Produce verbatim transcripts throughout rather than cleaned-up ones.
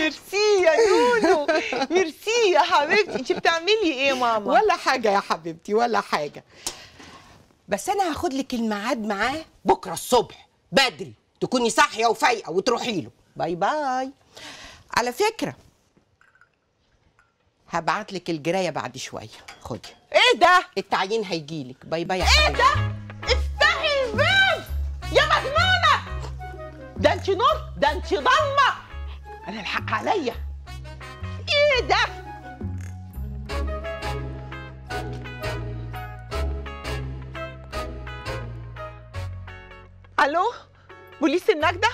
ميرسي يا نونو، ميرسي يا حبيبتي. انت بتعملي ايه ماما؟ ولا حاجه يا حبيبتي، ولا حاجه، بس انا هاخد لك الميعاد معاه بكره الصبح بدري، تكوني صاحيه وفايقه وتروحي له. باي باي. على فكره هبعت لك الجرايه بعد شويه، خدي. ايه ده؟ التعيين هيجي لك. باي باي يا حبيبتي. ايه ده؟ افتحي الباب يا مجنونه، ده انت نور، ده انت ضلمه. انا الحق عليا. ايه ده؟ الو، بوليس النجدة؟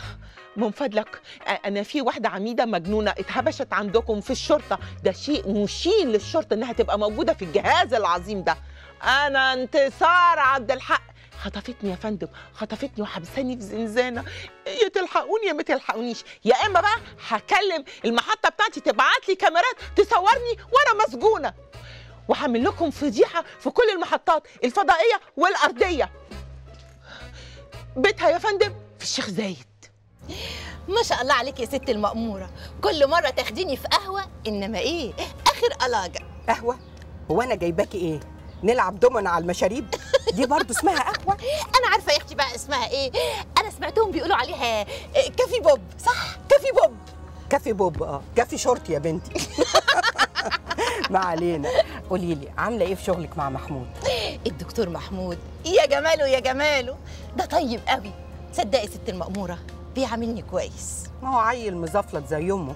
من فضلك، انا في واحده عميده مجنونه اتهبشت عندكم في الشرطه، ده شيء مشين للشرطه انها تبقى موجوده في الجهاز العظيم ده. انا انتصار عبد الحق، خطفتني يا فندم، خطفتني وحبساني في زنزانه، يا تلحقوني يا ما تلحقونيش، يا اما بقى هكلم المحطه بتاعتي تبعت لي كاميرات تصورني وانا مسجونه، وهعمل لكم فضيحه في كل المحطات الفضائيه والارضيه. بيتها يا فندم في الشيخ زايد. ما شاء الله عليك يا ست المأمورة، كل مرة تاخديني في قهوة، إنما إيه؟ آخر ألاجة. قهوة؟ هو أنا جايباكي إيه؟ نلعب دومنا على المشاريب؟ دي برضه اسمها قهوة؟ أنا عارفة يا أختي بقى اسمها إيه؟ أنا سمعتهم بيقولوا عليها كافي بوب، صح؟ كافي بوب. كافي بوب أه، كافي شورت يا بنتي. ما علينا، قولي لي عاملة إيه في شغلك مع محمود؟ الدكتور محمود يا جماله يا جماله، ده طيب قوي، صدقي ست المأمورة بيعاملني كويس. ما هو عيل مزفلط زي امه.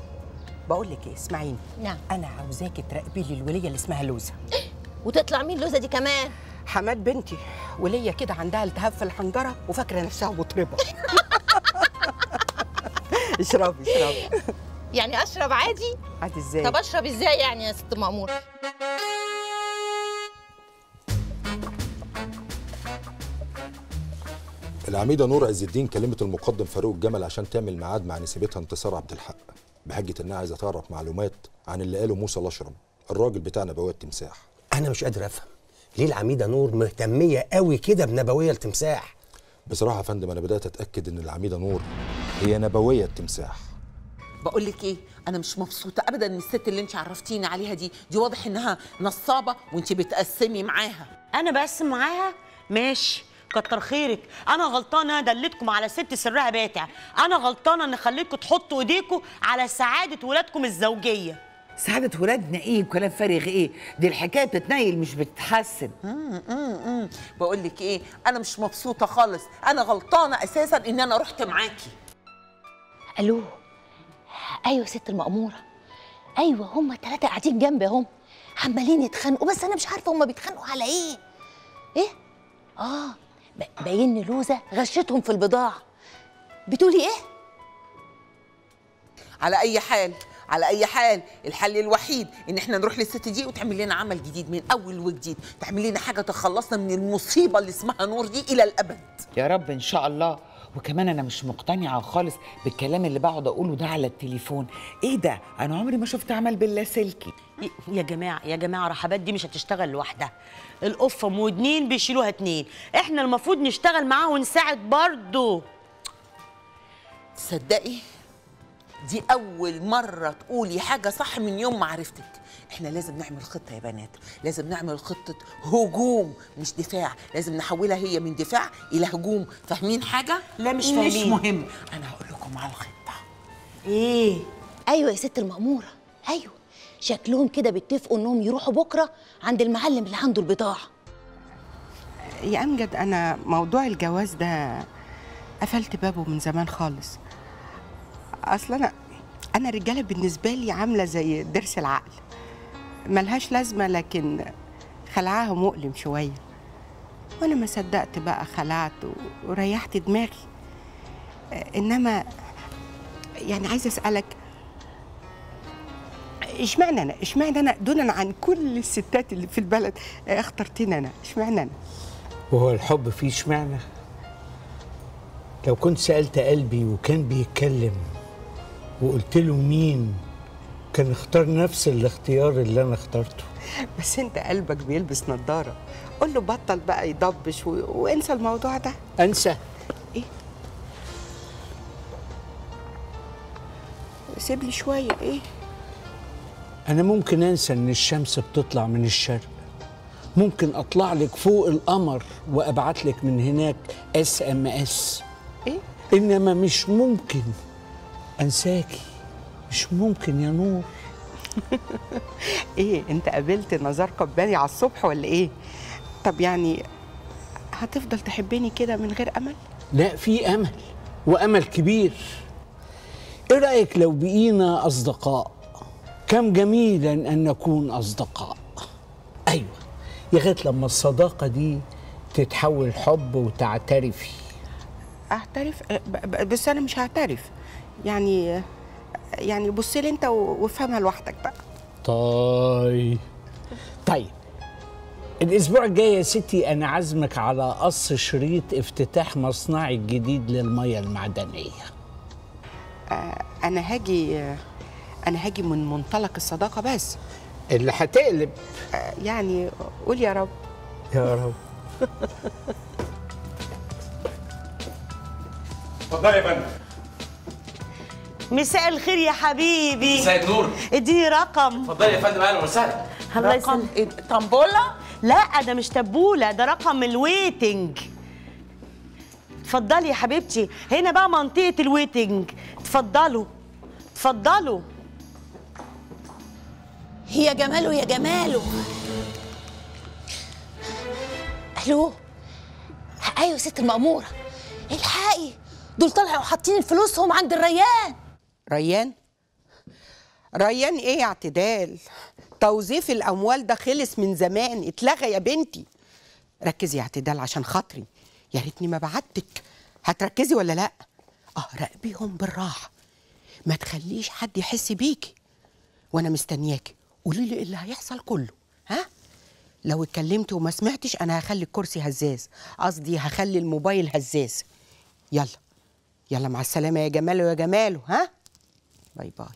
بقول لك ايه، اسمعيني. نعم. انا عاوزاكي تراقبي لي الوليه اللي اسمها لوزه. وتطلع مين لوزه دي كمان؟ حماد بنتي، وليه كده عندها التهاب في الحنجره وفاكره نفسها مطربه. اشربي اشربي. يعني اشرب عادي؟ عادي ازاي؟ طب اشرب ازاي يعني يا ست مأمور؟ العميدة نور عز الدين كلمت المقدم فاروق الجمل عشان تعمل ميعاد مع نسيبتها انتصار عبد الحق، بحجة انها عايزة تعرف معلومات عن اللي قاله موسى الاشرم الراجل بتاع نبوية التمساح. أنا مش قادر أفهم ليه العميدة نور مهتمية قوي كده بنبوية التمساح؟ بصراحة يا فندم أنا بدأت أتأكد إن العميدة نور هي نبوية التمساح. بقول لك إيه، أنا مش مبسوطة أبدا من الست اللي أنت عرفتيني عليها دي، دي واضح إنها نصابة وأنت بتقسمي معاها. أنا بقسم معاها؟ ماشي كتر خيرك، أنا غلطانة دلتكم على ست سرها باتع، أنا غلطانة إن خليتكم تحطوا إيديكم على سعادة ولادكم الزوجية. سعادة ولادنا إيه وكلام فارغ إيه؟ دي الحكاية بتتنيل مش بتتحسن. امم امم بقول لك إيه، أنا مش مبسوطة خالص، أنا غلطانة أساساً إن أنا رحت معاكي. ألو، أيوه ست المأمورة، أيوه هما التلاتة قاعدين جنبي أهم عمالين يتخانقوا، بس أنا مش عارفة هما بيتخانقوا على إيه؟ إيه؟ آه باين لوزه غشتهم في البضاعه. بتقولي ايه؟ على اي حال، على اي حال الحل الوحيد ان احنا نروح للست دي وتعمل لنا عمل جديد من اول وجديد، تعمل لنا حاجه تخلصنا من المصيبه اللي اسمها نور دي الى الابد. يا رب ان شاء الله. وكمان انا مش مقتنعه خالص بالكلام اللي بقعد اقوله ده على التليفون. ايه ده؟ انا عمري ما شفت عمل باللاسلكي. يا جماعه يا جماعه رحبات دي مش هتشتغل لوحدها، القفه ام ودنين بيشيلوها اتنين، احنا المفروض نشتغل معاه ونساعد برضه. تصدقي دي اول مره تقولي حاجه صح من يوم ما عرفتك. احنا لازم نعمل خطه يا بنات، لازم نعمل خطه هجوم مش دفاع، لازم نحولها هي من دفاع الى هجوم. فاهمين حاجه؟ لا مش فاهمين. مش مهم، انا هقول لكم على الخطه. ايه؟ ايوه يا ست المأموره، ايوه شكلهم كده بيتفقوا انهم يروحوا بكره عند المعلم اللي عنده البضاعه. يا امجد انا موضوع الجواز ده قفلت بابه من زمان خالص، اصل انا انا الرجاله بالنسبه لي عامله زي ضرس العقل، ملهاش لازمه لكن خلعها مؤلم شويه، وانا ما صدقت بقى خلعت وريحت دماغي. انما يعني عايزه اسالك اشمعنى انا اشمعنى انا دونا عن كل الستات اللي في البلد اخترتني انا؟ اشمعنى انا؟ وهو الحب فيه اشمعنى؟ لو كنت سالت قلبي وكان بيتكلم وقلت له مين كان اختار نفس الاختيار اللي انا اخترته. بس انت قلبك بيلبس نظاره، قول له بطل بقى يضبش و... وانسى الموضوع ده. انسى؟ ايه؟ سيب لي شويه. ايه انا ممكن انسى ان الشمس بتطلع من الشرق، ممكن اطلع لك فوق القمر وابعت لك من هناك اس ام اس، ايه انما مش ممكن انساكي، مش ممكن يا نور. ايه انت قابلت نزار قباني على الصبح ولا ايه؟ طب يعني هتفضل تحبني كده من غير امل؟ لا في امل وامل كبير. ايه رايك لو بقينا اصدقاء؟ كم جميلا ان نكون اصدقاء. ايوه لغايه لما الصداقه دي تتحول حب وتعترفي. اعترف؟ بس انا مش هعترف يعني. يعني بصي لي انت وافهمها لوحدك بقى. طيب طيب الاسبوع الجاي يا ستي انا عازمك على قص شريط افتتاح مصنعي الجديد للميه المعدنيه. آه انا هاجي. انا هاجي من منطلق الصداقه بس. اللي هتقلب آه يعني. قول يا رب يا رب. اتفضلي يا فندم. مساء الخير يا حبيبي. مساء النور. اديني رقم. اتفضلي يا فندم. اهلا وسهلا. الله يسلمك. طنبوله؟ لا ده مش تبوله، ده رقم الويتنج. اتفضلي يا حبيبتي، هنا بقى منطقه الويتنج. اتفضلوا اتفضلوا. يا جماله يا جماله. الو ايوه ست المأموره، الحقي دول طلعوا حاطين فلوسهم عند الريان. ريان؟ ريان ايه يا اعتدال؟ توظيف الاموال ده خلص من زمان، اتلغى يا بنتي. ركزي يا اعتدال عشان خاطري، يا ريتني ما بعتك. هتركزي ولا لا؟ اه راقبيهم بالراحه، ما تخليش حد يحس بيكي. وانا مستنياكي، قولي لي اللي هيحصل كله. ها؟ لو اتكلمتي وما سمعتش انا هخلي الكرسي هزاز، قصدي هخلي الموبايل هزاز. يلا يلا مع السلامه يا جماله يا جماله. ها؟ باي باي.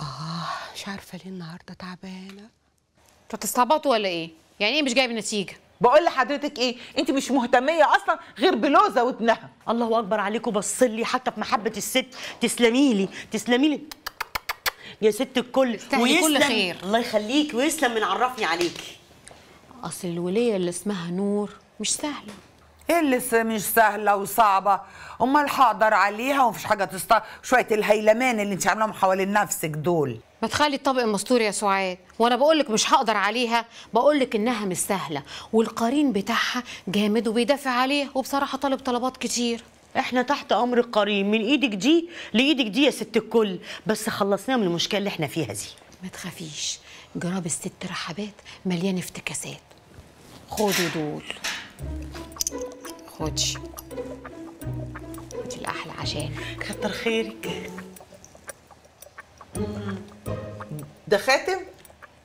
اه مش عارفه ليه النهارده تعبانه. انتوا بتستعبطوا ولا ايه؟ يعني ايه مش جايب نتيجه؟ بقول لحضرتك ايه؟ انت مش مهتميه اصلا غير بلوزه وابنها. الله اكبر عليكم، بصلي حتى في محبه الست. تسلمي لي تسلمي لي يا ست الكل. ويسلم كل خير. الله يخليك ويسلم من عرفني عليكي. اصل الوليه اللي اسمها نور مش سهله. ايه اللي مش سهله وصعبه؟ امال هقدر عليها ومفيش حاجه تستاهل. شويه الهيلمان اللي انت عاملاهم حوالين نفسك دول. ما تخلي الطبق مستور يا سعاد. وانا بقول لك مش هقدر عليها، بقول لك انها مش سهله والقرين بتاعها جامد وبيدافع عليها وبصراحه طالب طلبات كتير. احنا تحت امر القرين، من ايدك دي لايدك دي يا ست الكل، بس خلصنا من المشكله اللي احنا فيها دي. ما تخافيش، جراب الست رحبات مليان افتكاسات. خدي دول، خدي خدي الأحلى عشانك. كتر خيرك. ده خاتم؟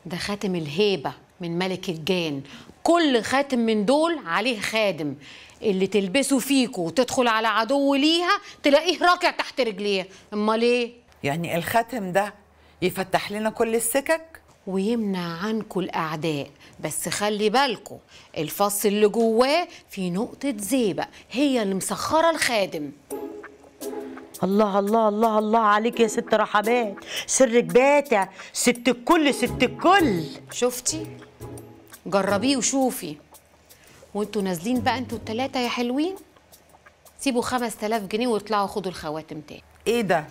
ده خاتم الهيبة من ملك الجان. كل خاتم من دول عليه خادم، اللي تلبسه فيكو وتدخل على عدو ليها تلاقيه راكع تحت رجليها. أمال إيه؟ يعني الخاتم ده يفتح لنا كل السكك؟ ويمنع عنكم الأعداء، بس خلي بالكم الفص اللي جواه في نقطة زيبق هي اللي مسخرة الخادم. الله الله الله الله عليك يا ست رحبات، سرك باتع. ست الكل ست الكل. شفتي؟ جربيه وشوفي. وانتوا نازلين بقى انتوا التلاتة يا حلوين، سيبوا خمس تلاف جنيه واطلعوا خدوا الخواتم تاني. ايه ده؟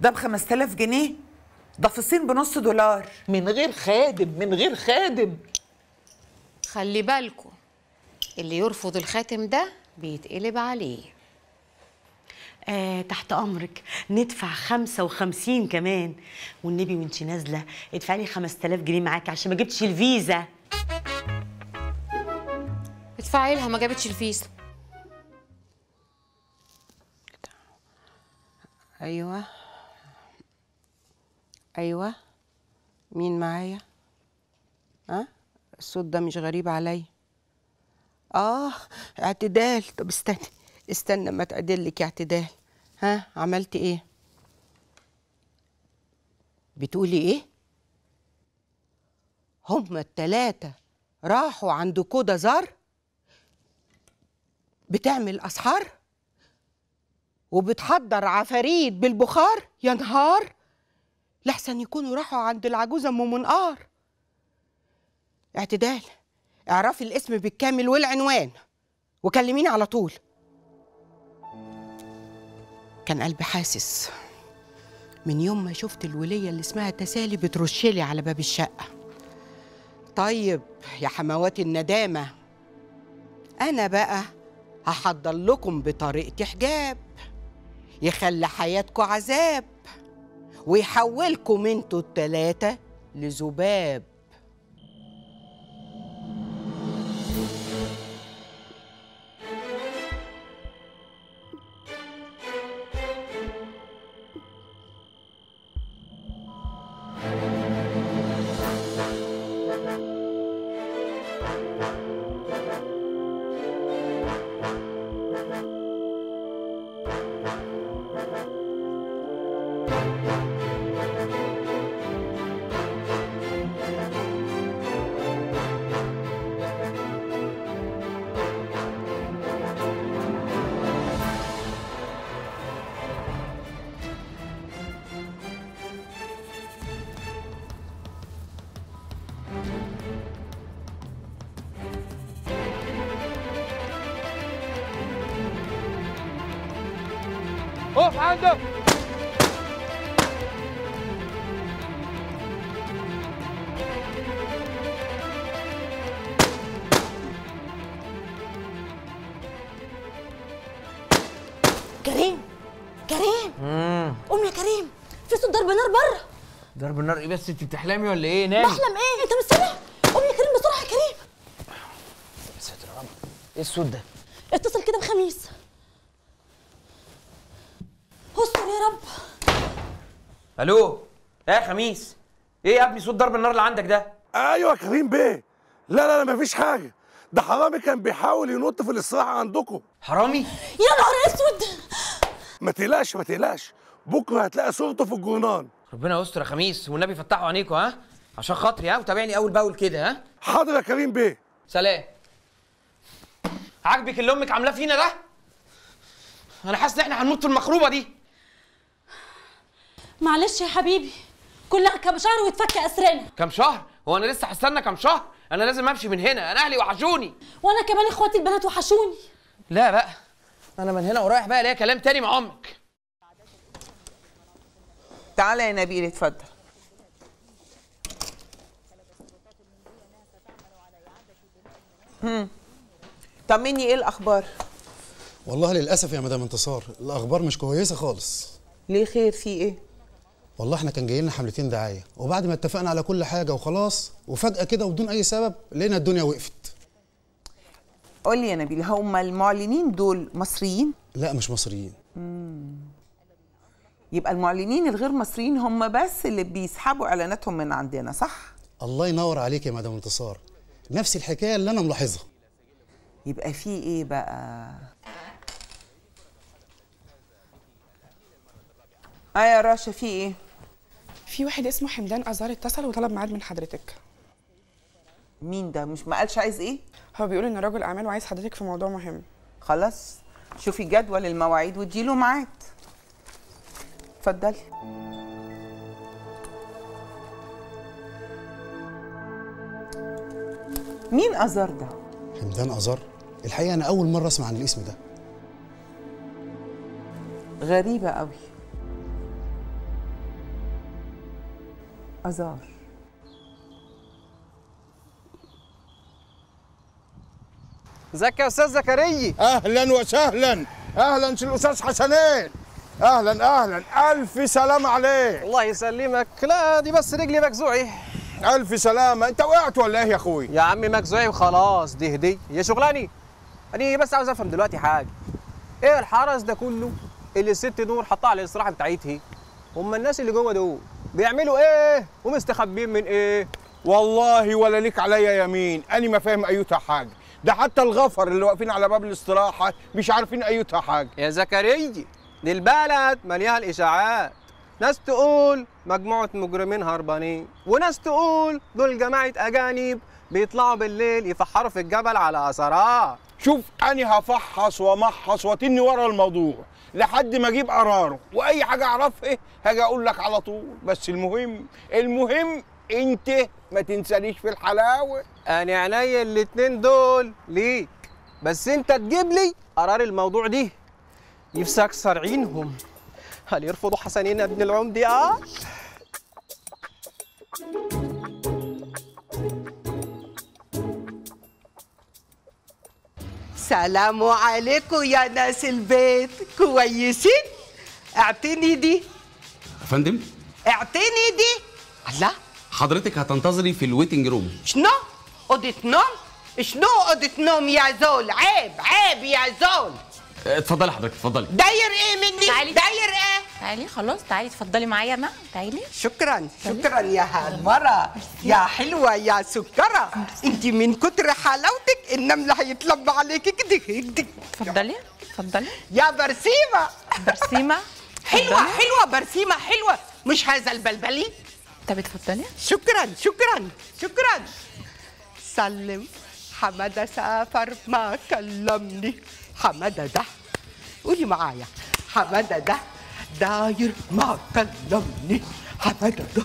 ده ب خمس تلاف جنيه؟ ده في الصين بنص دولار. من غير خادم من غير خادم. خلي بالكم اللي يرفض الخاتم ده بيتقلب عليه. آه تحت امرك. ندفع خمسة وخمسين كمان. والنبي وانت نازله ادفعي لي خمس تلاف جنيه معاكي عشان ما جبتش الفيزا. ادفعي لها ما جابتش الفيزا. ايوه ايوه مين معايا؟ ها؟ أه؟ الصوت ده مش غريب عليا. اه اعتدال. طب استنى استنى ما تعدلك يا اعتدال. ها عملت ايه؟ بتقولي ايه؟ هما التلاتة راحوا عند كودا زار بتعمل اسحار وبتحضر عفاريت بالبخار يا نهار، لحسن يكونوا راحوا عند العجوزة أم منقار. اعتدال، اعرفي الاسم بالكامل والعنوان وكلميني على طول. كان قلبي حاسس من يوم ما شفت الولية اللي اسمها تسالي بترشلي على باب الشقة. طيب يا حموات الندامة، أنا بقى هحضر لكم بطريقة حجاب يخلي حياتكم عذاب ويحولكم انتوا التلاتة لذباب. اقف عندك. كريم كريم مم. قوم يا كريم، في صوت ضرب نار بره. ضرب نار ايه بس؟ انت بتحلمي ولا ايه؟ نام. بحلم ايه؟ انت مش سامع؟ قوم يا كريم بسرعه يا كريم. يا ساتر يا رب، ايه الصوت ده؟ اتصل كده بخميس. استر يا رب. الو ايه يا خميس؟ ايه يا ابني صوت ضرب النار اللي عندك ده؟ ايوه كريم بيه. لا لا لا مفيش حاجه، ده حرامي كان بيحاول ينط في الاستراحه عندكم. حرامي؟ يا نهار اسود. ما تقلقش ما تقلقش، بكره هتلاقي صورته في الجورنال. ربنا يستر يا خميس، والنبي فتحوا عينيكم ها، عشان خاطري ها، وتابعني اول باول كده ها. حاضر يا كريم بيه. سلام. عاجبك اللي امك عاملاه فينا ده؟ انا حاسس ان احنا هنموت في المخروبه دي. معلش يا حبيبي، كلها كام شهر وتفك اسرنا. كام شهر؟ هو انا لسه هستنى كام شهر؟ انا لازم امشي من هنا، انا اهلي وحشوني، وانا كمان اخواتي البنات وحشوني. لا بقى، انا من هنا ورايح بقى ليا كلام تاني مع امك. تعالى يا نبيل اتفضل. امم طمني، ايه الاخبار؟ والله للاسف يا مدام انتصار، الاخبار مش كويسه خالص. ليه خير؟ في ايه؟ والله احنا كان جاي لنا حملتين دعايه، وبعد ما اتفقنا على كل حاجه وخلاص، وفجاه كده وبدون اي سبب لقينا الدنيا وقفت. قول لي يا نبيل، هم المعلنين دول مصريين؟ لا مش مصريين. امم يبقى المعلنين الغير مصريين هم بس اللي بيسحبوا اعلاناتهم من عندنا، صح؟ الله ينور عليك يا مدام انتصار، نفس الحكايه اللي انا ملاحظها. يبقى في ايه بقى؟ اه يا راشا في ايه؟ في واحد اسمه حمدان أزهر اتصل وطلب ميعاد من حضرتك. مين ده؟ مش ما قالش عايز ايه؟ هو بيقول ان رجل اعمال وعايز حضرتك في موضوع مهم. خلاص شوفي جدول المواعيد واديله ميعاد. اتفضلي. مين أزهر ده؟ حمدان أزهر؟ الحقيقه انا اول مره اسمع عن الاسم ده. غريبه قوي. أزهر ازيك يا استاذ زكريا؟ اهلا وسهلا، اهلا الاستاذ حسنين، اهلا اهلا، الف سلامه عليك. الله يسلمك. لا دي بس رجلي مجزوعي. الف سلامه. انت وقعت ولا ايه يا اخويا؟ يا عمي مجزوعي وخلاص، دي هديه يا شغلاني. انا بس عاوز افهم دلوقتي حاجه، ايه الحرس ده كله اللي الست نور حطها على الاستراحه بتاعتها؟ هم الناس اللي جوه دول بيعملوا ايه ومستخبين من ايه؟ والله ولا ليك عليا يمين، انا ما فاهم ايتها حاجه. ده حتى الغفر اللي واقفين على باب الاستراحه مش عارفين ايتها حاجه يا زكريا. دي البلد مليانه الاشاعات، ناس تقول مجموعه مجرمين هربانين، وناس تقول دول جماعه اجانب بيطلعوا بالليل يفحروا في الجبل على اثارها. شوف انا هفحص وامحص واتني ورا الموضوع، لحد ما اجيب قراره، واي حاجه اعرفها هاجي اقول لك على طول. بس المهم المهم انت ما تنسانيش في الحلاوه. انا عينيا الاتنين دول ليك، بس انت تجيب لي قرار الموضوع. دي نفسي اكسر عينهم، هل يرفضوا حسنين ابن العمدي؟ اه سلام عليكم يا ناس البيت، كويسين؟ اعطيني دي يا فندم، اعطيني دي. الله، حضرتك هتنتظري في الويتنج روم. شنو؟ أوضة نوم؟ شنو أوضة نوم يا زول؟ عيب عيب يا زول. اتفضلي حضرتك اتفضلي. داير ايه مني؟ تعالي داير ايه؟ تعالي خلاص، تعالي اتفضلي معايا انا، تعالي. شكرا شكرا يا هالمره، يا حلوه يا سكره، انت من كتر حلاوتك النمل هيتلم عليكي كده. اتفضلي اتفضلي يا برسيمه. برسيمه حلوه حلوه، برسيمه حلوه، مش هذا البلبلي. طب اتفضلي. شكرا شكرا شكرا. سلم حماده سافر ما كلمني. حماده ده، قولي معايا، حماده ده داير ما كلمني. حماده ده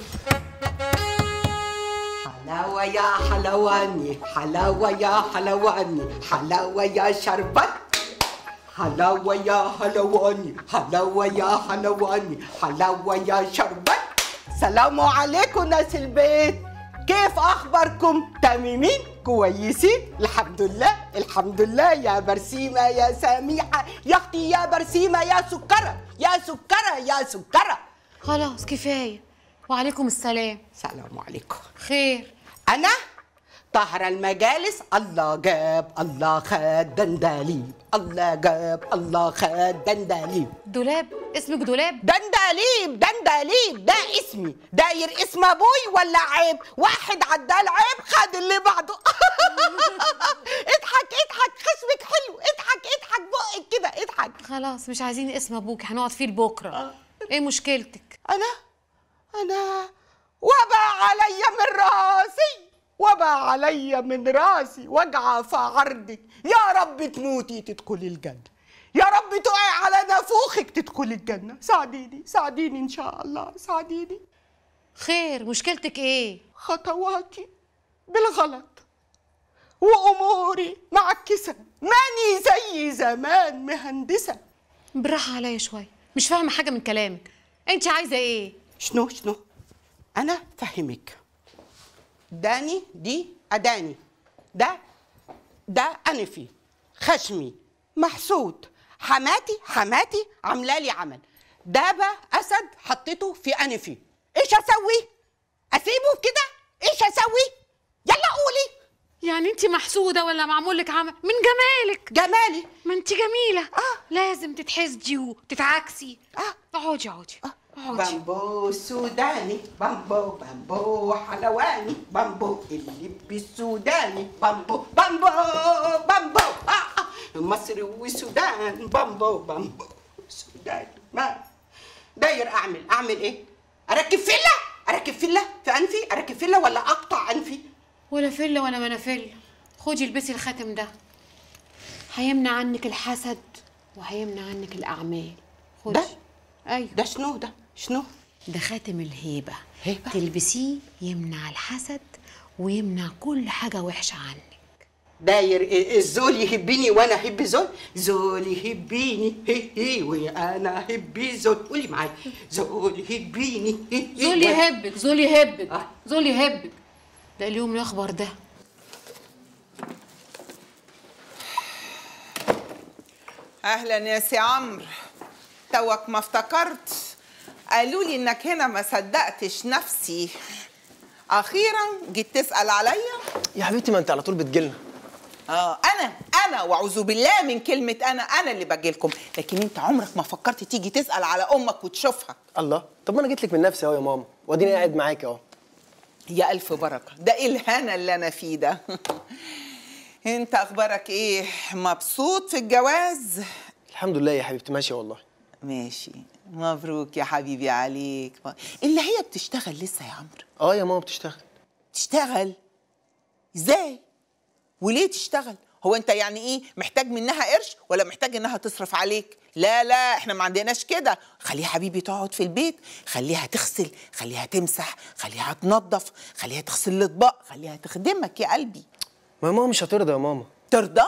حلاوه يا حلواني، حلاوه يا حلواني، حلاوه يا شربت، حلاوه يا حلواني، حلاوه يا حلواني، حلاوه يا شربت. سلام عليكم ناس البيت، كيف اخباركم؟ تميمين كويسين؟ الحمد لله الحمد لله. يا برسيمه يا سميحه يا اختي، يا برسيمه يا سكره يا سكره يا سكره. خلاص كفايه، وعليكم السلام. سلام عليكم. خير؟ انا طهر المجالس. الله جاب الله خد دندالي، الله جاب الله خد دندالي. دولاب؟ اسمك دولاب؟ دنداليب دنداليب ده اسمي. داير اسم ابوي ولا عيب؟ واحد عدال عيب خد اللي بعده. اضحك اضحك، خشمك حلو، اضحك اضحك بقك كده اضحك. خلاص مش عايزين اسم ابوك، هنقعد فيه لبكره. ايه مشكلتك؟ انا انا وباء عليا من راسي، وباء عليا من راسي وجعه في عرضك. يا رب تموتي تدخلي الجنه، يا رب تقعي على نافوخك تدخلي الجنه. ساعديني ساعديني ان شاء الله، ساعديني. خير، مشكلتك ايه؟ خطواتي بالغلط واموري معكسه، ماني زي زمان مهندسه. بالراحه عليا شويه، مش فاهمه حاجه من كلامك. انت عايزه ايه؟ شنو شنو؟ انا فهمك. داني دي اداني، ده ده انفي، خشمي محسود، حماتي حماتي عامله لي عمل، دابه اسد حطيته في انفي. ايش اسوي؟ اسيبه كده؟ ايش اسوي؟ يلا قولي. يعني انت محسوده ولا معمول لك عمل؟ من جمالك. جمالي؟ ما انت جميله. اه لازم تتحسدي وتتعكسي. اه اقعدي اقعدي. آه. بامبو سوداني، بامبو بامبو حلواني، بامبو اللب السوداني، بامبو بامبو بامبو. آه مصر والسودان، بامبو بامبو سوداني. ما داير اعمل؟ اعمل ايه؟ اركب فيلا؟ اركب فيلا في انفي؟ اركب فيلا ولا اقطع انفي؟ ولا فيلا ولا منافيلا. خدي البسي الخاتم ده، هيمنع عنك الحسد وهيمنع عنك الاعمال. خدي ده. ايوه ده شنو ده؟ شنو ده؟ خاتم الهيبه. هيبه تلبسيه يمنع الحسد ويمنع كل حاجه وحشه عنك. داير الزول يحبني وانا احب زول؟ زول يحبني هي هي وانا احب زول. قولي معايا، زول يحبني هي هي. زول يحبك زول يحبك آه. زول يحبك ده اليوم الاخبار ده. اهلا يا سي عمرو، توك ما افتكرت، قالوا لي انك هنا. ما صدقتش نفسي، اخيرا جيت تسال عليا يا حبيبتي. ما انت على طول بتجيلنا. اه انا انا واعوذ بالله من كلمه انا، انا اللي بجيلكم، لكن انت عمرك ما فكرت تيجي تسال على امك وتشوفها. الله، طب ما انا جيت لك من نفسي اهو يا ماما، واديني قاعد معاكي اهو. يا الف بركه، ده ايه الهنا اللي انا فيه ده؟ انت اخبارك ايه؟ مبسوط في الجواز؟ الحمد لله يا حبيبتي، ماشي والله. ماشي، مبروك يا حبيبي عليك. اللي هي بتشتغل لسه يا عمرو؟ اه يا ماما بتشتغل. بتشتغل؟ ازاي؟ وليه تشتغل؟ هو انت يعني ايه محتاج منها قرش ولا محتاج انها تصرف عليك؟ لا لا احنا ما عندناش كده، خليها حبيبي تقعد في البيت، خليها تغسل، خليها تمسح، خليها تنظف، خليها تغسل الاطباق، خليها تخدمك يا قلبي. ما ماما مش هترضى يا ماما. ترضى؟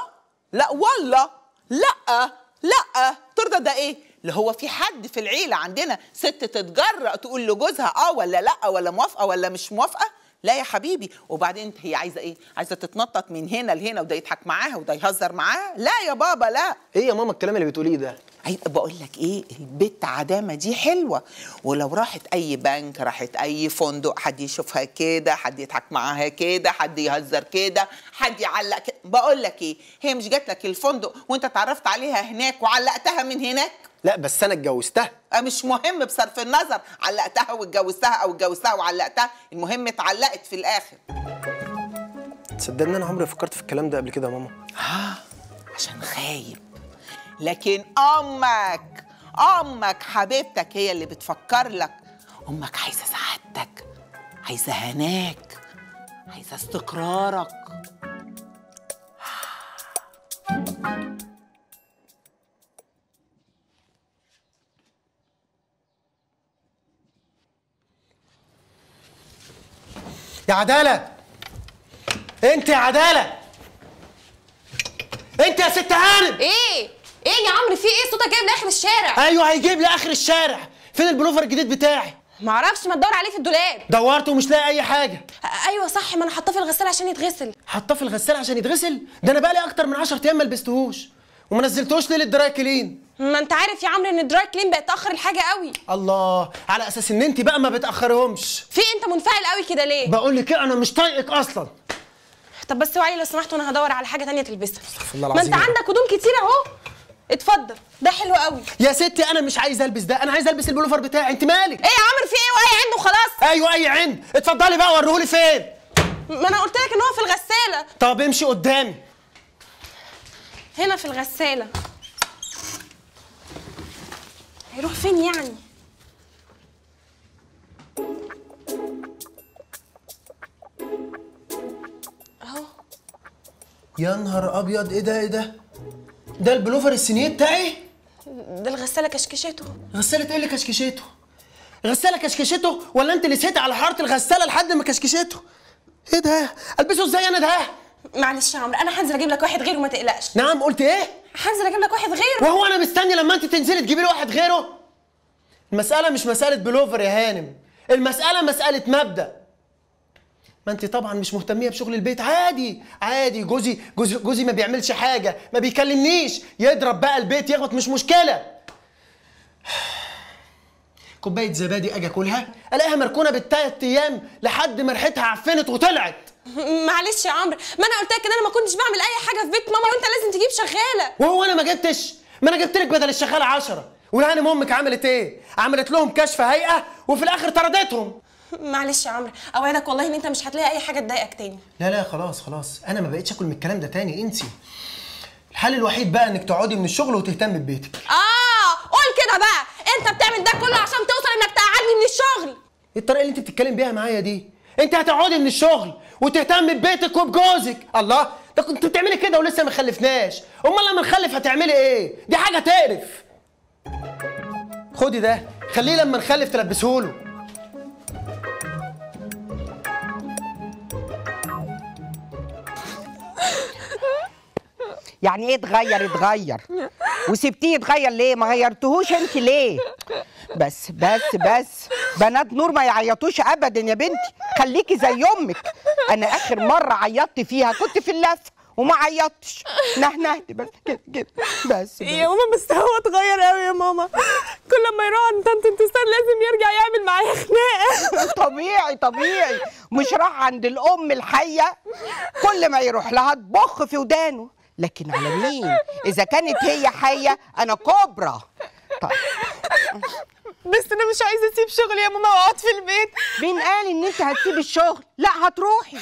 لا والله، لا لا ترضى ده ايه؟ اللي هو في حد في العيله عندنا ست تتجرأ تقول لجوزها اه ولا لا ولا موافقه ولا مش موافقه؟ لا يا حبيبي. وبعدين انت هي عايزه ايه؟ عايزه تتنطط من هنا لهنا وده يضحك معاها وده يهزر معاها؟ لا يا بابا لا. ايه يا ماما الكلام اللي بتقوليه ده؟ بقول لك ايه، البت عدامه دي حلوه، ولو راحت اي بنك، راحت اي فندق، حد يشوفها كده، حد يضحك معاها كده، حد يهزر كده، حد يعلق كده. بقول لك ايه، هي مش جات لك الفندق وانت اتعرفت عليها هناك وعلقتها من هناك؟ لا بس انا اتجوزتها. مش مهم بصرف النظر علقتها واتجوزتها او اتجوزتها وعلقتها، المهم اتعلقت في الاخر. تصدق ان انا عمري فكرت في الكلام ده قبل كده يا ماما؟ اه عشان خايب. لكن امك امك حبيبتك هي اللي بتفكر لك. امك عايزه سعادتك، عايزه هناك، عايزه استقرارك. يا عدالة، انت يا عدالة، انت يا ست هانم. ايه ايه يا عمرو، في ايه؟ صوتك جايب لاخر الشارع. ايوه هيجيب لاخر الشارع. فين البلوفر الجديد بتاعي؟ معرفش، ما تدور عليه في الدولاب. دورت ومش لاقي اي حاجه. ايوه صح، ما انا حطاه في الغساله عشان يتغسل. حطاه في الغساله عشان يتغسل؟ ده انا بقالي اكتر من عشرة ايام ما لبستهوش وما نزلتهوش ليه للدراي كلين. ما انت عارف يا عمرو ان الدراي كلين بيتاخر الحاجه قوي. الله، على اساس ان انت بقى ما بتاخرهمش. في انت منفعل قوي كده ليه؟ بقول لك ايه، انا مش طايقك اصلا. طب بس اوعي لو سمحت، وانا هدور على حاجه ثانيه تلبسها. استغفر الله العظيم. ما انت عندك هدوم كتير اهو، اتفضل، ده حلو قوي. يا ستي انا مش عايزه البس ده، انا عايزه البس البلوفر بتاعي. انت مالك؟ ايه يا عمرو، في ايه؟ واي عند وخلاص. ايوه اي عند. اتفضلي بقى وريهولي فين. ما انا قلت لك ان هو في الغساله. طب امشي قدامي. هنا في الغساله. هيروح فين يعني؟ اهو. يا نهار ابيض، ايه ده ايه ده؟ ده البلوفر السينيه بتاعي؟ ده الغساله كشكشته. غساله ايه اللي كشكشته؟ غساله كشكشته ولا انت اللي سيتي على حاره الغساله لحد ما كشكشته؟ ايه ده؟ البسه ازاي انا ده؟ معلش يا عمرو، انا هنزل اجيب لك واحد غيره ما تقلقش. نعم قلت ايه؟ هنزل اجيب لك واحد غيره. وهو انا مستني لما انت تنزلي تجيبي لي واحد غيره؟ المساله مش مساله بلوفر يا هانم، المساله مساله مبدا. ما انت طبعا مش مهتميه بشغل البيت. عادي عادي، جوزي جوزي جوزي ما بيعملش حاجه، ما بيكلمنيش، يضرب بقى البيت يخبط، مش مشكله. كوبايه زبادي اجي اكلها الاقيها مركونه بالتلات ايام لحد ما ريحتها عفنت وطلعت. معلش يا عمرو، ما انا قلت لك ان انا ما كنتش بعمل اي حاجه في بيت ماما وانت لازم تجيب شغاله. وهو انا ما جبتش؟ ما انا جبت لك بدل الشغاله عشرة. والهانم امك عملت ايه؟ عملت لهم كشف هيئه وفي الاخر طردتهم. معلش يا عمرو، اوعدك والله ان انت مش هتلاقي اي حاجه تضايقك تاني. لا لا خلاص خلاص، انا ما بقتش اكل من الكلام ده تاني. انسي. الحل الوحيد بقى انك تقعدي من الشغل وتهتمي ببيتك. اه قول كده بقى، انت بتعمل ده كله عشان توصل انك تقعدني من الشغل. الطريقه اللي انت بتتكلم بيها معايا دي، انت هتقعدي من الشغل وتهتمي ببيتك وبجوزك. الله، ده كنت بتعملي كده ولسه ما خلفناش، امال لما نخلف هتعملي ايه؟ دي حاجه تقرف. خدي ده، خليه لما نخلف تلبسهوله. يعني ايه اتغير اتغير؟ وسبتيه يتغير ليه؟ ما غيرتهوش انت ليه؟ بس بس بس بنات نور ما يعيطوش ابدا يا بنتي، خليكي زي امك. انا اخر مره عيطت فيها كنت في اللفه وما عيطتش. نهنهت بس كده كده بس. يا ماما بس هو اتغير قوي يا ماما، كل ما يروح عند طنط انتصار لازم يرجع يعمل معايا خناقه. طبيعي طبيعي، مش راح عند الام الحيه كل ما يروح لها تبخ في ودانه، لكن على مين؟ إذا كانت هي حية أنا كبرى. طيب بس أنا مش عايزة أسيب شغلي يا ماما وأقعد في البيت. مين قال إن أنت هتسيبي الشغل؟ لا هتروحي،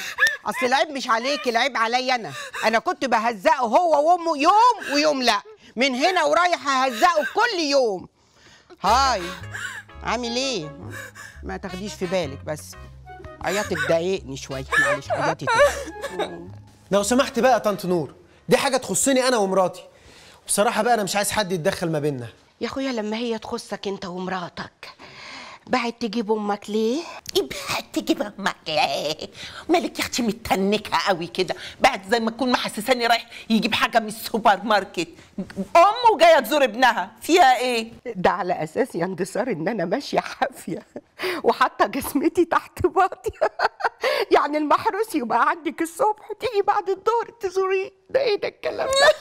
أصل العيب مش عليكي، العيب عليا أنا. أنا كنت بهزقه هو وأمه يوم ويوم، لا من هنا ورايح ههزقه كل يوم. هاي عامل إيه؟ ما تاخديش في بالك، بس عياطك ضايقني شوية، معلش عياطي تاني. لو سمحت بقى يا طنط نور، دي حاجه تخصني انا ومراتي. بصراحه بقى انا مش عايز حد يتدخل ما بيننا. يا اخويا لما هي تخصك انت ومراتك بعد تجيب امك ليه؟ ابعد تجيب امك ليه؟ مالك يا اختي متنكه قوي كده؟ بعد زي ما تكون محسساني رايح يجيب حاجه من السوبر ماركت، امه جايه تزور ابنها، فيها ايه؟ ده على اساس يا انتصار ان انا ماشيه حافيه وحاطه جسمتي تحت باطيه يعني المحروس يبقى عندك الصبح تيجي بعد الظهر تزوريه، ده ايه ده الكلام ده؟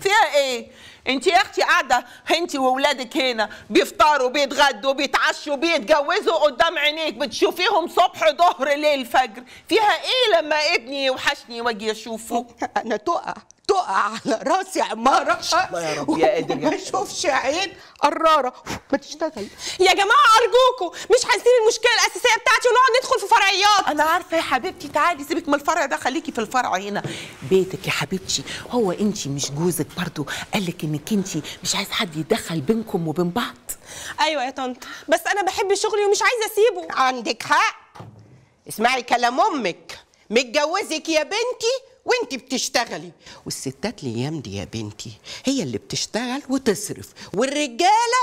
فيها ايه؟ انت يا اختي قاعده انت واولادك هنا بيفطروا بيتغدوا بيتعشوا بيتجوزوا قدام عينيك، بتشوفيهم صبح ظهر ليل فجر، فيها ايه لما ابني يوحشني واجي اشوفه؟ انا تقع تقع على راسي عماره الله يا رب يا قادر ما اشوفش عين قراره ما تشتغل. يا جماعه ارجوكوا مش حاسين المشكله الاساسيه بتاعتي ونقعد ندخل في فرعيات. انا عارفه يا حبيبتي، تعالي سيبك من الفرع ده خليكي في الفرع هنا بيتك يا حبيبتي. هو انت مش جوزك برضه قال لك انك انت مش عايز حد يدخل بينكم وبين بعض؟ ايوه يا طنط، بس انا بحب شغلي ومش عايزه اسيبه. عندك حق، اسمعي كلام امك، متجوزك يا بنتي وانتي بتشتغلي، والستات الايام دي يا بنتي هي اللي بتشتغل وتصرف، والرجاله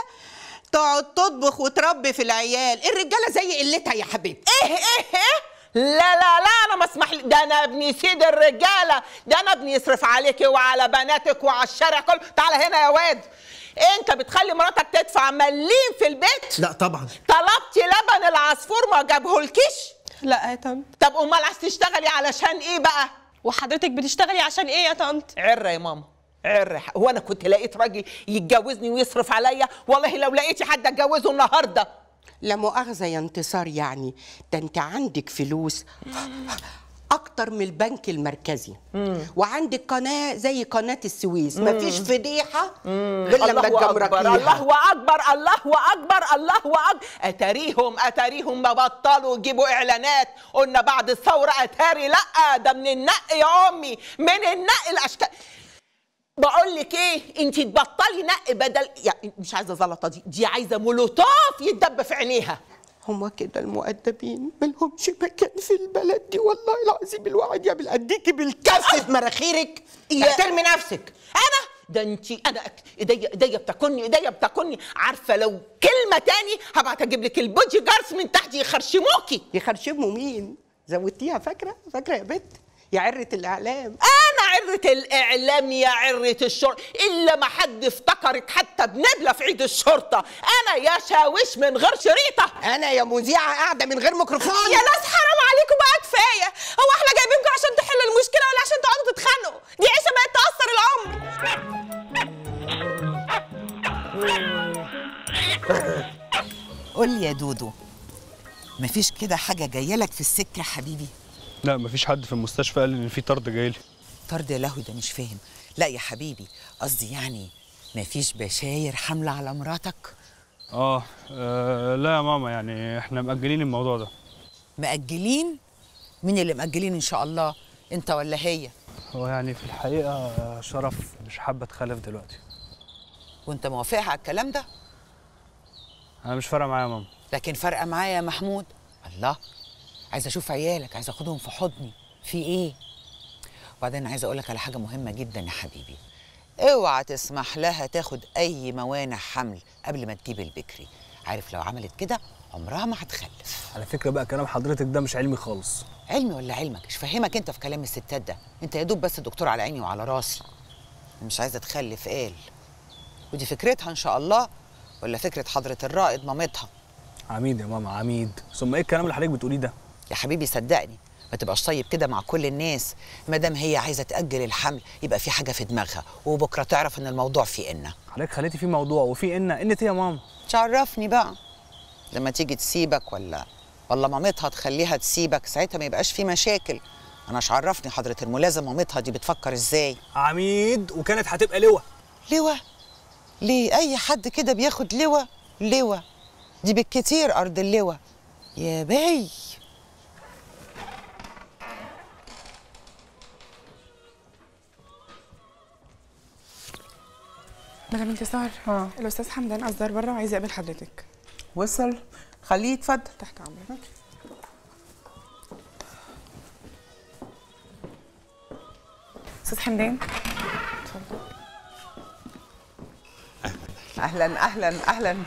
تقعد تطبخ وتربي في العيال. الرجاله زي قلتها يا حبيبتي. ايه ايه ايه، لا لا لا انا ما اسمح لي، ده انا ابني سيد الرجاله، ده انا ابني يصرف عليكي وعلى بناتك وعلى الشارع كله. تعالى هنا يا واد، انت بتخلي مراتك تدفع مليم في البيت؟ لا طبعا. طلبتي لبن العصفور ما جابهولكيش؟ لا يا طنط. طب امال عايز تشتغلي علشان ايه بقى؟ وحضرتك بتشتغلي عشان ايه يا طنط؟ عره يا ماما عره. هو انا كنت لقيت راجل يتجوزني ويصرف عليا؟ والله لو لقيتي حد اتجوزه النهارده. لا مؤاخذه يا انتصار، يعني ده انت عندك فلوس اكتر من البنك المركزي مم. وعندك قناه زي قناه السويس، مفيش فضيحه غير لما تجمرك فيها. الله اكبر الله اكبر الله اكبر. اتاريهم اتاريهم ما بطلوا يجيبوا اعلانات. قلنا بعد الثوره اتاري لا ده من النقي يا امي، من النقي الاشكال. بقول لك ايه، انت تبطلي نقي بدل يعني مش عايزه زلطه، دي دي عايزه مولوتوف يتدب في عينيها. هما كده المؤدبين ملهمش مكان في البلد دي والله العظيم. الواحد يا بلاديكي بالكف في مناخيرك احترمي نفسك. انا ده انت انا ايديا ايديا بتاكلني ايديا بتاكلني. عارفه لو كلمه تاني هبعت اجيب لك البودي جارس من تحت يخرشموكي. يخرشموا مين؟ زودتيها. فاكره فاكره يا بنت يا عرة الاعلام. انا عرة الاعلام يا عرة الشرطه، الا ما حد افتكرك حتى بندله في عيد الشرطه. انا يا شاويش من غير شريطه، انا يا مذيعه قاعده من غير ميكروفون. يا ناس حرام عليكم بقى، كفايه. هو احنا جايبينكم عشان تحلوا المشكله ولا عشان تقعدوا تتخانقوا؟ دي عيشه بقت تاثر العمر. قول لي يا دودو، مفيش كده حاجه جايه لك في السكه يا حبيبي؟ لا مفيش حد في المستشفى قال لي ان في طرد جايلي. طرد يا لهوي، ده مش فاهم. لا يا حبيبي قصدي يعني مفيش بشاير حمله على مراتك؟ اه, آه لا يا ماما، يعني احنا مأجلين الموضوع ده. مأجلين؟ مين اللي مأجلين ان شاء الله؟ انت ولا هي؟ هو يعني في الحقيقه شرف مش حابه اتخلف دلوقتي. وانت موافقها على الكلام ده؟ انا مش فارقه معايا يا ماما. لكن فارقه معايا يا محمود. الله، عايزه اشوف عيالك، عايزه اخدهم في حضني. في ايه؟ وبعدين عايزه اقول لك على حاجه مهمه جدا يا حبيبي، اوعى تسمح لها تاخد اي موانع حمل قبل ما تجيب البكري. عارف لو عملت كده عمرها ما هتخلف. على فكره بقى كلام حضرتك ده مش علمي خالص. علمي ولا علمك؟ مش فاهمك انت في كلام الستات ده، انت يا دوب بس دكتور على عيني وعلى راسي. مش عايزه تخلف قال، ودي فكرتها ان شاء الله ولا فكره حضره الرائد مامتها؟ عميد يا ماما عميد. ثم ايه الكلام اللي حضرتك بتقوليه ده؟ يا حبيبي صدقني ما تبقاش طيب كده مع كل الناس. ما دام هي عايزه تاجل الحمل يبقى في حاجه في دماغها، وبكره تعرف ان الموضوع فيه إنة. حضرتك خليتي فيه موضوع وفيه إنة. إنة ايه يا ماما؟ تعرفني بقى لما تيجي تسيبك ولا ولا مامتها تخليها تسيبك، ساعتها ما يبقاش فيه مشاكل. انا مش عرفني حضره الملازم مامتها دي بتفكر ازاي. عميد، وكانت هتبقى لواء. لواء ليه؟ اي حد كده بياخد لواء. لواء دي بالكتير ارض اللواء يا باي. مدام انتصار، اه الاستاذ حمدان اصدر بره وعايز يقابل حضرتك. وصل، خليه يتفضل. تحت امرك. استاذ حمدان اتفضل. اهلا اهلا اهلا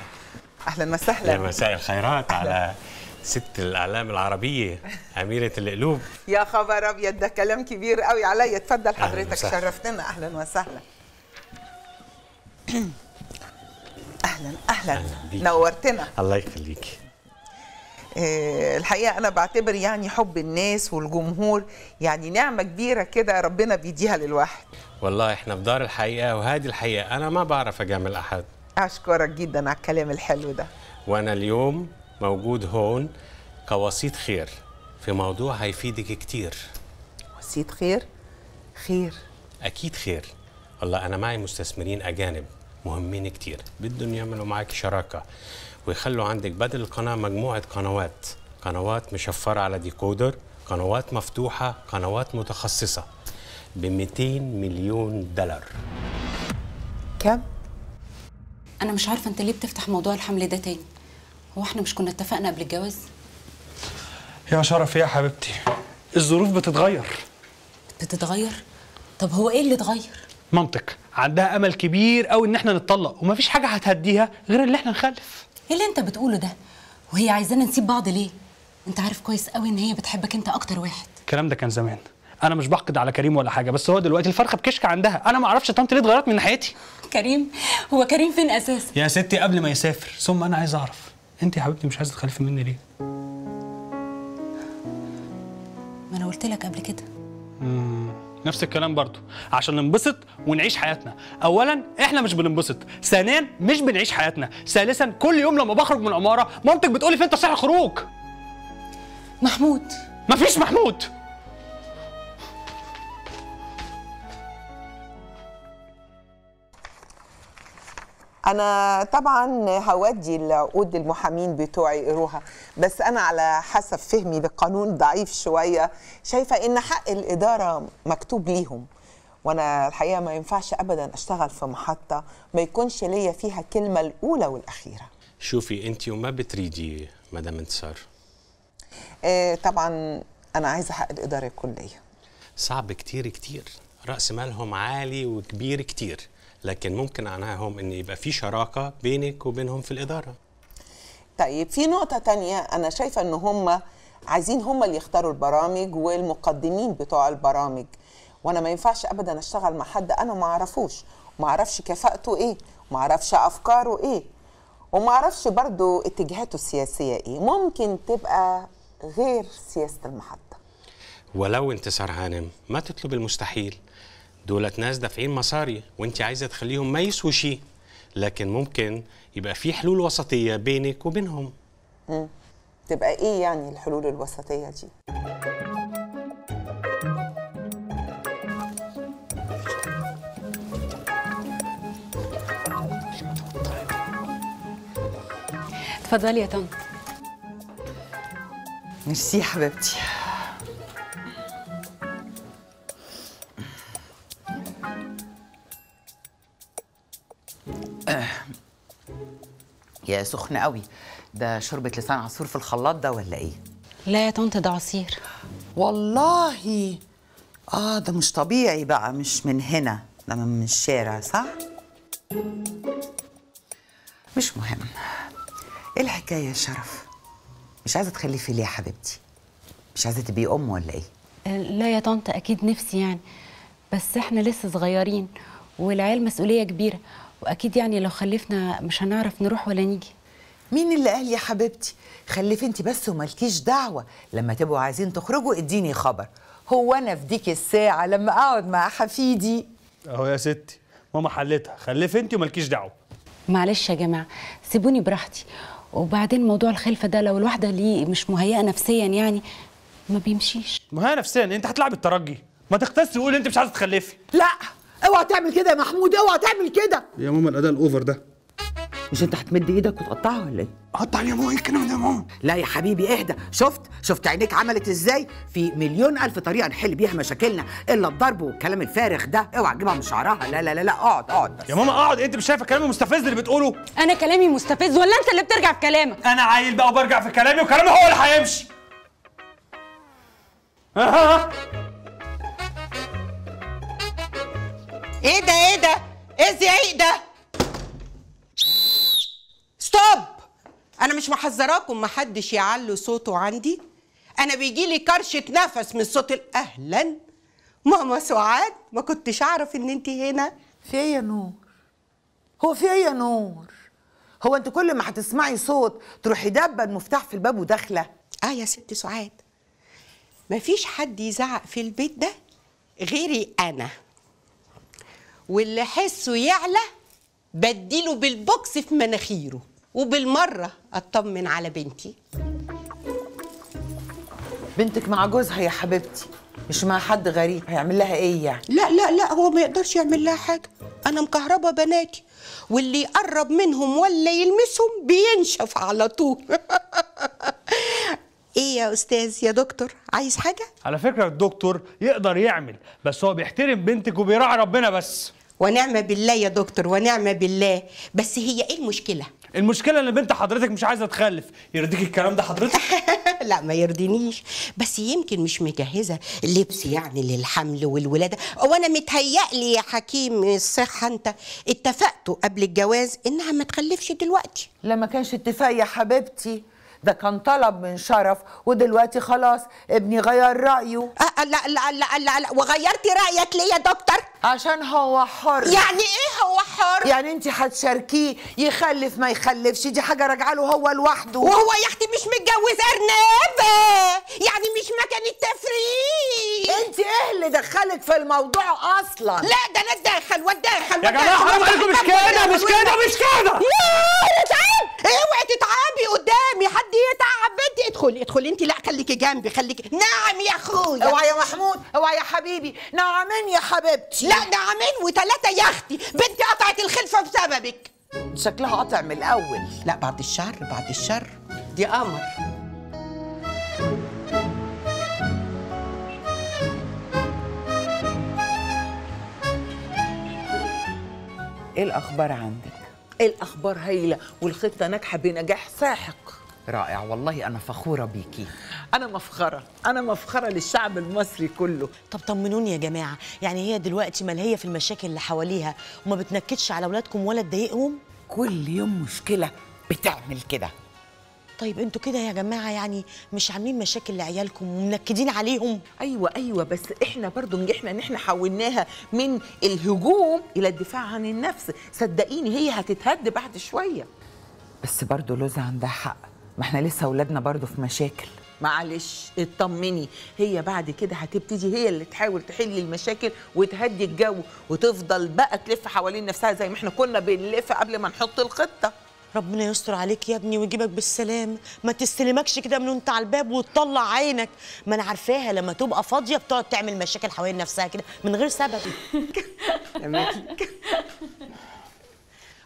اهلا وسهلا. يا مساء الخيرات على ست الاعلام العربيه اميره القلوب. يا خبر ابيض، ده كلام كبير قوي عليا. اتفضل حضرتك، شرفتنا. اهلا وسهلا. اهلا اهلا, أهلاً نورتنا. الله يخليكي. أه الحقيقه انا بعتبر يعني حب الناس والجمهور يعني نعمه كبيره كده ربنا بيديها للواحد. والله احنا في دار الحقيقه وهذه الحقيقه انا ما بعرف اجامل احد. اشكرك جدا على الكلام الحلو ده. وانا اليوم موجود هون كوسيط خير في موضوع هيفيدك كتير. وسيط خير؟ خير اكيد خير. والله انا معي مستثمرين اجانب مهمين كتير، بدهم يعملوا معاك شراكه ويخلوا عندك بدل القناه مجموعه قنوات، قنوات مشفره على ديكودر، قنوات مفتوحه، قنوات متخصصه ب مئتين مليون دولار. كم؟ انا مش عارفه انت ليه بتفتح موضوع الحمل ده تاني؟ هو احنا مش كنا اتفقنا قبل الجواز؟ يا شرف يا حبيبتي، الظروف بتتغير. بتتغير؟ طب هو ايه اللي اتغير؟ منطق، عندها امل كبير قوي ان احنا نتطلق ومفيش حاجه هتهديها غير اللي احنا نخلف. ايه اللي انت بتقوله ده؟ وهي عايزانا نسيب بعض ليه؟ انت عارف كويس قوي ان هي بتحبك انت اكتر واحد. الكلام ده كان زمان، انا مش بحقد على كريم ولا حاجه، بس هو دلوقتي الفرخه بكشك عندها. انا ما اعرفش طنط ليه اتغيرت من ناحيتي. كريم؟ هو كريم فين اساسا؟ يا ستي قبل ما يسافر، ثم انا عايز اعرف انت يا حبيبتي مش عايزه تخلفي مني ليه؟ ما انا قلت لك قبل كده. امم نفس الكلام برضه، عشان ننبسط ونعيش حياتنا. اولا احنا مش بننبسط، ثانيا مش بنعيش حياتنا، ثالثا كل يوم لما بخرج من عماره مامتك بتقولي فين تصحيح الخروج. محمود مفيش محمود. انا طبعا هودي العقود المحامين بتوعي يقروها، بس انا على حسب فهمي للقانون ضعيف شويه، شايفه ان حق الاداره مكتوب ليهم، وانا الحقيقه ما ينفعش ابدا اشتغل في محطه ما يكونش ليا فيها كلمه الاولى والاخيره. شوفي انت وما بتريدي مدام انتصار. آه طبعا انا عايزه حق الاداره الكليه. صعب كتير كتير، راس مالهم عالي وكبير كتير، لكن ممكن عناهم ان يبقى في شراكه بينك وبينهم في الاداره. طيب في نقطه تانية انا شايفه ان هم عايزين هم اللي يختاروا البرامج والمقدمين بتوع البرامج، وانا ما ينفعش ابدا اشتغل مع حد انا ما اعرفوش، ما اعرفش كفاءته ايه، ما اعرفش افكاره ايه، وما اعرفش برضو اتجاهاته السياسيه ايه، ممكن تبقى غير سياسه المحطه. ولو انتصار هانم ما تطلب المستحيل، دولت ناس دافعين مصاري وانت عايزه تخليهم ما يسوشي، لكن ممكن يبقى في حلول وسطيه بينك وبينهم. امم تبقى ايه يعني الحلول الوسطيه دي؟ اتفضلي يا طنط. ميرسي يا حبيبتي. يا سخن قوي، ده شوربة لسان عصفور في الخلاط ده ولا ايه؟ لا يا طنط ده عصير والله. اه ده مش طبيعي بقى، مش من هنا، ده من الشارع صح؟ مش مهم. ايه الحكاية يا شرف؟ مش عايزة تخلفي ليه يا حبيبتي؟ مش عايزة تبقي أم ولا ايه؟ لا يا طنط أكيد نفسي يعني، بس احنا لسه صغيرين والعيال مسؤولية كبيرة، واكيد يعني لو خلفنا مش هنعرف نروح ولا نيجي. مين اللي قال يا حبيبتي؟ خلفي انت بس ومالكيش دعوه، لما تبقوا عايزين تخرجوا اديني خبر. هو انا في ديك الساعه لما اقعد مع حفيدي؟ اهو يا ستي ماما حلتها، خلفي انت ومالكيش دعوه. معلش يا جماعه سيبوني براحتي، وبعدين موضوع الخلفه ده لو الواحده ليه مش مهيئه نفسيا يعني ما بيمشيش. مهيئه نفسيا؟ انت هتلعب الترجي، ما تختصي وقولي انت مش عايزه تخلفي. لا اوعى تعمل كده يا محمود، اوعى تعمل كده يا ماما. الاداء الاوفر ده مش انت هتمد ايدك وتقطعها ولا ايه؟ قطع يا ماما، ايه الكلام ده يا ماما؟ لا يا حبيبي اهدى. شفت شفت عينيك عملت ازاي؟ في مليون الف طريقه نحل بيها مشاكلنا الا الضرب والكلام الفارغ ده. اوعى تجيبها من شعرها. لا لا لا لا اقعد اقعد بس. يا ماما اقعد، انت مش شايفه كلامي مستفز اللي بتقوله؟ انا كلامي مستفز ولا انت اللي بترجع في كلامك؟ انا عيل بقى وبرجع في كلامي، وكلامي هو اللي هيمشي. ايه ده ايه ده؟ ايه الزعيق ده؟ ستوب! انا مش محذراكم محدش يعلو صوته عندي، انا بيجيلي كرشه نفس من صوت الاهلا. ماما سعاد، ما كنتش اعرف ان انت هنا. في ايه يا نور؟ هو في ايه يا نور؟ هو انت كل ما هتسمعي صوت تروحي دبه المفتاح في الباب وداخله؟ اه يا ست سعاد، مفيش حد يزعق في البيت ده غيري انا، واللي حسه يعلى بديله بالبوكس في مناخيره، وبالمره اطمن على بنتي. بنتك مع جوزها يا حبيبتي، مش مع حد غريب، هيعمل لها ايه يعني؟ لا لا لا، هو ما يقدرش يعمل لها حاجه، انا مكهربه بناتي، واللي يقرب منهم ولا يلمسهم بينشف على طول. ايه يا استاذ يا دكتور، عايز حاجه؟ على فكره الدكتور يقدر يعمل، بس هو بيحترم بنتك وبيراعي ربنا بس. ونعمه بالله يا دكتور، ونعمه بالله. بس هي ايه المشكله؟ المشكله ان بنت حضرتك مش عايزه تخلف. يرضيك الكلام ده حضرتك؟ لا ما يرضينيش، بس يمكن مش مجهزه اللبس يعني للحمل والولاده، او انا متهيألي يا حكيم الصحه انت اتفقتوا قبل الجواز انها ما تخلفش دلوقتي. لا ما كانش اتفاق يا حبيبتي، ده كان طلب من شرف، ودلوقتي خلاص ابني غير رأيه. أه لا لا لا لا لا، وغيرتي رأيك ليه يا دكتور؟ عشان هو حر. يعني ايه هو حر؟ يعني انت هتشاركيه يخلف ما يخلفش، دي حاجة راجعة له هو لوحده. وهو يا اختي مش متجوز أرنبة، يعني مش مكان التفريق. انت ايه اللي دخلك في الموضوع أصلا؟ لا ده أنا اتدخل واتدخل. يا جماعة حرام عليكم، مش كده مش كده مش كده. ياه تعب، اوعي تتعبي قدامي، حد يتعب بنتي. ادخلي ادخلي انت، لا خليكي جنبي خليكي. نعم يا اخويا. اوعي يا محمود، اوعي يا حبيبي. نعمين يا حبيبتي. لا نعمين وثلاثه يا اختي، بنتي قطعت الخلفه بسببك. شكلها قطع من الاول. لا بعد الشر بعد الشر، دي قمر. ايه الاخبار عندك؟ ايه الاخبار هايله، والخطه ناجحه بنجاح ساحق. رائع والله، أنا فخورة بيكي. أنا مفخرة، أنا مفخرة للشعب المصري كله. طب طمنوني يا جماعة، يعني هي دلوقتي ملهية في المشاكل اللي حواليها وما بتنكدش على أولادكم ولا تضايقهم؟ كل يوم مشكلة بتعمل كده. طيب انتوا كده يا جماعة يعني مش عاملين مشاكل لعيالكم ومنكدين عليهم؟ أيوة أيوة، بس إحنا برضو نجحنا إن إحنا حولناها من الهجوم إلى الدفاع عن النفس. صدقيني هي هتتهد بعد شوية. بس برضو لوزة عندها حق، ما احنا لسه اولادنا برضه في مشاكل. معلش اطمني، هي بعد كده هتبتدي هي اللي تحاول تحل المشاكل وتهدي الجو، وتفضل بقى تلف حوالين نفسها زي ما احنا كنا بنلف قبل ما نحط الخطه. ربنا يستر عليك يا ابني ويجيبك بالسلام، ما تستلمكش كده من وانت على الباب وتطلع عينك. ما انا عارفاها لما تبقى فاضيه بتقعد تعمل مشاكل حوالين نفسها كده من غير سبب.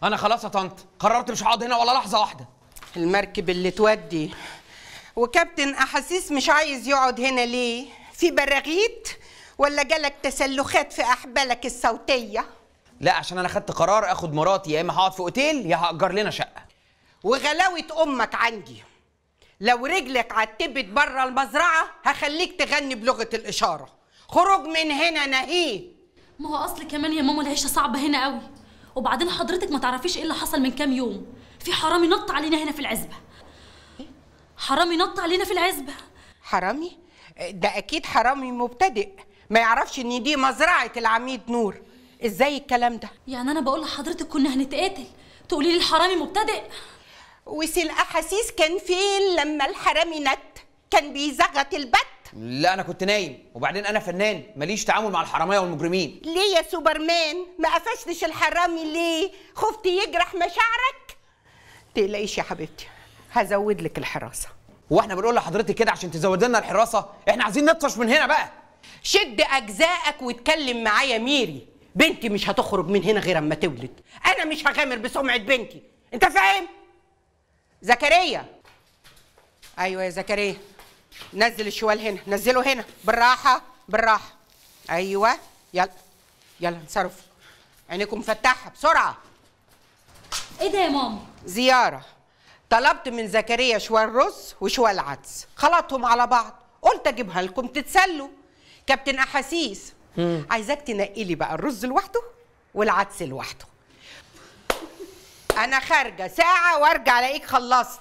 انا خلاص يا طنط، قررت مش هقعد هنا ولا لحظه واحده. المركب اللي تودي، وكابتن احاسيس مش عايز يقعد هنا ليه؟ في براغيث ولا جالك تسلخات في احبالك الصوتيه؟ لا عشان انا خدت قرار اخد مراتي، يا اما هقعد في اوتيل يا هاجر لنا شقه. وغلاوه امك عندي، لو رجلك عتبت بره المزرعه هخليك تغني بلغه الاشاره. خروج من هنا نهيه. ما هو اصل كمان يا ماما العيشه صعبه هنا قوي، وبعدين حضرتك ما تعرفيش ايه اللي حصل من كام يوم. في حرامي نط علينا هنا في العزبه. حرامي نط علينا في العزبه. حرامي؟ ده اكيد حرامي مبتدئ، ما يعرفش ان دي مزرعه العميد نور. ازاي الكلام ده؟ يعني انا بقول لحضرتك كنا هنتقاتل، تقولي لي الحرامي مبتدئ؟ وسيل احاسيس كان فين لما الحرامي نط؟ كان بيزغط البت؟ لا انا كنت نايم، وبعدين انا فنان ماليش تعامل مع الحراميه والمجرمين. ليه يا سوبرمان؟ ما قفشتش الحرامي ليه؟ خفت يجرح مشاعرك؟ تقلقيش يا حبيبتي، هزود لك الحراسه. واحنا بنقول لحضرتك كده عشان تزود لنا الحراسه؟ احنا عايزين نطفش من هنا بقى. شد اجزائك واتكلم معايا ميري، بنتي مش هتخرج من هنا غير اما تولد، انا مش هغامر بسمعه بنتي، انت فاهم؟ زكريا. ايوه يا زكريا، نزل الشوال هنا، نزله هنا بالراحه بالراحه. ايوه يلا يلا انصرفوا، عينيكم فتحها بسرعه. ايه ده يا ماما؟ زيارة، طلبت من زكريا شوال رز وشوال عدس، خلطهم على بعض، قلت اجيبها لكم تتسلوا. كابتن احاسيس عايزاك تنقلي بقى الرز لوحده والعدس لوحده. انا خارجه ساعه وارجع الاقيك خلصت.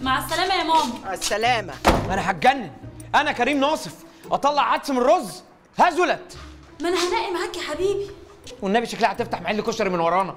مع السلامه يا ماما. مع السلامه. انا هتجنن، انا كريم ناصف اطلع عدس من الرز هزلت. ما انا هنقي معاك يا حبيبي. والنبي شكلها هتفتح محل كشري من ورانا.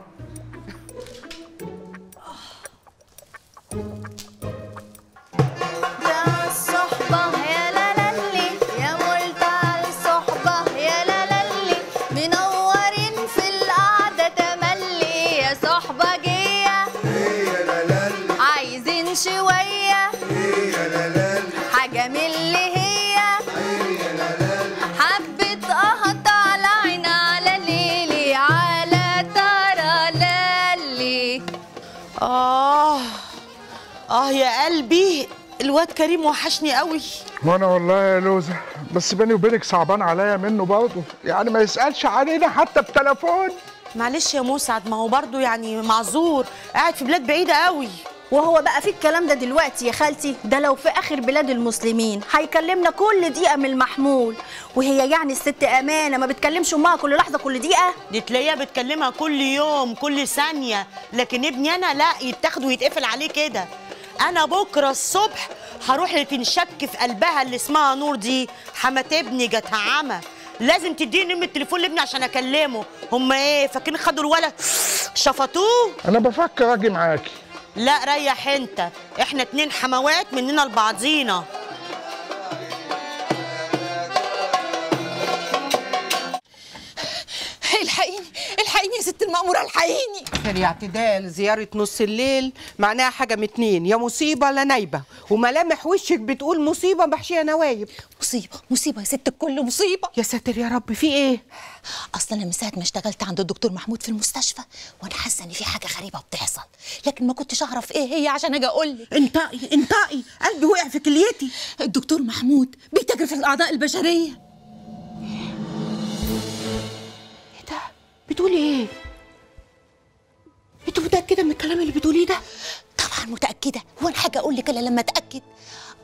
اه يا قلبي الواد كريم وحشني قوي. ما انا والله يا لوزه، بس بيني وبينك صعبان عليا منه برضه، يعني ما يسالش علينا حتى بتليفون. معلش يا مسعد، ما هو برضه يعني معذور، قاعد في بلاد بعيده قوي. وهو بقى في الكلام ده دلوقتي يا خالتي؟ ده لو في اخر بلاد المسلمين هيكلمنا كل دقيقه من المحمول، وهي يعني الست امانه ما بتكلمش امها كل لحظه كل دقيقه؟ دي تلاقيها بتكلمها كل يوم كل ثانيه، لكن ابني انا لا، يتاخد ويتقفل عليه كده. أنا بكرة الصبح هروح لتنشك في قلبها اللي اسمها نور دي، حمات ابني جاتها عمى، لازم تديني نمرة التليفون لابني عشان أكلمه. هم إيه فاكرين خدوا الولد شفطوه؟ أنا بفكر أجي معاكي. لا ريح أنت، إحنا اتنين حموات مننا لبعضينا. الحقيني الحقيني يا ست المأمورة الحقيني. خير يا اعتدال، زيارة نص الليل معناها حاجة من اتنين، يا مصيبة لا نايبة، وملامح وشك بتقول مصيبة محشية نوايب. مصيبة مصيبة يا ست الكل مصيبة. يا ساتر يا رب، في ايه؟ أصل أنا من ساعة ما اشتغلت عند الدكتور محمود في المستشفى وأنا حاسة إن في حاجة غريبة بتحصل، لكن ما كنتش أعرف إيه هي عشان أجي أقول لك. انطقي انطقي، قلبي وقع في كليتي. الدكتور محمود بيتاجر في الأعضاء البشرية. بتقولي ايه؟ انت متأكدة من الكلام اللي بتقوليه ده؟ طبعا متأكدة، هو انا حاجة اقول لك الا لما اتأكد؟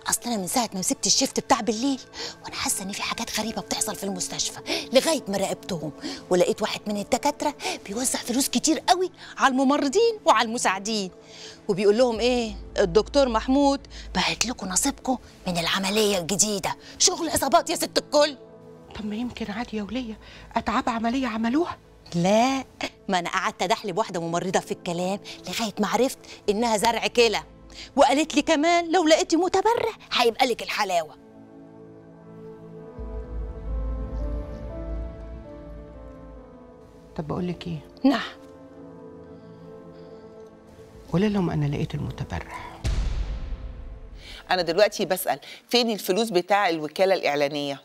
اصل انا من ساعة ما مسكت الشيفت بتاع بالليل وانا حاسة ان في حاجات غريبة بتحصل في المستشفى لغاية ما راقبتهم، ولقيت واحد من الدكاترة بيوزع فلوس كتير قوي على الممرضين وعلى المساعدين، وبيقول لهم ايه؟ الدكتور محمود بعت لكم نصيبكم من العملية الجديدة، شغل اصابات يا ست الكل. طب ما يمكن عادي يا ولية اتعاب عملية عملوها. لا، ما انا قعدت ادحلب واحده ممرضه في الكلام لغايه ما عرفت انها زرع كلى، وقالت لي كمان لو لقيتي متبرع هيبقى لك الحلاوه. طب بقول لك ايه؟ نعم. قولي لهم انا لقيت المتبرع. انا دلوقتي بسال فين الفلوس بتاع الوكاله الاعلانيه؟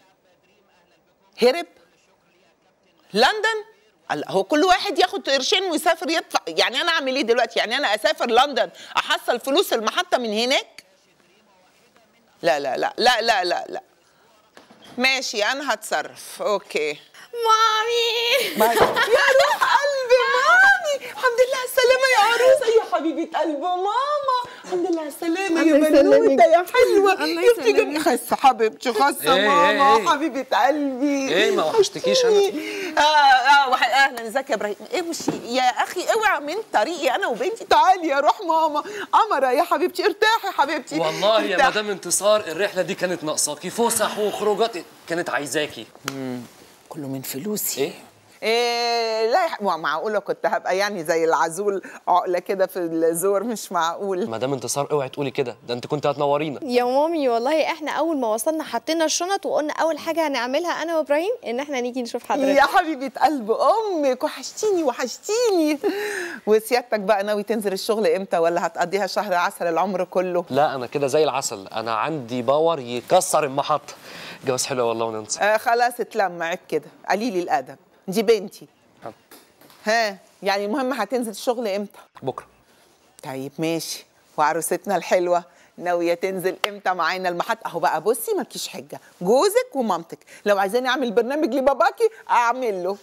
هرب؟ لندن؟ هو كل واحد ياخد قرشين ويسافر يدفع، يعني انا اعمل ايه دلوقتي؟ يعني انا اسافر لندن احصل فلوس المحطه من هناك؟ لا لا لا لا لا لا لا. ماشي انا هتصرف، اوكي. مامي يا روح قلبي مامي، الحمد لله على السلامه يا عروسه يا حبيبه قلب ماما، الحمد لله على السلامه يا بنوته يا حلوه. شفتي جبني خس حبيبتي، خاصه ماما حبيبه قلبي. ايه ما وحشتكيش انا؟ اه اه اهلا، ازيك يا ابراهيم؟ امشي يا اخي، اوعى من طريقي انا وبنتي. تعالي يا روح ماما قمره يا حبيبتي، ارتاحي يا حبيبتي. والله يا مدام انتصار الرحله دي كانت ناقصاكي، فسح وخروجات كانت عايزاكي. امم كله من فلوسي. ايه؟ إيه لا يح... معقوله كنت هبقى يعني زي العزول عقله كده في الزور؟ مش معقول. مدام انتصار اوعي تقولي كده، ده انت كنت هتنورينا يا مامي. والله احنا اول ما وصلنا حطينا الشنط وقلنا اول حاجه هنعملها انا وابراهيم ان احنا نيجي نشوف حضرتك. يا حبيبه قلب امك، وحشتيني وحشتيني. وسيادتك بقى ناوي تنزل الشغل امتى، ولا هتقضيها شهر عسل العمر كله؟ لا انا كده زي العسل، انا عندي باور يكسر المحطه. جواز حلوه والله وننسى. آه خلاص اتلم، عيب كده، قليل الادب، دي بنتي. حب. ها يعني المهم هتنزل الشغل امتى؟ بكره. طيب ماشي. وعروستنا الحلوه ناويه تنزل امتى معانا المحطه؟ اهو بقى بصي مالكيش حجه، جوزك ومامتك لو عايزاني اعمل برنامج لباباكي اعمل له.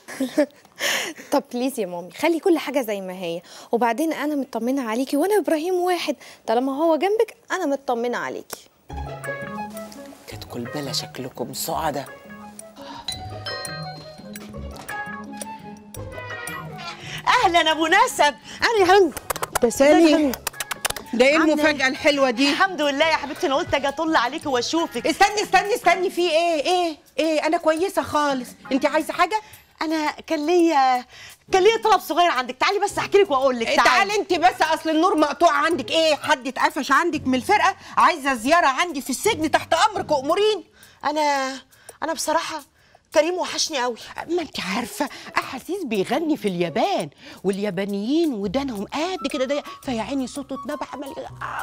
طب بليز يا مامي خلي كل حاجه زي ما هي، وبعدين انا مطمنه عليكي وانا ابراهيم واحد، طالما هو جنبك انا مطمنه عليكي. تدخل بلا شكلكم سعداء. اهلا ابو نسب. انا يا حمد تسالي ده ايه المفاجأة الحلوة دي؟ الحمد لله يا حبيبتي، انا قلت اجي اطل عليك واشوفك. استني استني استني، في ايه؟ ايه ايه؟ انا كويسة خالص. انت عايزة حاجة؟ انا كان ليا كان ليا طلب صغير عندك، تعالي بس احكي لك واقول لك. تعالي تعالي انت بس، اصل النور مقطوع عندك. ايه؟ حد اتقفش عندك من الفرقة؟ عايزة زيارة عندي في السجن؟ تحت امرك واموريني. انا انا بصراحة كريم وحشني قوي. ما انت عارفه احاسيس بيغني في اليابان، واليابانيين ودانهم قد كده ضيق، فيا عيني صوته اتنبح،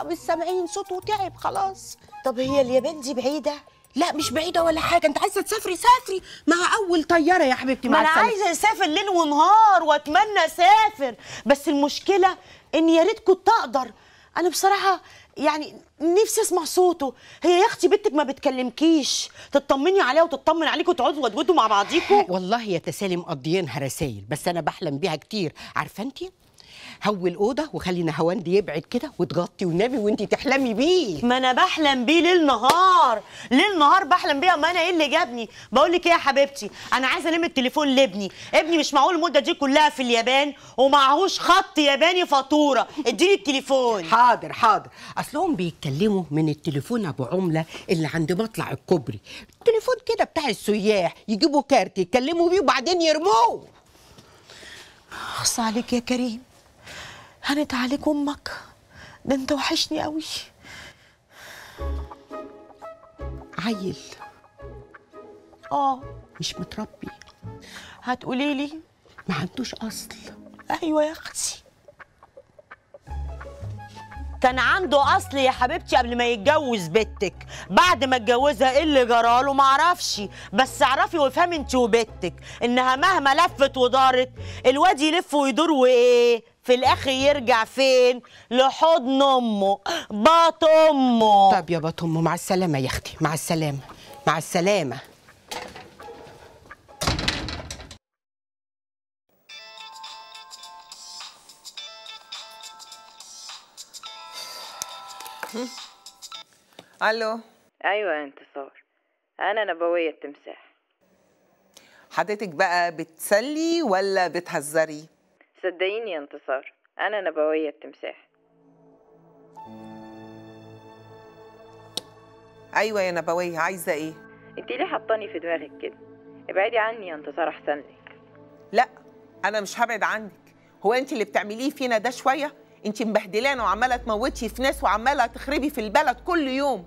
مش سامعين صوته وتعب خلاص. طب هي اليابان دي بعيده؟ لا مش بعيده ولا حاجه. انت عايزه تسافري سافري مع اول طياره يا حبيبتي. ما انا عايزه اسافر ليل ونهار واتمنى اسافر، بس المشكله ان يا ريت كنت اقدر. انا بصراحه يعني نفسي اسمع صوته. هي يا اختي بنتك ما بتكلمكيش، تطمني عليها وتطمن عليك وتقعدوا تودوا مع بعضيكوا. والله يا تسالي مقضيينها رسايل، بس انا بحلم بيها كتير. عارفه انت، هوي الاوضه وخلي نهاوند يبعد كده وتغطي ونامي وانت تحلمي بيه. ما انا بحلم بيه ليل نهار ليل نهار، بحلم بيه. ما انا ايه اللي جابني؟ بقول لك ايه يا حبيبتي، انا عايزه الم التليفون لابني. ابني مش معقول المده دي كلها في اليابان ومعهوش خط ياباني فاتوره. اديني التليفون. حاضر حاضر. اصلهم بيتكلموا من التليفون ابو عمله اللي عند مطلع الكوبري، التليفون كده بتاع السياح، يجيبوا كارت يتكلموا بيه وبعدين يرموه. اخص عليك يا كريم، هنت عليك امك، ده انت وحشني قوي. عيل اه مش متربي، هتقولي لي ما عندوش اصل. ايوه يا اختي، كان عنده اصل يا حبيبتي قبل ما يتجوز بنتك. بعد ما اتجوزها ايه اللي جراله ما اعرفش، بس اعرفي وافهمي انت وبنتك انها مهما لفت ودارت، الواد يلف ويدور وايه في الاخر يرجع فين؟ لحضن امه، باط امه. طب يا باط امه، مع السلامه يا اختي، مع السلامه مع السلامه. الو. ايوه يا انتصار، انا نبويه التمساح. حضرتك بقى بتسلي ولا بتهزري؟ صدقيني يا انتصار، أنا نبوية التمساح. أيوة يا نبوية، عايزة إيه؟ أنت ليه حطاني في دماغك كده؟ ابعدي عني يا انتصار أحسن لك. لأ، أنا مش هبعد عنك، هو أنت اللي بتعمليه فينا ده شوية؟ أنت مبهدلانا وعمالة تموتي في ناس وعمالة تخربي في البلد كل يوم.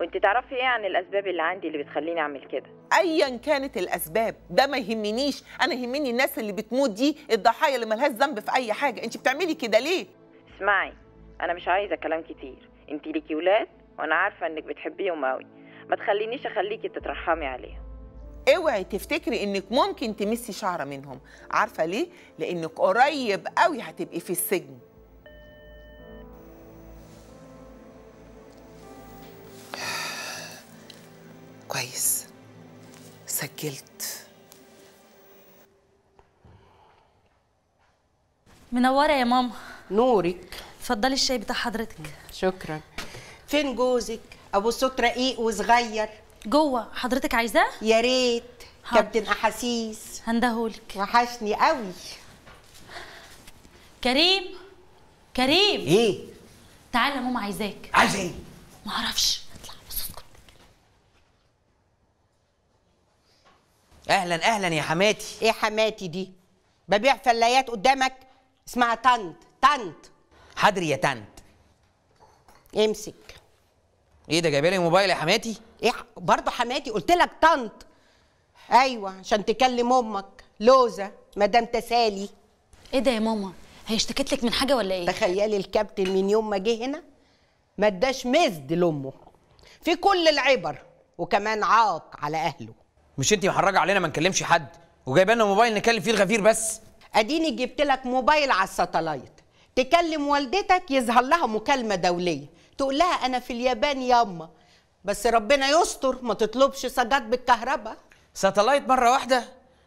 وأنت تعرفي إيه عن الأسباب اللي عندي اللي بتخليني أعمل كده؟ ايا كانت الاسباب ده ما يهمنيش، انا يهمني الناس اللي بتموت دي، الضحايا اللي مالهاش ذنب في اي حاجه. انت بتعملي كده ليه؟ اسمعي، انا مش عايزه كلام كتير، انت ليكي ولاد وانا عارفه انك بتحبيهم قوي، ما تخلينيش اخليكي تترحمي عليهم. اوعي تفتكري انك ممكن تمسي شعره منهم، عارفه ليه؟ لانك قريب قوي هتبقي في السجن. كويس، سجلت. منورة يا ماما. نورك. اتفضلي الشاي بتاع حضرتك. شكرا. فين جوزك؟ ابو صوت رقيق وصغير. جوه، حضرتك عايزاه؟ يا ريت. كابتن احاسيس هندهولك. وحشني قوي. كريم كريم. ايه؟ تعالى ماما عايزاك. عايزة ايه؟ ما اعرفش. اهلا اهلا يا حماتي. ايه حماتي دي؟ ببيع فلايات قدامك اسمها طنط طنط. حاضري يا طنط. امسك. ايه ده، جايبه لي موبايل يا حماتي؟ ايه برضه حماتي؟ قلت لك طنط. ايوه عشان تكلم امك لوزه مدام تسالي. ايه ده يا ماما، هي اشتكت لك من حاجه ولا ايه؟ تخيلي الكابتن من يوم ما جه هنا ما اداش مزد لامه في كل العبر، وكمان عاق على اهله. مش انتي محرجه علينا ما نكلمش حد وجايبه لنا موبايل نكلم فيه الغفير بس؟ اديني جبت لك موبايل على الساتلايت تكلم والدتك، يظهر لها مكالمه دوليه تقول لها انا في اليابان ياما، بس ربنا يستر ما تطلبش سجاد بالكهرباء. ساتلايت مره واحده؟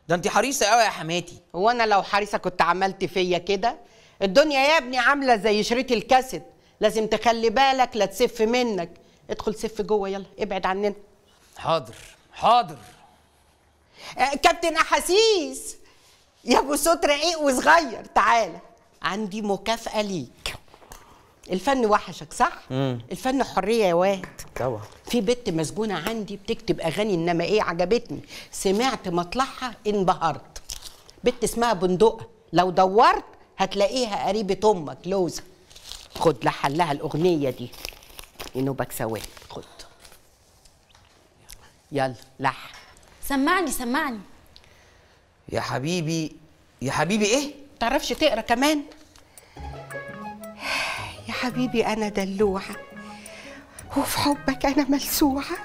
ده انتي حريصه قوي يا حماتي. هو انا لو حريصه كنت عملت فيا كده؟ الدنيا يا ابني عامله زي شريط الكاسيت، لازم تخلي بالك لا تسف منك. ادخل سف جوه، يلا ابعد عننا. حاضر حاضر. كابتن احاسيس يا ابو صوت رقيق وصغير تعالى عندي مكافأة ليك. الفن وحشك صح؟ مم. الفن حرية يا واد. طبعا. في بنت مسجونة عندي بتكتب أغاني إنما إيه عجبتني، سمعت مطلعها انبهرت. بنت اسمها بندقة، لو دورت هتلاقيها قريبة أمك لوزة. خد لحلها الأغنية دي. ينوبك سواد، خد. يلا لحن. سمعني سمعني. يا حبيبي يا حبيبي إيه؟ تعرفش تقرا كمان؟ يا حبيبي أنا دلوعة وفي حبك أنا ملسوعة،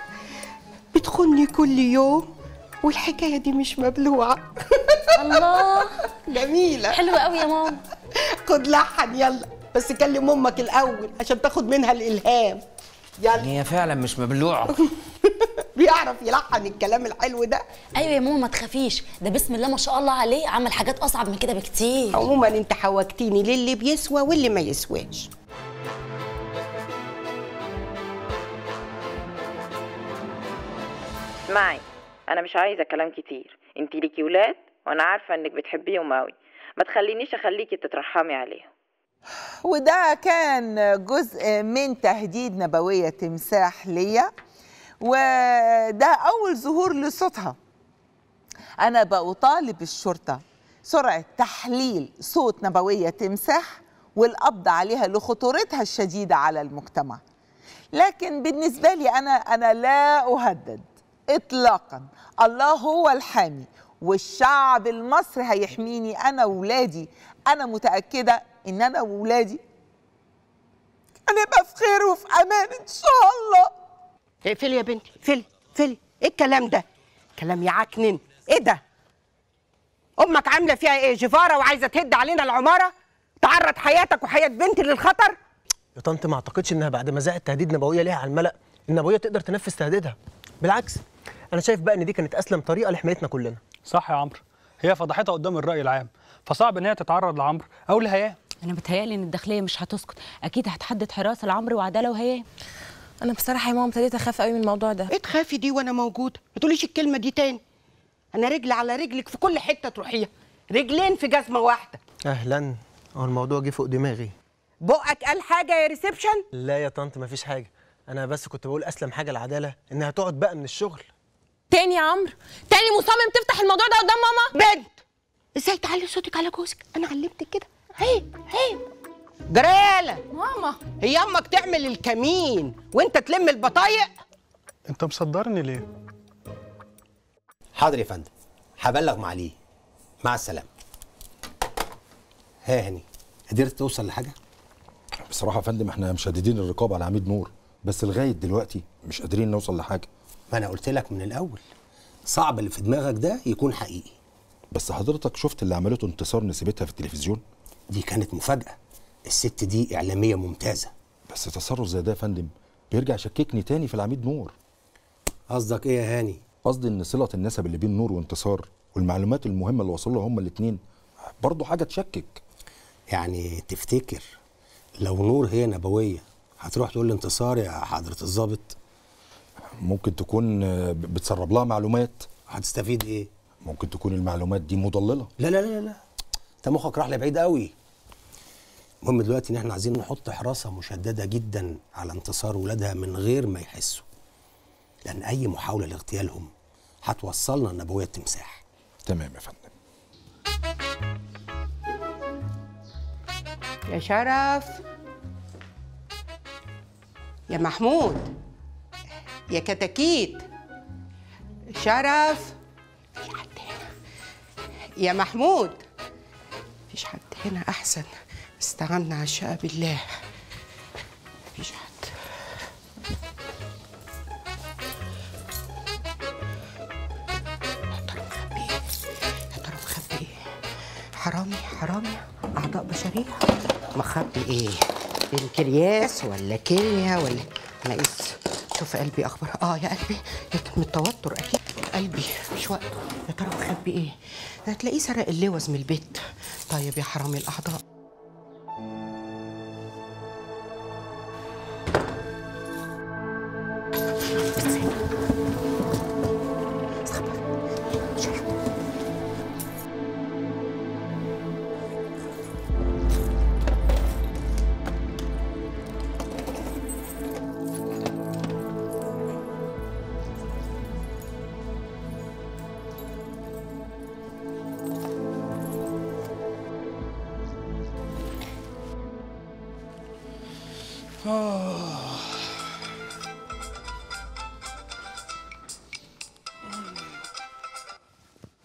بتخوني كل يوم والحكاية دي مش مبلوعة. الله جميلة، حلوة قوي يا ماما. خد لحن يلا، بس كلم أمك الأول عشان تاخد منها الإلهام. يلا هي فعلا مش مبلوعة. بيعرف يلحن الكلام الحلو ده. ايوه يا ماما ما تخافيش، ده بسم الله ما شاء الله عليه عمل حاجات اصعب من كده بكتير. عموما انت حوجتيني للي بيسوى واللي ما يسواش. معي انا مش عايزه كلام كتير، انت ليكي ولاد وانا عارفه انك بتحبيهم قوي، ما تخلينيش اخليكي تترحمي عليهم. وده كان جزء من تهديد نبوية تمساح ليا، وده أول ظهور لصوتها. أنا بأطالب الشرطة سرعة تحليل صوت نبوية تمساح والقبض عليها لخطورتها الشديدة على المجتمع. لكن بالنسبة لي أنا أنا لا أهدد إطلاقا، الله هو الحامي والشعب المصري هيحميني أنا وولادي. أنا متأكدة إن أنا وولادي هنبقى في خير وفي أمان إن شاء الله. اقفلي يا بنتي، اقفلي اقفلي، ايه الكلام ده؟ كلام يعكنن، ايه ده؟ امك عامله فيها ايه؟ جفاره وعايزه تهد علينا العماره؟ تعرض حياتك وحياه بنتي للخطر؟ يا طنط ما اعتقدش انها بعد ما زاقت تهديد نبويه ليها على الملأ، النبويه تقدر تنفذ تهديدها، بالعكس انا شايف بقى ان دي كانت اسلم طريقه لحمايتنا كلنا. صح يا عمرو، هي فضحتها قدام الراي العام، فصعب ان هي تتعرض لعمرو او لهيام. انا بتهيألي ان الداخليه مش هتسكت، اكيد هتحدد حراسه لعمرو وعداله وهيام. أنا بصراحة يا ماما ابتديت أخاف قوي من الموضوع ده. إيه تخافي دي وأنا موجودة؟ ما تقوليش الكلمة دي تاني. أنا رجل على رجلك في كل حتة تروحيها، رجلين في جزمة واحدة. أهلاً، هو الموضوع جه فوق دماغي. بقك قال حاجة يا ريسبشن؟ لا يا طنط مفيش حاجة، أنا بس كنت بقول أسلم حاجة العدالة إنها تقعد بقى من الشغل. تاني يا عمرو، تاني مصمم تفتح الموضوع ده قدام ماما؟ بنت إزاي تعلي صوتك على جوزك؟ أنا علمتك كده، عيب عيب. جرالة ماما، هي امك تعمل الكمين وانت تلم البطايق؟ انت مصدرني ليه؟ حاضر يا فندم، هبلغ معاليه، مع السلامه. ها هاني، قدرت توصل لحاجه؟ بصراحه يا فندم احنا مشددين الرقابه على عميد نور، بس لغايه دلوقتي مش قادرين نوصل لحاجه. ما انا قلت لك من الاول، صعب اللي في دماغك ده يكون حقيقي. بس حضرتك شفت اللي عملته انتصار نسيبتها في التلفزيون؟ دي كانت مفاجاه، الست دي إعلامية ممتازة. بس تصرف زي ده يا فندم بيرجع يشككني تاني في العميد نور. قصدك إيه يا هاني؟ قصدي إن صلة النسب اللي بين نور وانتصار والمعلومات المهمة اللي وصلوا لها هما الاتنين برضه حاجة تشكك. يعني تفتكر لو نور هي نبوية هتروح تقول لانتصار يا حضرة الظابط؟ ممكن تكون بتسرب لها معلومات. هتستفيد إيه؟ ممكن تكون المعلومات دي مضللة. لا لا لا لا، أنت مخك راح لبعيد قوي. المهم دلوقتي ان احنا عايزين نحط حراسه مشدده جدا على انتصار ولادها من غير ما يحسوا، لان اي محاوله لاغتيالهم هتوصلنا لنبويه التمساح. تمام يا فندم. يا شرف، يا محمود، يا كتاكيت. شرف، مفيش حد هنا. يا محمود، مفيش حد هنا احسن، استغنى عشاء بالله. مفيش حد. يا ترى مخبي ايه؟ يا ترى مخبي ايه؟ حرامي حرامي اعضاء بشريه. مخبي ايه؟ بنكرياس ولا كليه ولا انا ايه؟ شوف قلبي اخبار. اه يا قلبي من التوتر اكيد قلبي مش وقته. يا ترى مخبي ايه؟ هتلاقيه سرق اللوز من البيت. طيب يا حرامي الاعضاء.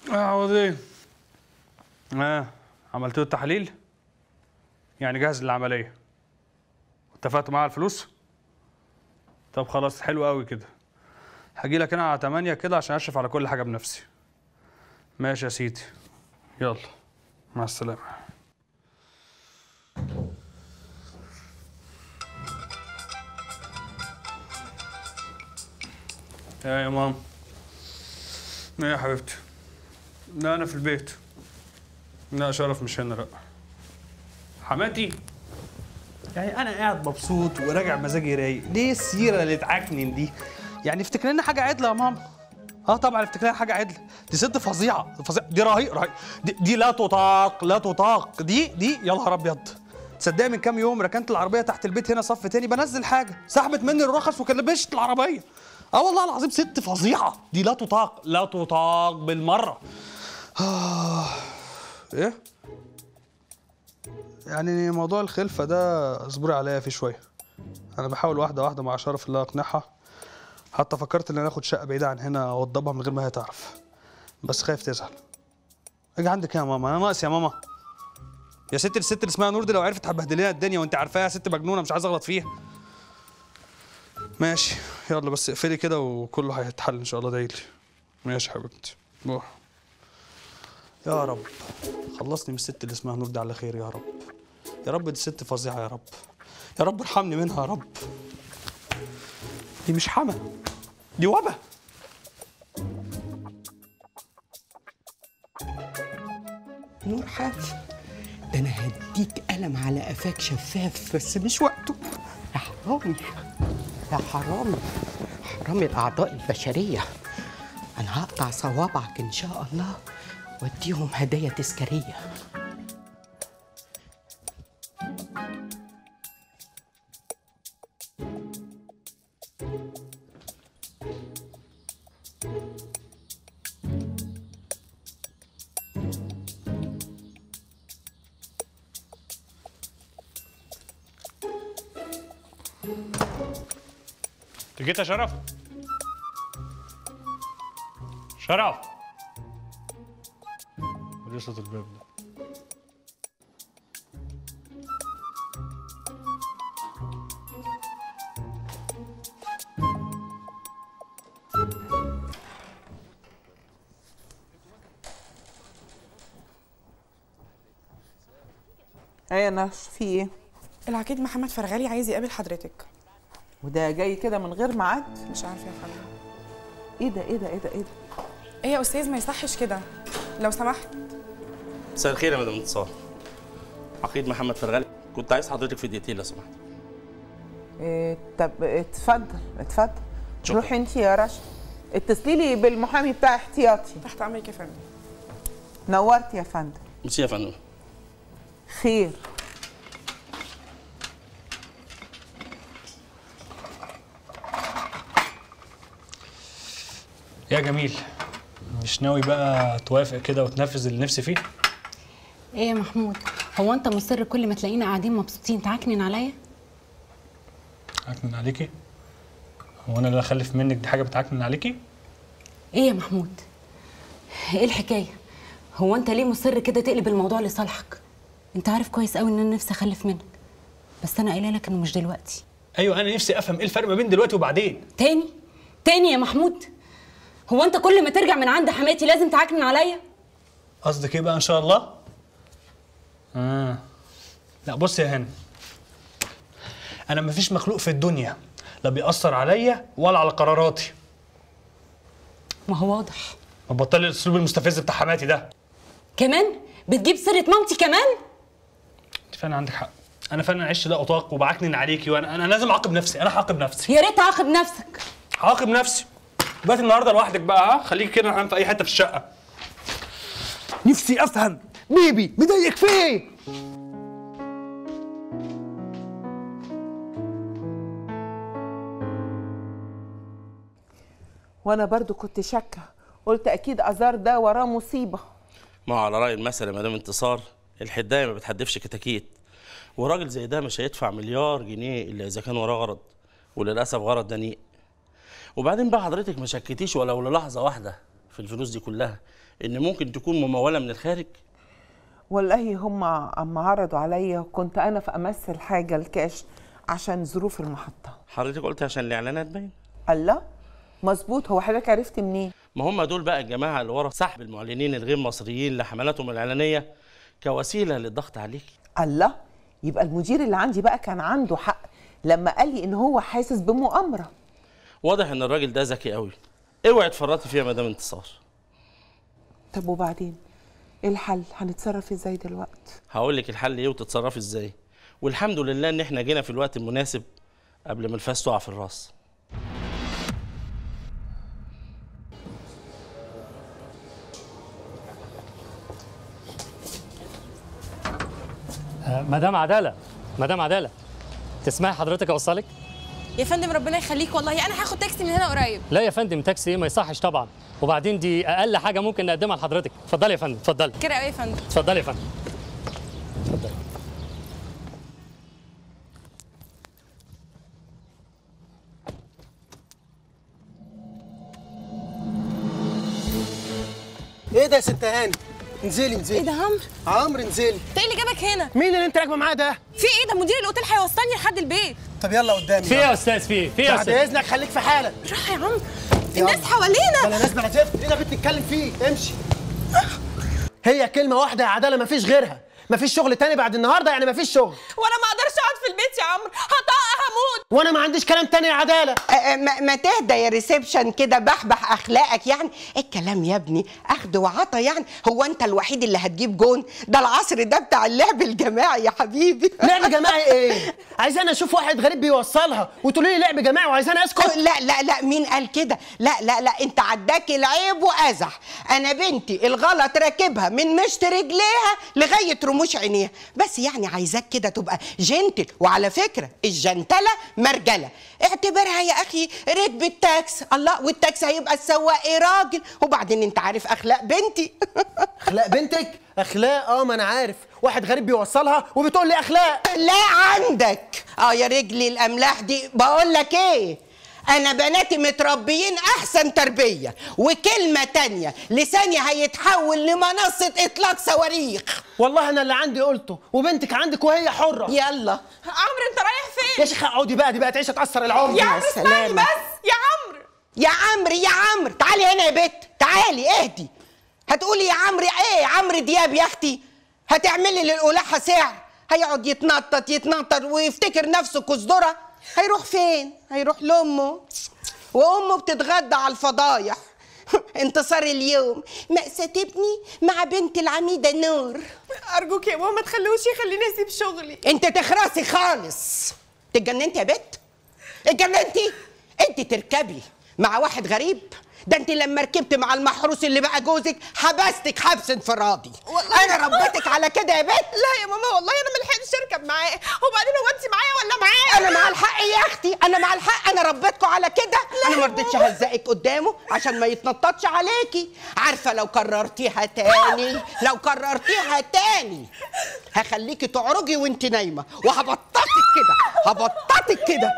عاوز ايه؟ اه عملت له التحليل؟ يعني جاهز للعملية؟ اتفقت معاه على الفلوس؟ طب خلاص حلو قوي كده. هجي لك انا على تمانية كده عشان اشرف على كل حاجة بنفسي. ماشي يا سيدي. يلا مع السلامة. يا يا ماما. ايه يا حبيبتي؟ لا انا في البيت. لا شرف مش هنا. لا حماتي، يعني انا قاعد مبسوط وراجع مزاجي رايق. ليه السيره اللي تعكنن دي؟ يعني افتكرنا حاجه عدله يا ماما. اه طبعا افتكرنا حاجه عدله. دي ست فظيعه فظيعه دي، رهيبه رهيبه دي, دي لا تطاق لا تطاق. دي دي يا نهار ابيض. تصدقي من كام يوم ركنت العربيه تحت البيت هنا صف تاني، بنزل حاجه سحبت مني الرخص وكلبشت العربيه. اه والله العظيم ست فظيعه دي، لا تطاق لا تطاق بالمره. آه. ايه؟ يعني موضوع الخلفه ده اصبري عليا فيه شويه. انا بحاول واحده واحده مع شرف اللي اقنعها، حتى فكرت ان انا اخد شقه بعيده عن هنا اوضبها من غير ما هي تعرف، بس خايف تزعل. اجي عندك يا ماما، انا ناقص يا ماما؟ يا ستي الست اللي اسمها نور دي لو عرفت هتبهدل لنا الدنيا، وانت عارفاها ست مجنونه مش عايز اغلط فيها. ماشي يلا بس اقفلي كده وكله هيتحل ان شاء الله. دعيلي. ماشي يا حبيبتي، روح. يا رب خلصني من الست اللي اسمها نور دي على خير يا رب. يا رب دي ست فظيعه يا رب. يا رب ارحمني منها يا رب. دي مش حما، دي وبا. نور حاتم، ده انا هديك قلم على قفاك شفاف، بس مش وقته. يا حرامي يا حرامي حرامي الاعضاء البشريه. انا هقطع صوابعك ان شاء الله واديهم هدايا تذكاريه. جيت يا شرف؟ شرف ايه صوت الباب ده؟ ايه ناس في ايه؟ العقيد محمد فرغالي عايز يقابل حضرتك. وده جاي كده من غير ميعاد؟ مش عارفه يا فندم. ايه ده ايه ده ايه ده ايه ده؟ ايه يا استاذ ما يصحش كده لو سمحت. مساء الخير يا مدام انتصار. عقيد محمد فرغالي كنت عايز حضرتك في دقيقتين لو سمحت. إيه طب اتفضل اتفضل. روحي انت يا رشا. اتصلي لي بالمحامي بتاع احتياطي. تحت امرك يا فندم. نورت يا فندم. ميرسي يا فندم. خير. يا جميل، مش ناوي بقى توافق كده وتنفذ اللي نفسي فيه؟ ايه يا محمود، هو انت مصر كل ما تلاقينا قاعدين مبسوطين تعكنن عليا؟ اعكنن عليكي؟ هو انا اللي اخلف منك دي حاجه بتعكنن عليكي؟ ايه يا محمود؟ ايه الحكايه؟ هو انت ليه مصر كده تقلب الموضوع لصالحك؟ انت عارف كويس قوي ان انا نفسي اخلف منك، بس انا قايله لك انه مش دلوقتي. ايوه انا نفسي افهم ايه الفرق ما بين دلوقتي وبعدين؟ تاني؟ تاني يا محمود؟ هو انت كل ما ترجع من عند حماتي لازم تعكنن عليا؟ قصدك ايه بقى ان شاء الله؟ اه لا بص يا هاني، انا مفيش مخلوق في الدنيا لا بيأثر عليا ولا على قراراتي. ما هو واضح. ما تبطلي الاسلوب المستفز بتاع حماتي ده. كمان بتجيب سيرة مامتي كمان؟ انت فعلا عندك حق، انا فعلا عشت لا اطاق وبعكنن عليكي، وانا انا لازم اعاقب نفسي. انا هعاقب نفسي. يا ريت اعاقب نفسك. هعاقب نفسي بقيت النهارده لوحدك بقى. ها خليكي كده نحن في اي حته في الشقه. نفسي افهم بيبي مضايقك في ايه؟ وانا برضو كنت شاكه، قلت اكيد ازار ده وراه مصيبه. ما على راي المثل يا مدام انتصار، الحدايه ما بتحدفش كتاكيت، وراجل زي ده مش هيدفع مليار جنيه الا اذا كان وراه غرض. وللاسف غرض دنيء. وبعدين بقى حضرتك ما شكتيش ولو للحظه واحده في الفلوس دي كلها ان ممكن تكون مموله من الخارج؟ والله هم اما عرضوا عليا كنت انا في امس الحاجه الكاش عشان ظروف المحطه. حضرتك قلت عشان الاعلانات باين؟ الله مظبوط. هو حضرتك عرفت منين؟ ما هم دول بقى الجماعه اللي ورا سحب المعلنين الغير مصريين لحملاتهم الاعلانيه كوسيله للضغط عليكي. الله، يبقى المدير اللي عندي بقى كان عنده حق لما قال لي ان هو حاسس بمؤامره. واضح ان الراجل ده ذكي قوي. اوعي تفرطي فيها يا مدام انتصار. طب وبعدين ايه الحل؟ هنتصرف ازاي دلوقتي؟ هقول لك الحل ايه وتتصرفي ازاي، والحمد لله ان احنا جينا في الوقت المناسب قبل ما الفاس تقع في الراس. مدام عدالة، مدام عدالة، تسمعي حضرتك اوصلك؟ يا فندم ربنا يخليك والله انا هاخد تاكسي من هنا قريب. لا يا فندم تاكسي ما يصحش طبعا، وبعدين دي اقل حاجه ممكن نقدمها لحضرتك. اتفضلي يا فندم، اتفضلي. كده قوي يا فندم. اتفضلي يا فندم، اتفضلي. ايه ده يا ست هاني؟ انزلي انزلي. ايه ده عمرو؟ عمرو انزلي. انت ايه اللي جابك هنا؟ مين اللي انت راكبه معاه ده؟ في ايه ده؟ مدير الاوتيل هيوصلني لحد البيت. طب يلا قدامي. في ايه يا استاذ؟ في ايه؟ في ايه يا استاذ؟ بعد اذنك خليك في حالك. روح يا عمرو، الناس حوالينا. ولا ناس معزفت، ايه ده بتتكلم فيه؟ امشي. هي كلمه واحده يا عداله مفيش غيرها، مفيش شغل تاني بعد النهارده، يعني مفيش شغل. وانا ما اقدرش اقعد في البيت يا عمرو، هطق هموت. وانا ما عنديش كلام تاني يا عداله. ما, ما تهدى يا ريسبشن كده، بحبح اخلاقك يعني. ايه الكلام يا ابني؟ اخد وعطا يعني، هو انت الوحيد اللي هتجيب جون؟ ده العصر ده بتاع اللعب الجماعي يا حبيبي. لعب جماعي ايه؟ عايزاني اشوف واحد غريب بيوصلها وتقولي لي لعب جماعي وعايزاني اسكت؟ لا لا لا، مين قال كده؟ لا لا لا، انت عداك العيب وازح. انا بنتي الغلط راكبها من مشط رجليها لغايه رموش عينيها، بس يعني عايزاك كده تبقى جنتل. وعلى فكره الجنتله مرجله، اعتبرها يا اخي ركبه تاكس. الله، والتاكس هيبقى السواق ايه راجل، وبعدين انت عارف اخلاق بنتي. اخلاق بنتك؟ اخلاق اه، ما انا عارف، واحد غريب بيوصلها وبتقول لي اخلاق. لا عندك اه يا رجلي الاملاح دي. بقول لك ايه، أنا بناتي متربيين أحسن تربية، وكلمة تانية لساني هيتحول لمنصة إطلاق صواريخ. والله أنا اللي عندي قلته، وبنتك عندك وهي حرة. يلا عمرو أنت رايح فين؟ يا شيخ اقعدي بقى، دي بقى تعيش تأثر العمر. يا عمرو اسمعني بس، يا عمرو يا عمرو يا عمرو تعالي هنا يا بت، تعالي اهدي. هتقولي يا عمرو إيه؟ عمرو دياب يا أختي، هتعملي للقلاحة سعر، هيقعد يتنطط يتنطط ويفتكر نفسه كزدرة. هيروح فين؟ هيروح لأمه، وأمه بتتغدى على الفضايح. انتصار اليوم مأساة ابني مع بنت العميدة نور. أرجوك يا ماما ما تخلوش يخليني أسيب شغلي. أنت تخرسي خالص. اتجننتي يا بت؟ اتجننتي؟ أنت تركبي مع واحد غريب؟ ده أنت لما ركبت مع المحروس اللي بقى جوزك حبستك حبس انفرادي. أنا ربيتك على كده يا بت. لا يا ماما والله أنا ما لحقتش أركب معاه، وبعدين هو أنت معايا ولا معاه؟ أنا مع الحق يا أختي، أنا مع الحق، أنا ربيتكوا على كده. أنا ما رضيتش أهزقك قدامه عشان ما يتنططش عليكي. عارفة لو كررتيها تاني، لو كررتيها تاني هخليكي تعرجي وأنت نايمة، وهبططك كده، هبططك كده.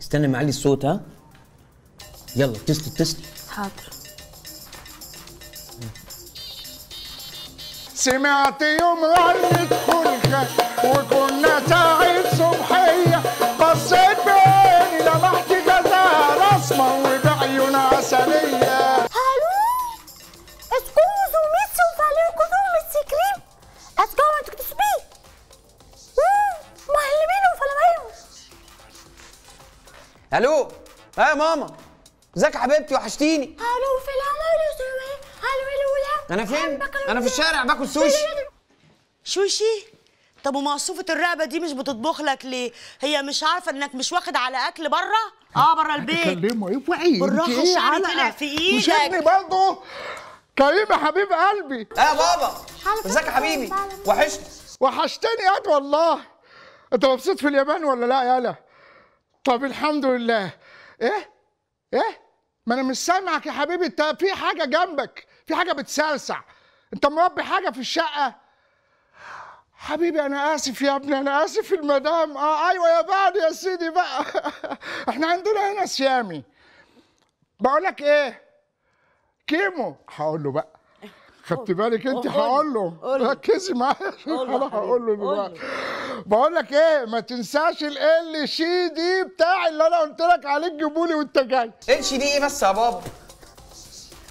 استنى معلي الصوت. ها يلا اتصلي اتصلي. حاضر. سمعت يوم غنت فرخة وكنا ساعة صبحية، بصيت بعيني لمحت جزاها رسمة وبعيون عسلية. هالو اسكوزو ميسو فاليكو دوم السكريم اسكو انتو كتسبيه مهلمينو فلمينو. الو ايه يا ماما؟ ازيك يا حبيبتي وحشتيني. الو في العمر يا سوي. الو الو انا فين؟ انا في الشارع باكل سوشي. سوشي؟ طب ومقصوفه الرقبه دي مش بتطبخ لك ليه؟ هي مش عارفه انك مش واخد على اكل بره؟ اه بره البيت. كلمه ايه في عيني؟ بالراحه الشعر طلع في ايدك. مش ابني برضه كريم يا حبيب قلبي. ايه يا بابا؟ ازيك يا حبيبي؟ وحشتني. وحشتني قد والله. انت مبسوط في اليابان ولا لا يالا؟ طب الحمد لله. ايه؟ ايه؟ ما انا مش سامعك يا حبيبي، انت في حاجه جنبك، في حاجه بتسلسع. انت مربي حاجه في الشقه؟ حبيبي أنا آسف يا ابني، أنا آسف المدام. آه أيوه يا بعد يا سيدي بقى. إحنا عندنا هنا سيامي. بقول لك إيه؟ كيمو. هقول له بقى. خدت بالك أنت، هقول له ركزي معايا عشان أنا هقول له دلوقتي. بقول لك إيه؟ ما تنساش ال شي دي بتاع اللي أنا قلت لك عليه تجيبه لي وأنت جاي. ال شي دي إيه بس يا بابا؟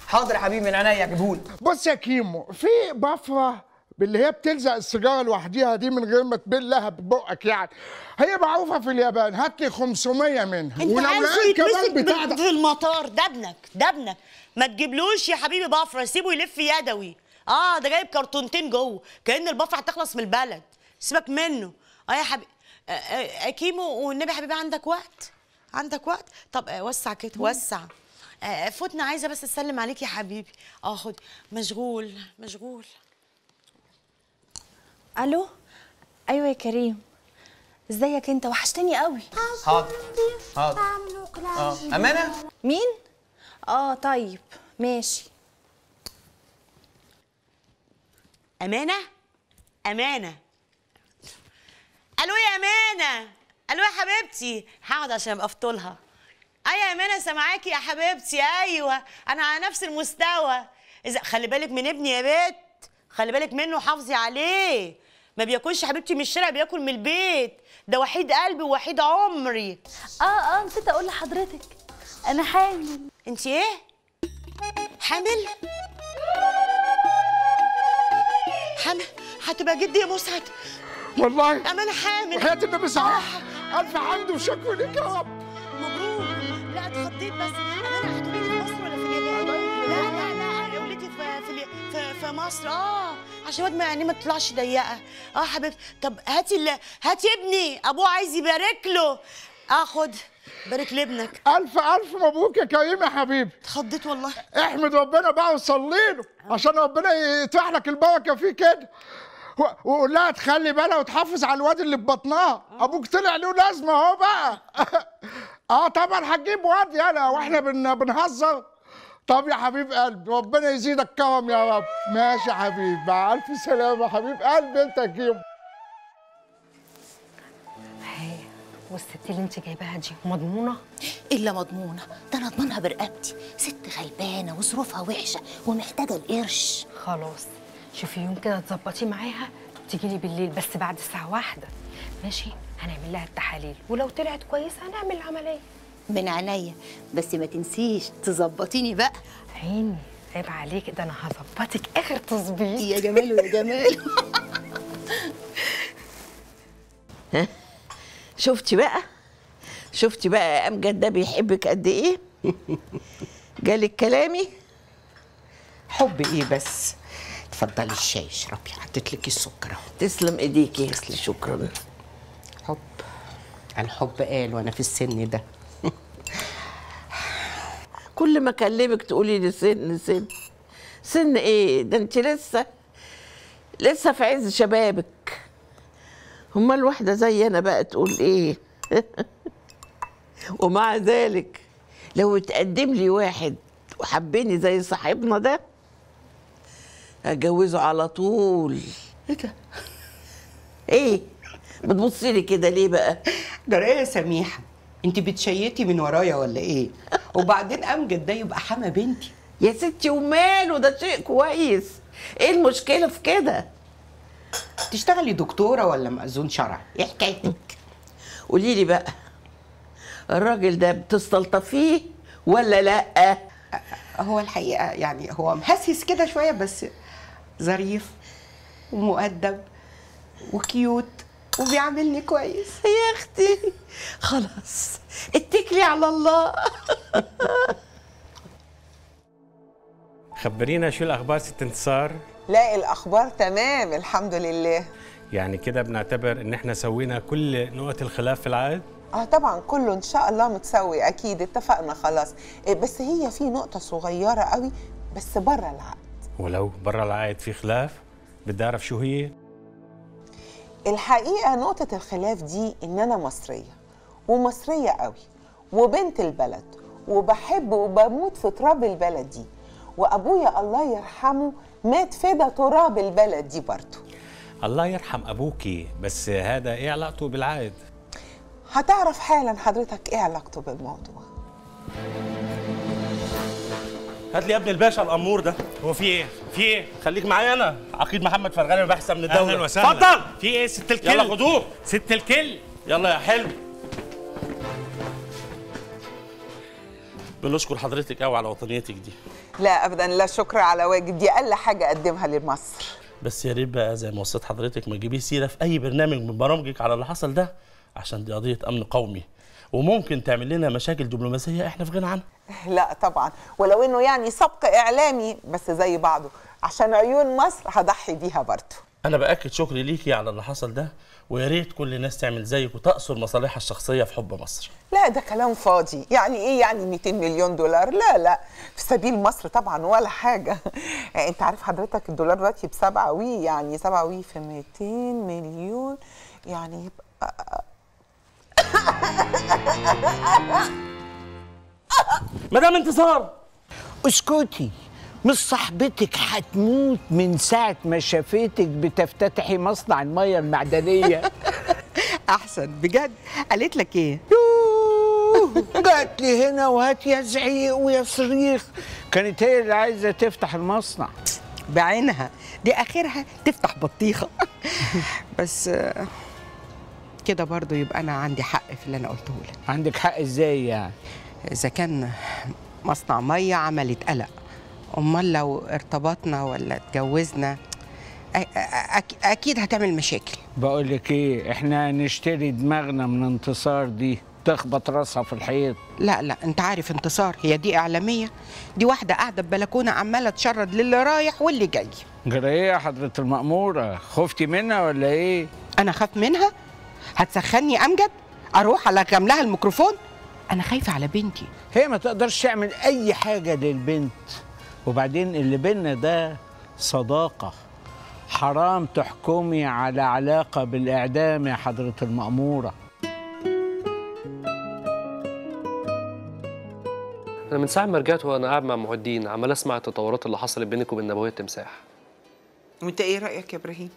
حاضر يا حبيبي من عينيا جيبهولي. بص يا كيمو، في بفرة باللي هي بتلزق السيجاره لوحديها دي من غير ما تبلها ببقك، يعني هي معروفه في اليابان. هات لي خمسمية منها. انت عايزه يتمسك في المطار؟ ده ابنك، ده ابنك، ما تجيبلوش يا حبيبي بفره، سيبه يلف يدوي. اه ده جايب كرتونتين جوه، كأن البفره هتخلص من البلد. سيبك منه. اه يا حبيبي كيمو، والنبي يا حبيبي عندك وقت؟ عندك وقت؟ طب وسع كده، وسع. فوتنا، عايزه بس اسلم عليك يا حبيبي. اه خد. مشغول مشغول. الو. ايوه يا كريم، ازيك؟ انت وحشتني قوي. حاضر حاضر. اه امانه مين؟ اه طيب ماشي. امانه امانه. الو يا امانه. الو يا حبيبتي. هقعد عشان ابقى في طولها. ايوه يا امانه سامعاكي يا حبيبتي. ايوه انا على نفس المستوى. اذا خلي بالك من ابني يا بت، خلي بالك منه وحافظي عليه. ما بياكلش حبيبتي من الشارع، بياكل من البيت. ده وحيد قلبي ووحيد عمري. اه اه نسيت اقول لحضرتك انا حامل. انت ايه؟ حامل؟ حامل؟ هتبقى جدي يا مسعد والله. امانه حامل وحياه النبي صحيح. الف حمد وشكر ليك يا رب. مبروك. لا اتخضيت بس. امانه هتقولي لي في مصر ولا في اليابان؟ لا لا لا، ولادي في في في مصر. اه عشان ما يعني ما تطلعش ضيقه. اه حبيبتي. طب هاتي ال... هاتي ابني، ابوه عايز يبارك له. اخد بارك لابنك. الف الف مبروك يا كريم يا حبيبي. اتخضيت والله. احمد ربنا بقى وصلي له عشان ربنا يفتح لك البركه فيه كده. وقول لها تخلي بالها وتحافظ على الواد اللي في بطنها. ابوك طلع له لازمه اهو بقى. اه طبعا هتجيب واد يالا واحنا بن... بنهزر. طب يا حبيب قلبي ربنا يزيدك كرم يا رب. ماشي يا حبيبي، مع الف سلامه يا حبيب قلبي. انت يا كيمو. هي والست اللي انت جايباها دي مضمونه؟ الا مضمونه، ده انا اضمنها برقبتي. ست غلبانه وظروفها وحشه ومحتاجه القرش. خلاص شوفي يوم كده تظبطيه معاها تيجي لي بالليل بس بعد الساعه واحدة. ماشي. هنعمل لها التحاليل ولو طلعت كويسه هنعمل العمليه. من عينيا، بس ما تنسيش تظبطيني بقى. عيني عيب عليك، ده انا هظبطك اخر تظبيط. يا جماله يا جماله. ها شفتي بقى، شفتي بقى امجد ده بيحبك قد ايه؟ جالك كلامي؟ حب ايه بس. اتفضلي الشاي اشربي، حطيت لك السكر اهو. تسلم ايديكي. تسلم. شكرا. حب عن حب قال وانا في السن ده. كل ما اكلمك تقولي لي سن سن سن. ايه ده انت لسه لسه في عز شبابك. هما الواحده زي انا بقى تقول ايه؟ ومع ذلك لو اتقدم لي واحد وحبني زي صاحبنا ده اتجوزه على طول. ايه ده؟ ايه بتبصي لي كده ليه بقى؟ ده ايه يا سميحه، انت بتشيتي من ورايا ولا ايه؟ وبعدين امجد ده يبقى حما بنتي يا ستي. وماله، ده شيء كويس. ايه المشكله في كده؟ تشتغلي دكتوره ولا مأذون شرعي؟ ايه حكايتك؟ قولي لي بقى، الراجل ده بتستلطفيه ولا لا؟ هو الحقيقه يعني هو مهسس كده شويه بس ظريف ومؤدب وكيوت وبيعاملني كويس. يا اختي خلاص اتكلي على الله. خبرينا شو الاخبار ست انتصار؟ لا الاخبار تمام الحمد لله. يعني كده بنعتبر ان احنا سوينا كل نقط الخلاف في العقد؟ اه طبعا كله ان شاء الله متسوي اكيد. اتفقنا خلاص، بس هي في نقطه صغيره قوي بس بره العقد. ولو بره العقد في خلاف بدي اعرف شو هي؟ الحقيقه نقطه الخلاف دي ان انا مصريه ومصريه قوي وبنت البلد وبحب وبموت في تراب البلد دي، وابويا الله يرحمه مات فدا تراب البلد دي برضه. الله يرحم أبوكي، بس هذا إيه علاقته بالعقد؟ هتعرف حالا حضرتك إيه علاقته بالموضوع. هات لي يا ابن الباشا الأمور ده. هو في إيه؟ في إيه؟ خليك معايا أنا، عقيد محمد فرغاني الباحثة من الدولة. أهلا وسهلا. اتفضل. في إيه ست الكل؟ يلا خدوه. ست الكل. يلا يا حلو. بنشكر حضرتك قوي على وطنيتك دي. لا أبدا، لا شكر على واجب، دي أقل حاجة أقدمها لمصر. بس يا ريت بقى زي ما وصيت حضرتك ما تجيبيش سيرة في أي برنامج من برامجك على اللي حصل ده، عشان دي قضية أمن قومي وممكن تعمل لنا مشاكل دبلوماسية إحنا في غنى عنها. لا طبعا، ولو إنه يعني سبق إعلامي بس زي بعضه، عشان عيون مصر هضحي بيها برضه. أنا بأكد شكري ليكي على اللي حصل ده، ويا ريت كل الناس تعمل زيك وتقصر مصالحها الشخصية في حب مصر. لا ده كلام فاضي، يعني إيه يعني مئتين مليون دولار؟ لا لا، في سبيل مصر طبعًا ولا حاجة. أنت عارف حضرتك الدولار دلوقتي بسبعة وي، يعني سبعة وي في مئتين مليون، يعني يبقى مدام انتصار اسكتي، مش صاحبتك هتموت من ساعة ما شافتك بتفتتحي مصنع المية المعدنية. أحسن بجد. قالت لك إيه؟ جات لي هنا وهات يا زعيق ويا صريخ، كانت هي اللي عايزة تفتح المصنع بعينها، دي آخرها تفتح بطيخة. بس كده برضه يبقى أنا عندي حق في اللي أنا قلته لك. عندك حق إزاي يعني؟ إذا كان مصنع مية عملت قلق، امال لو ارتبطنا ولا اتجوزنا اكيد هتعمل مشاكل. بقول لك ايه، احنا هنشتري دماغنا من انتصار دي تخبط راسها في الحيط. لا لا انت عارف انتصار، هي دي اعلاميه، دي واحده قاعده ببلكونه عماله تشرد للي رايح واللي جاي. جرى ايه يا حضره المأموره؟ خفتي منها ولا ايه؟ انا خاف منها؟ هتسخني امجد؟ اروح الغم لها الميكروفون؟ انا خايفه على بنتي، هي ما تقدرش تعمل اي حاجه للبنت. وبعدين اللي بينا ده صداقة، حرام تحكمي على علاقة بالإعدام يا حضرة المأمورة. أنا من ساعة ما رجعت وأنا قاعد مع معدين عمال أسمع التطورات اللي حصلت بينك وبين نبوية التمساح. وأنت إيه رأيك يا إبراهيم؟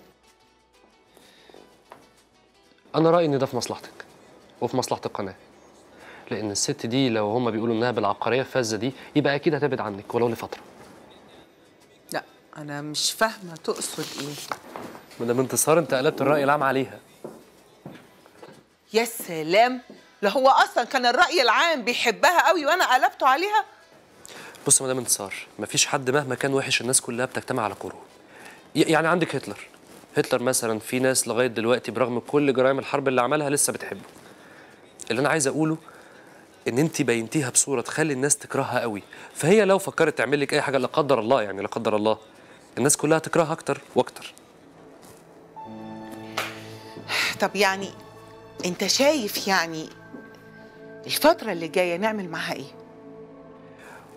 أنا رأيي إن ده في مصلحتك وفي مصلحة القناة، لأن الست دي لو هما بيقولوا إنها بالعبقرية الفزة دي يبقى أكيد هتبعد عنك ولو لفترة. لا أنا مش فاهمة تقصد إيه؟ مدام انتصار أنت قلبت الرأي العام عليها. يا سلام، لا هو أصلاً كان الرأي العام بيحبها قوي وأنا قلبته عليها؟ بص مدام انتصار، مفيش حد مهما كان وحش الناس كلها بتجتمع على كروه. يعني عندك هتلر، هتلر مثلاً في ناس لغاية دلوقتي برغم كل جرائم الحرب اللي عملها لسه بتحبه. اللي أنا عايز أقوله ان انت بينتيها بصوره تخلي الناس تكرهها قوي، فهي لو فكرت تعمل لك اي حاجه لا قدر الله، يعني لا قدر الله، الناس كلها تكرهها اكتر واكتر. طب يعني انت شايف يعني الفتره اللي جايه نعمل معاها ايه؟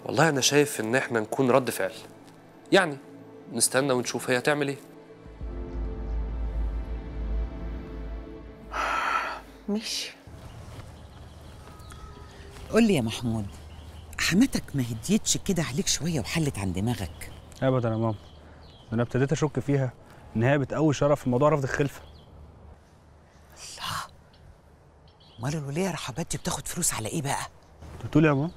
والله انا شايف ان احنا نكون رد فعل، يعني نستنى ونشوف هي هتعمل ايه. ماشي. قول لي يا محمود، حماتك ما هديتش كده عليك شويه وحلت عن دماغك؟ ابدا يا ماما، انا ابتديت اشك فيها ان هي بتقوي شرف موضوع رفض الخلفه. الله، امال الوليه رحبات دي بتاخد فلوس على ايه بقى؟ بتقول يا ماما؟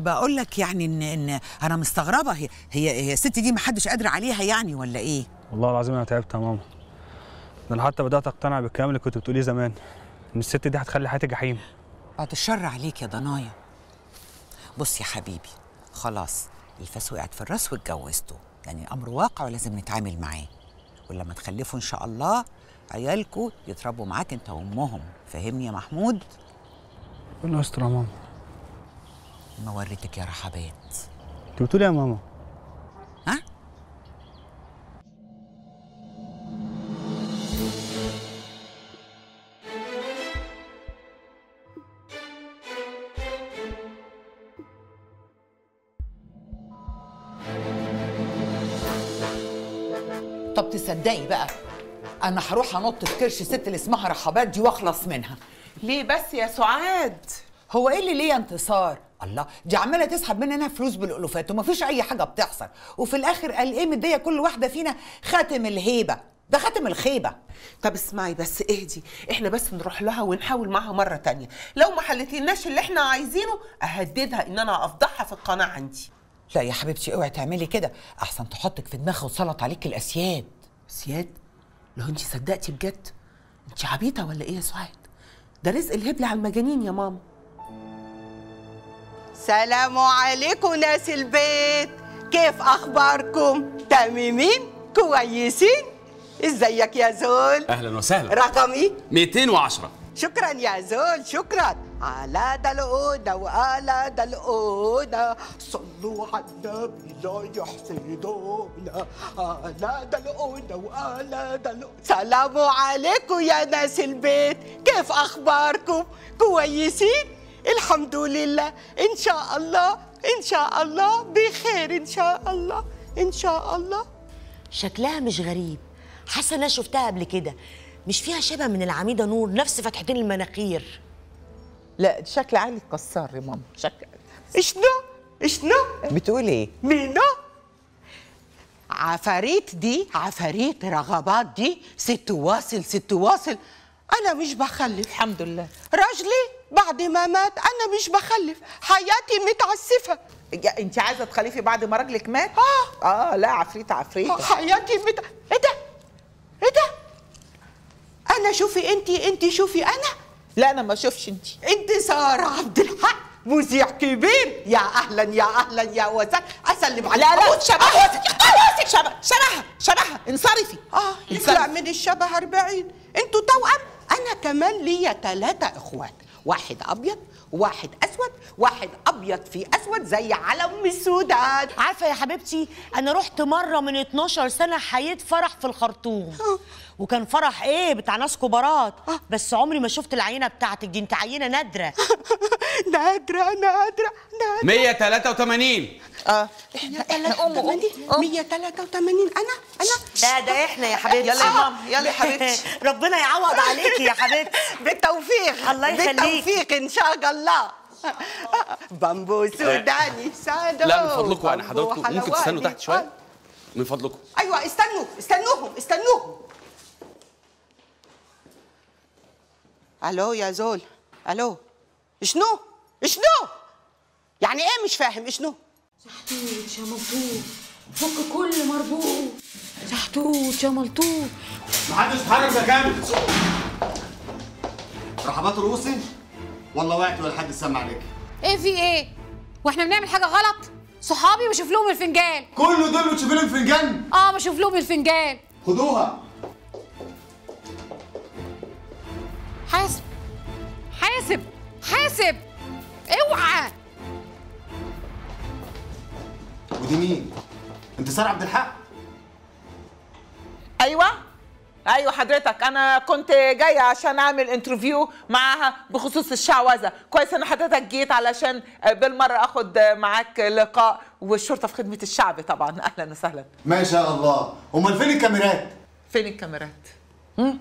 بقول لك يعني ان ان انا مستغربه، هي هي, هي الست دي ما حدش قادر عليها يعني ولا ايه؟ والله العظيم انا تعبت يا ماما، انا حتى بدات اقتنع بالكلام اللي كنت بتقوليه زمان ان الست دي هتخلي حياتي جحيم. بعد الشر عليك يا ضنايا. بص يا حبيبي، خلاص الفاس وقعت في الراس واتجوزته، يعني الامر واقع ولازم نتعامل معاه، ولما تخلفوا ان شاء الله عيالكوا يتربوا معاك انت وامهم، فاهمني يا محمود؟ ربنا يستر يا ماما. ما وريتك يا رحبات. انت بتقولي يا ماما؟ ها؟ طب تصدقي بقى، انا هروح انط في كرش الست اللي اسمها رحبات دي واخلص منها. ليه بس يا سعاد؟ هو ايه اللي ليه يا انتصار؟ الله، دي عماله تسحب مننا فلوس بالالوفات ومفيش اي حاجه بتحصل، وفي الاخر قال ايه مديه كل واحده فينا خاتم الهيبه، ده خاتم الخيبه. طب اسمعي بس اهدي، احنا بس نروح لها ونحاول معاها مره تانية، لو ما حلتلناش اللي احنا عايزينه اهددها ان انا افضحها في القناه عندي. لا يا حبيبتي اوعي تعملي كده، احسن تحطك في دماغها وتسلط عليك الاسياد. اسياد؟ لو انت صدقتي بجد؟ انت عبيطه ولا ايه يا سعاد؟ ده رزق الهبل على المجانين يا ماما. سلام عليكم ناس البيت، كيف اخباركم؟ تميمين؟ كويسين؟ ازيك يا زول؟ اهلا وسهلا. رقمي؟ مئتين وعشرة. شكرا يا زول، شكرا. على ده الأوضة وعلى ده الأوضة، صلوا على النبي لا يحسدونا. على ده الأوضة وعلى ده الأوضة. سلام عليكم يا ناس البيت، كيف أخباركم؟ كويسين؟ الحمد لله، إن شاء الله إن شاء الله بخير، إن شاء الله إن شاء الله. شكلها مش غريب، حاسه انا شفتها قبل كده، مش فيها شبه من العميده نور نفس فتحتين المناخير؟ لا شكل عالي اتكسر يا ماما، شكل اشنو اشنو بتقول ايه؟ مينو عفاريت دي، عفاريت رغبات دي، ست واصل ست واصل. انا مش بخلف الحمد لله، راجلي بعد ما مات انا مش بخلف، حياتي متعسفه. انت عايزه تخلفي بعد ما راجلك مات؟ اه اه لا عفريت عفريت آه حياتي مت... ايه ده ايه ده؟ انا شوفي انت انت شوفي انا. لا انا ما اشوفش انت. انتصار عبد الحق مذيع كبير، يا اهلا يا اهلا يا وسهلا. اسلم عليك. لا لا شبهها شبهها شبهها شبهها. انصرفي. اه يطلع من الشبه أربعين. انتوا توأم. انا كمان ليا ثلاثة اخوات، واحد ابيض واحد اسود واحد ابيض في اسود زي علم السودان. عارفه يا حبيبتي انا رحت مره من اتناشر سنة حييت فرح في الخرطوم، وكان فرح ايه بتاع ناس كبارات، بس عمري ما شفت العينه بتاعتك دي، انت عينه نادره. نادره نادره نادره. مئة وتلاتة وتمانين. اه احنا احنا امه مئة وتلاتة وتمانين. انا انا لا ده احنا يا حبيبتي. يلا يا ماما يلا يا حبيبتي. ربنا يعوض عليكي يا حبيبتي. بالتوفيق. الله يخليك. بالتوفيق ان شاء الله. بامبو سوداني سادو. لا من فضلكم يعني حضراتكم ممكن تستنوا تحت شويه من فضلكم. ايوه استنوا استنوهم استنوهم. الو يا زول. الو شنو شنو يعني ايه؟ مش فاهم شنو. شحتوت شملتوت فك كل مربوط، شحتوت شملتوت. محدش يتحرك يا كامل. رحبات رؤوسي والله وقعت ولا حد سمع عليك. ايه في ايه؟ واحنا بنعمل حاجه غلط؟ صحابي بشوف لهم الفنجان. كل دول بتشوف لهم الفنجان؟ اه بشوف لهم الفنجان. خدوها. حاسب حاسب حاسب اوعى. ودي مين؟ انتصار عبد الحق. ايوه ايوه حضرتك، انا كنت جايه عشان اعمل انترفيو معاها بخصوص الشعوذه. كويس ان حضرتك جيت علشان بالمره اخد معاك لقاء، والشرطه في خدمه الشعب طبعا. اهلا وسهلا. ما شاء الله. امال فين الكاميرات؟ فين الكاميرات؟ امم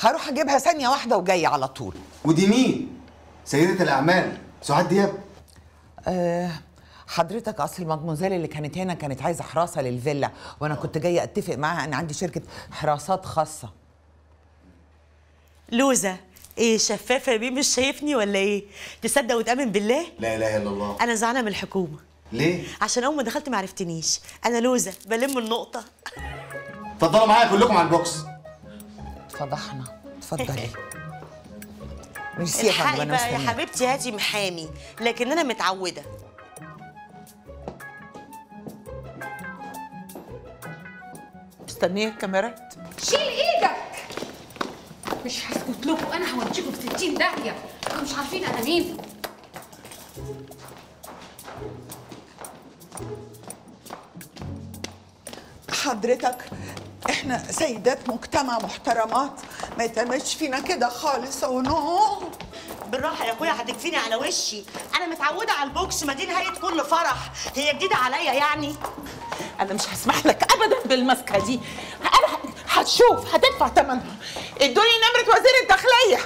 هروح اجيبها ثانيه واحده وجايه على طول. ودي مين؟ سيده الاعمال سعاد دياب. أه حضرتك اصل المدموزيل اللي كانت هنا كانت عايزه حراسه للفيلا، وانا كنت جايه اتفق معاها، انا عندي شركه حراسات خاصه. لوزه ايه شفافه بيه، مش شايفني ولا ايه؟ تصدق وتامن بالله لا اله الا الله انا زعلانه من الحكومه. ليه؟ عشان اول ما دخلت ما عرفتنيش، انا لوزه بلم النقطه. اتفضلوا معايا كلكم على البوكس. اتفضحنا. اتفضلي. ميرسي يا فندم. بقى يا حبيبتي هاتي محامي، لكن انا متعوده. مستنيه الكاميرات. شيل ايدك. مش هسكت لكم، انا هوديكم في ستين داهيه، انتوا مش عارفين انا مين. حضرتك احنا سيدات مجتمع محترمات، ما يتعملش فينا كده خالص. ونو بالراحه يا اخويا هتكفيني على وشي، انا متعوده على البوكس، ما دي نهايه كل فرح، هي جديده عليا يعني. انا مش هسمح لك ابدا بالمسكه دي، انا هتشوف هتدفع ثمنها. ادوني نمره وزير الداخليه.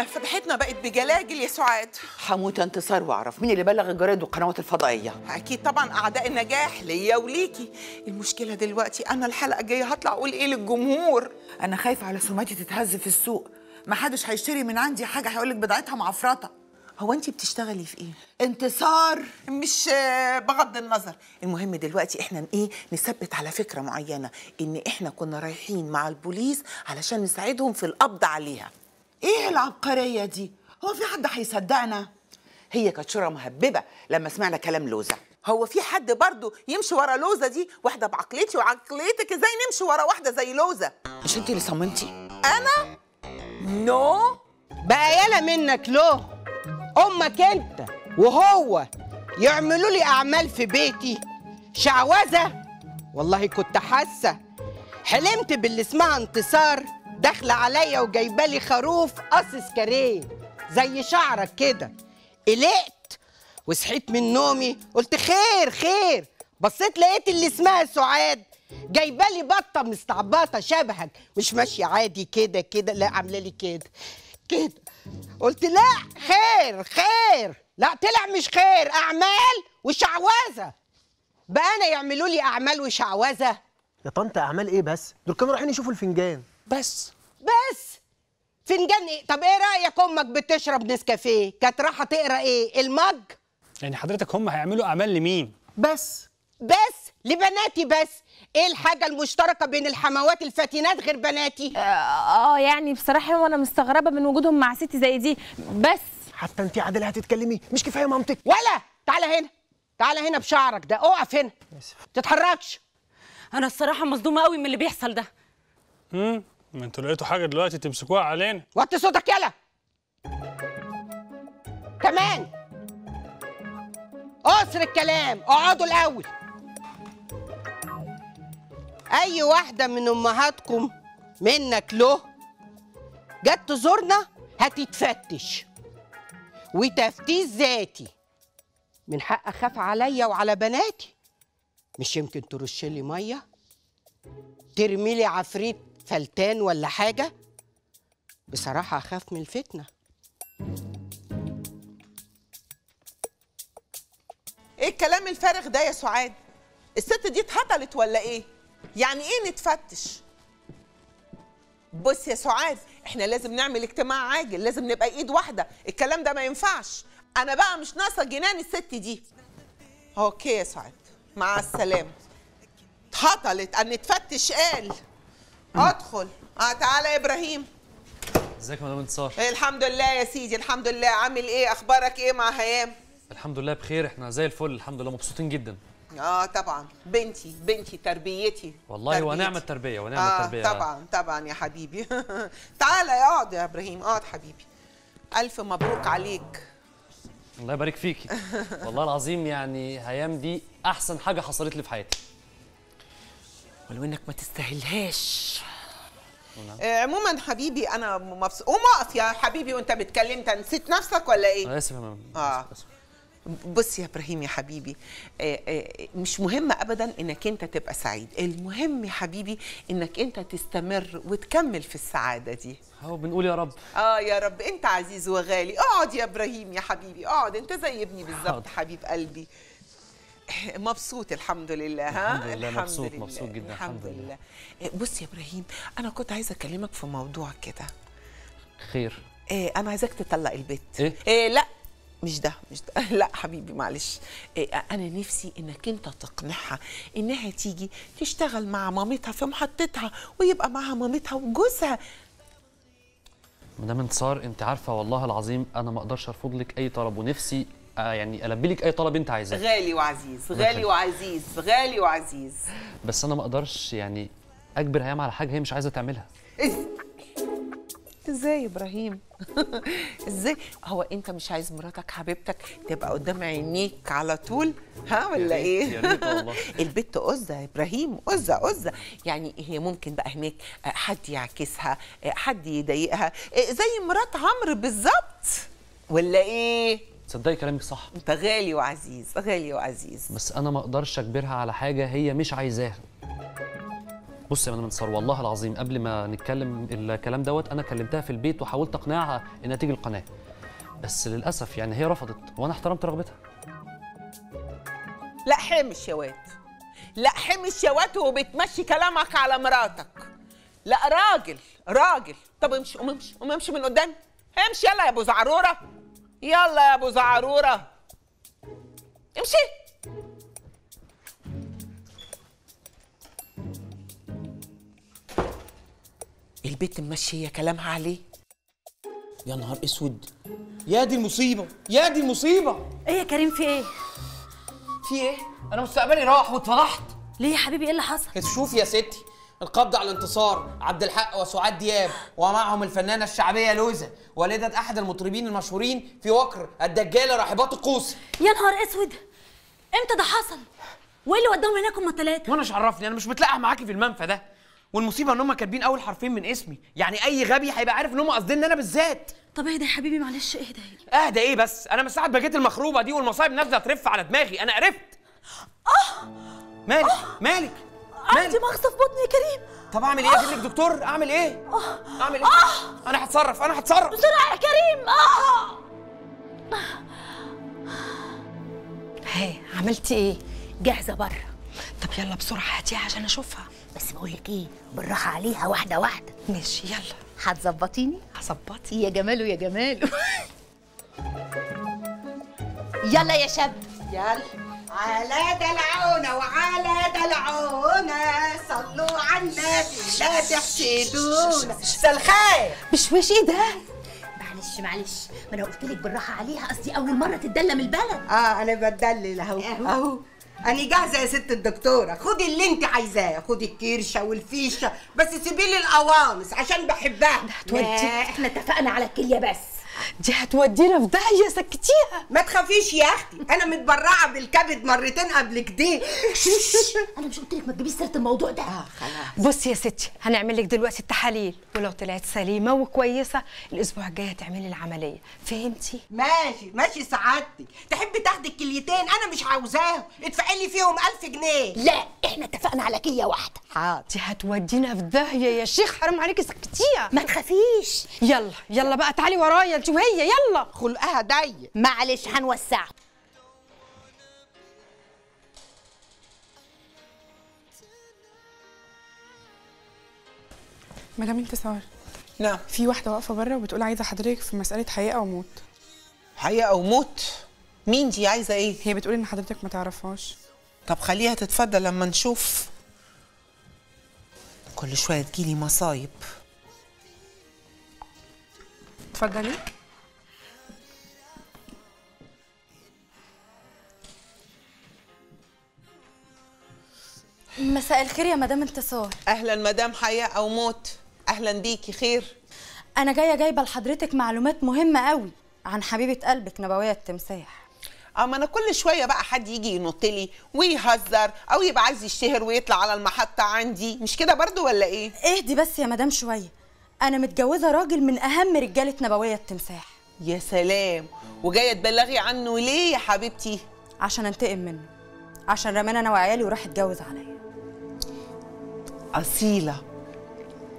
احنا فتحتنا بقت بجلاجل يا سعاد. هموت يا انتصار واعرف مين اللي بلغ الجرايد والقنوات الفضائيه. اكيد طبعا اعداء النجاح ليا وليكي. المشكله دلوقتي انا الحلقه الجايه هطلع اقول ايه للجمهور؟ انا خايفه على سمعتي تتهز في السوق، ما حدش هيشتري من عندي حاجه، هيقول لك بضاعتها معفرطه. هو انت بتشتغلي في ايه؟ انتصار مش بغض النظر، المهم دلوقتي احنا ايه نثبت على فكره معينه ان احنا كنا رايحين مع البوليس علشان نساعدهم في القبض عليها. ايه العبقريه دي؟ هو في حد هيصدقنا؟ هي كانت شورى مهببه لما سمعنا كلام لوزه. هو في حد برضه يمشي ورا لوزه دي؟ واحده بعقليتي وعقليتك ازاي نمشي ورا واحده زي لوزه؟ مش انت اللي صممتي؟ انا؟ نو بقى يلا منك لو امك انت وهو يعملوا لي اعمال في بيتي شعوذه. والله كنت حاسه حلمت باللي اسمها انتصار داخله عليا وجايبالي خروف قصص كاريه زي شعرك كده. قلقت وصحيت من نومي قلت خير خير، بصيت لقيت اللي اسمها سعاد جايبالي بطه مستعبطه شبهك مش ماشيه عادي كده كده، لا عامله لي كده كده. قلت لا خير خير، لا طلع مش خير، اعمال وشعوذه. بقى انا يعملوا لي اعمال وشعوذه؟ يا طنط اعمال ايه بس؟ دول كانوا رايحين يشوفوا الفنجان بس. بس فنجان ايه؟ طب ايه رايك امك بتشرب نسكافيه كانت رايحه تقرا ايه؟ المج؟ يعني حضرتك هم هيعملوا اعمال لمين؟ بس بس لبناتي بس. ايه الحاجه المشتركه بين الحموات الفاتنات غير بناتي؟ اه يعني بصراحه وانا مستغربه من وجودهم مع ست زي دي. بس حتى انت عادله هتتكلمي مش كفايه منطق ولا؟ تعالى هنا تعالى هنا بشعرك ده، اقف هنا ما تتحركش. انا الصراحه مصدومه قوي من اللي بيحصل ده. امم ما انتوا لقيتوا حاجه دلوقتي تمسكوها علينا. وطي صوتك يلا. كمان قصر الكلام، اقعدوا الاول. أي واحدة من أمهاتكم منك له جت تزورنا هتتفتش وتفتيش ذاتي، من حق أخاف عليا وعلى بناتي. مش يمكن ترشلي مية، ترميلي عفريت فلتان ولا حاجة؟ بصراحة أخاف من الفتنة. إيه الكلام الفارغ ده يا سعاد؟ الست دي اتهطلت ولا إيه؟ يعني ايه نتفتش؟ بص يا سعاد احنا لازم نعمل اجتماع عاجل، لازم نبقى ايد واحده، الكلام ده ما ينفعش. انا بقى مش ناقصه جنان الست دي. اوكي يا سعاد مع السلامه. اتهطلت ان نتفتش قال. ادخل. اه تعالى يا ابراهيم. ازيك يا مدام انتصار؟ الحمد لله يا سيدي الحمد لله. عامل ايه؟ اخبارك ايه مع هيام؟ الحمد لله بخير، احنا زي الفل الحمد لله، مبسوطين جدا. اه طبعا بنتي بنتي تربيتي والله ونعم التربيه ونعم آه التربيه. طبعا طبعا يا حبيبي. تعالى اقعد يا ابراهيم اقعد حبيبي. الف مبروك عليك. الله يبارك فيكي. والله العظيم يعني هيام دي احسن حاجه حصلت لي في حياتي، ولو انك ما تستاهلهاش. آه عموما حبيبي انا مبسوط. قوم اقف يا حبيبي وانت بتكلم، انت نسيت نفسك ولا ايه؟ انا اسف يا ماما. اه بص يا ابراهيم يا حبيبي، مش مهم ابدا انك انت تبقى سعيد، المهم يا حبيبي انك انت تستمر وتكمل في السعاده دي. اهو بنقول يا رب. اه يا رب انت عزيز وغالي. اقعد يا ابراهيم يا حبيبي اقعد، انت زي ابني بالظبط حبيب قلبي. مبسوط الحمد لله. ها الحمد لله الحمد مبسوط لله. مبسوط جدا الحمد لله. لله. بص يا ابراهيم انا كنت عايزه اكلمك في موضوع كده. خير؟ ايه انا عايزاك تطلق البيت. ايه؟ ايه لا مش ده مش ده لا حبيبي معلش. إيه انا نفسي انك انت تقنعها انها تيجي تشتغل مع مامتها في محطتها ويبقى معها مامتها وجوزها. مدام انتصار انت عارفه والله العظيم انا ما اقدرش ارفض لك اي طلب، ونفسي آه يعني البي لك اي طلب انت عايزاه. غالي وعزيز غالي وعزيز غالي وعزيز. بس انا ما اقدرش يعني اجبر هيام على حاجه هي مش عايزه تعملها. ازاي يا ابراهيم؟ ازاي؟ هو انت مش عايز مراتك حبيبتك تبقى قدام عينيك على طول؟ ها ولا ايه؟ يا ريت والله. البت قزه يا ابراهيم قزه قزه، يعني هي ممكن بقى هناك حد يعكسها حد يضايقها زي مرات عمرو بالظبط ولا ايه؟ تصدقي كلامك صح. انت غالي وعزيز غالي وعزيز. بس انا ما اقدرش اجبرها على حاجه هي مش عايزاها. بص يا مدام انتصار، والله العظيم قبل ما نتكلم الكلام دوت انا كلمتها في البيت وحاولت اقنعها انها تيجي القناه، بس للاسف يعني هي رفضت وانا احترمت رغبتها. لا حمش يا واد، لا حمش يا واد، وبتمشي كلامك على مراتك. لا راجل راجل. طب امشي قوم امشي قوم امشي من قدامي، امشي يلا يا ابو زعروره، يلا يا ابو زعروره امشي. البيت ماشيه كلامها عليه. يا نهار اسود، يا دي المصيبه، يا دي المصيبه. ايه يا كريم، في ايه؟ في ايه؟ انا مستقبلي راح واتفضحت. ليه يا حبيبي، ايه اللي حصل؟ شوفي يا ستي، القبض على انتصار عبد الحق وسعاد دياب، ومعهم الفنانه الشعبيه لوزه، والده احد المطربين المشهورين في وكر الدجاله راحبات القوس. يا نهار اسود، امتى ده حصل؟ وايه اللي وداهم هناك هما ثلاثه؟ وانا مش عرفني، انا مش متلاقح معاكي في المنفى ده. والمصيبه ان هم كاتبين اول حرفين من اسمي، يعني اي غبي هيبقى عارف ان هم قاصدين انا بالذات. طب اهدى يا حبيبي، معلش اهدى اهدى. اهدى ايه بس؟ انا من ساعه ما جيت المخروبه دي والمصايب نازله ترف على دماغي انا قرفت. اه مالك أوه. مالك عندي مغص في بطني يا كريم. طب اعمل ايه؟ اجيب لك دكتور؟ اعمل ايه؟ أوه. اعمل ايه؟ أوه. انا هتصرف، انا هتصرف بسرعه يا كريم. اه هي عملتي ايه؟ جاهزه بره. طب يلا بسرعه هاتيها عشان اشوفها. بس بقول لك ايه، بالراحه عليها واحده واحده. ماشي يلا. هتظبطيني؟ هظبطك يا جماله يا جماله. يلا يا شاب، يلا. على دلعونا وعلى دلعونا، صلوا على النبي لا تحسدونا. سلخاء بشويش ايه ده؟ معلش معلش، ما انا قلت لك بالراحه عليها، قصدي اول مره تتدلم البلد. اه انا بتدلل اهو اهو. أنا جاهزة يا ست الدكتورة، خدي اللي أنت عايزاه، خدي الكرشة والفيشة، بس سيبي لي القوانص عشان بحبها. هتودي، إحنا اتفقنا على الكلية بس. دي هتودينا في داهية، سكتيها. ما تخافيش يا أختي، أنا متبرعة بالكبد مرتين قبل كده. أنا مش قلت لك ما تجيبيش سيرة الموضوع ده؟ آه خلاص. بصي يا ستي، هنعمل لك دلوقتي التحاليل، ولو طلعت سليمة وكويسة الأسبوع الجاي هتعملي العملية، فهمتي؟ ماشي ماشي سعادتك. تحبي تاخدي الكليتين؟ أنا مش عاوزاهم، ادفعي لي فيهم ألف جنيه. لا إحنا اتفقنا على كلية واحدة. حاضر. دي هتودينا في داهية يا شيخ، حرام عليكي، سكتيها. ما تخافيش. يلا يلا بقى، تعالي ورايا شوف هي، يلا. خلقها ضيق. معلش هنوسعها. مدام انتصار. نعم. في واحدة واقفة بره وبتقول عايزة حضرتك في مسألة حياة أو موت. حياة أو موت؟ مين دي؟ عايزة إيه؟ هي بتقول إن حضرتك ما تعرفهاش. طب خليها تتفضل لما نشوف. كل شوية تجيلي مصايب. اتفضلي. مساء الخير يا مدام انتصار. اهلا مدام حياه او موت، اهلا بيكي. خير؟ انا جايه جايبه لحضرتك معلومات مهمه قوي عن حبيبه قلبك نبويه التمساح. اما انا كل شويه بقى حد يجي ينط لي ويهزر او يبقى عايز يشتهر ويطلع على المحطه عندي، مش كده برضو ولا ايه؟ اهدي بس يا مدام شويه، أنا متجوزة راجل من أهم رجالة نبوية التمساح. يا سلام، وجاية تبلغي عنه ليه يا حبيبتي؟ عشان أنتقم منه، عشان رمانا أنا وعيالي وراح اتجوز عليا. أصيلة،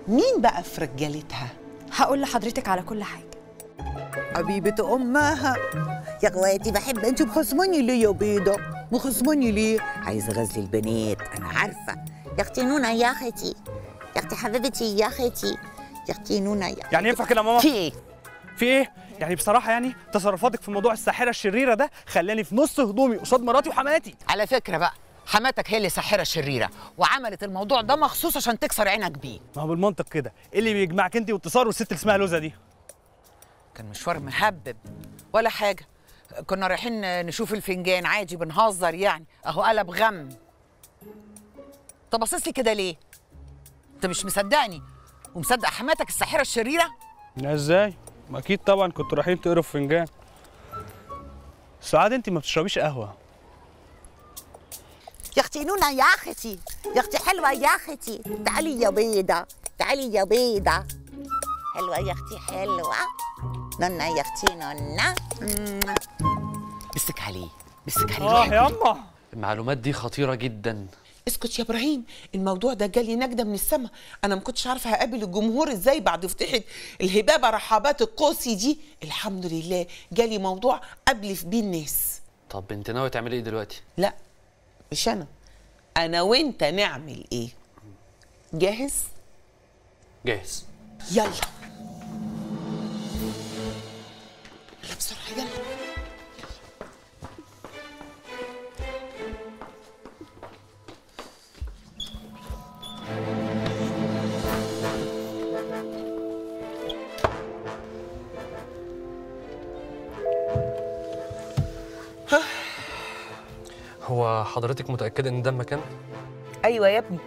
مين بقى في رجالتها؟ هقول لحضرتك على كل حاجة. حبيبة أمها، يا اخواتي بحب، أنتي مخصماني ليه يا بيضة؟ مخصماني ليه؟ عايزة غزل البنات، أنا عارفة. يا أختي نونة يا أختي، يا أختي حبيبتي يا أختي. يعني ينفع كده يا ماما؟ في ايه؟ في ايه؟ يعني بصراحة يعني تصرفاتك في موضوع الساحرة الشريرة ده خلاني في نص هدومي قصاد مراتي وحماتي. على فكرة بقى، حماتك هي اللي ساحرة شريرة وعملت الموضوع ده مخصوص عشان تكسر عينك بيه. ما هو بالمنطق كده، ايه اللي بيجمعك انت وانتصار والست اللي اسمها لوزة دي؟ كان مشوار مهبب ولا حاجة، كنا رايحين نشوف الفنجان عادي بنهزر يعني، أهو قلب غم. طب باصص لي كده ليه؟ أنت مش مصدقني؟ ومصدق حماتك الساحره الشريره؟ لا ازاي؟ ما اكيد طبعا كنتوا رايحين تقروا في فنجان. سعاد انت ما بتشربيش قهوه. يا اختي نونا يا اختي، يا اختي حلوه يا اختي، تعالي يا بيضه، تعالي يا بيضه. حلوه يا اختي حلوه. نونا يا اختي نونا. مسك عليه، مسك عليه. اه يا يما، المعلومات دي خطيره جدا. اسكت يا ابراهيم، الموضوع ده جالي نجده من السماء، انا ما كنتش عارفه هقابل الجمهور ازاي بعد فتحت الهبابه رحابات القوسي دي. الحمد لله جالي موضوع أبلف بيه الناس. طب انت ناويه تعملي ايه دلوقتي؟ لا مش انا، انا وانت نعمل ايه؟ جاهز؟ جاهز، يلا يلا بسرعه يلا. هو حضرتك متأكدة إن ده المكان؟ أيوة يا ابني،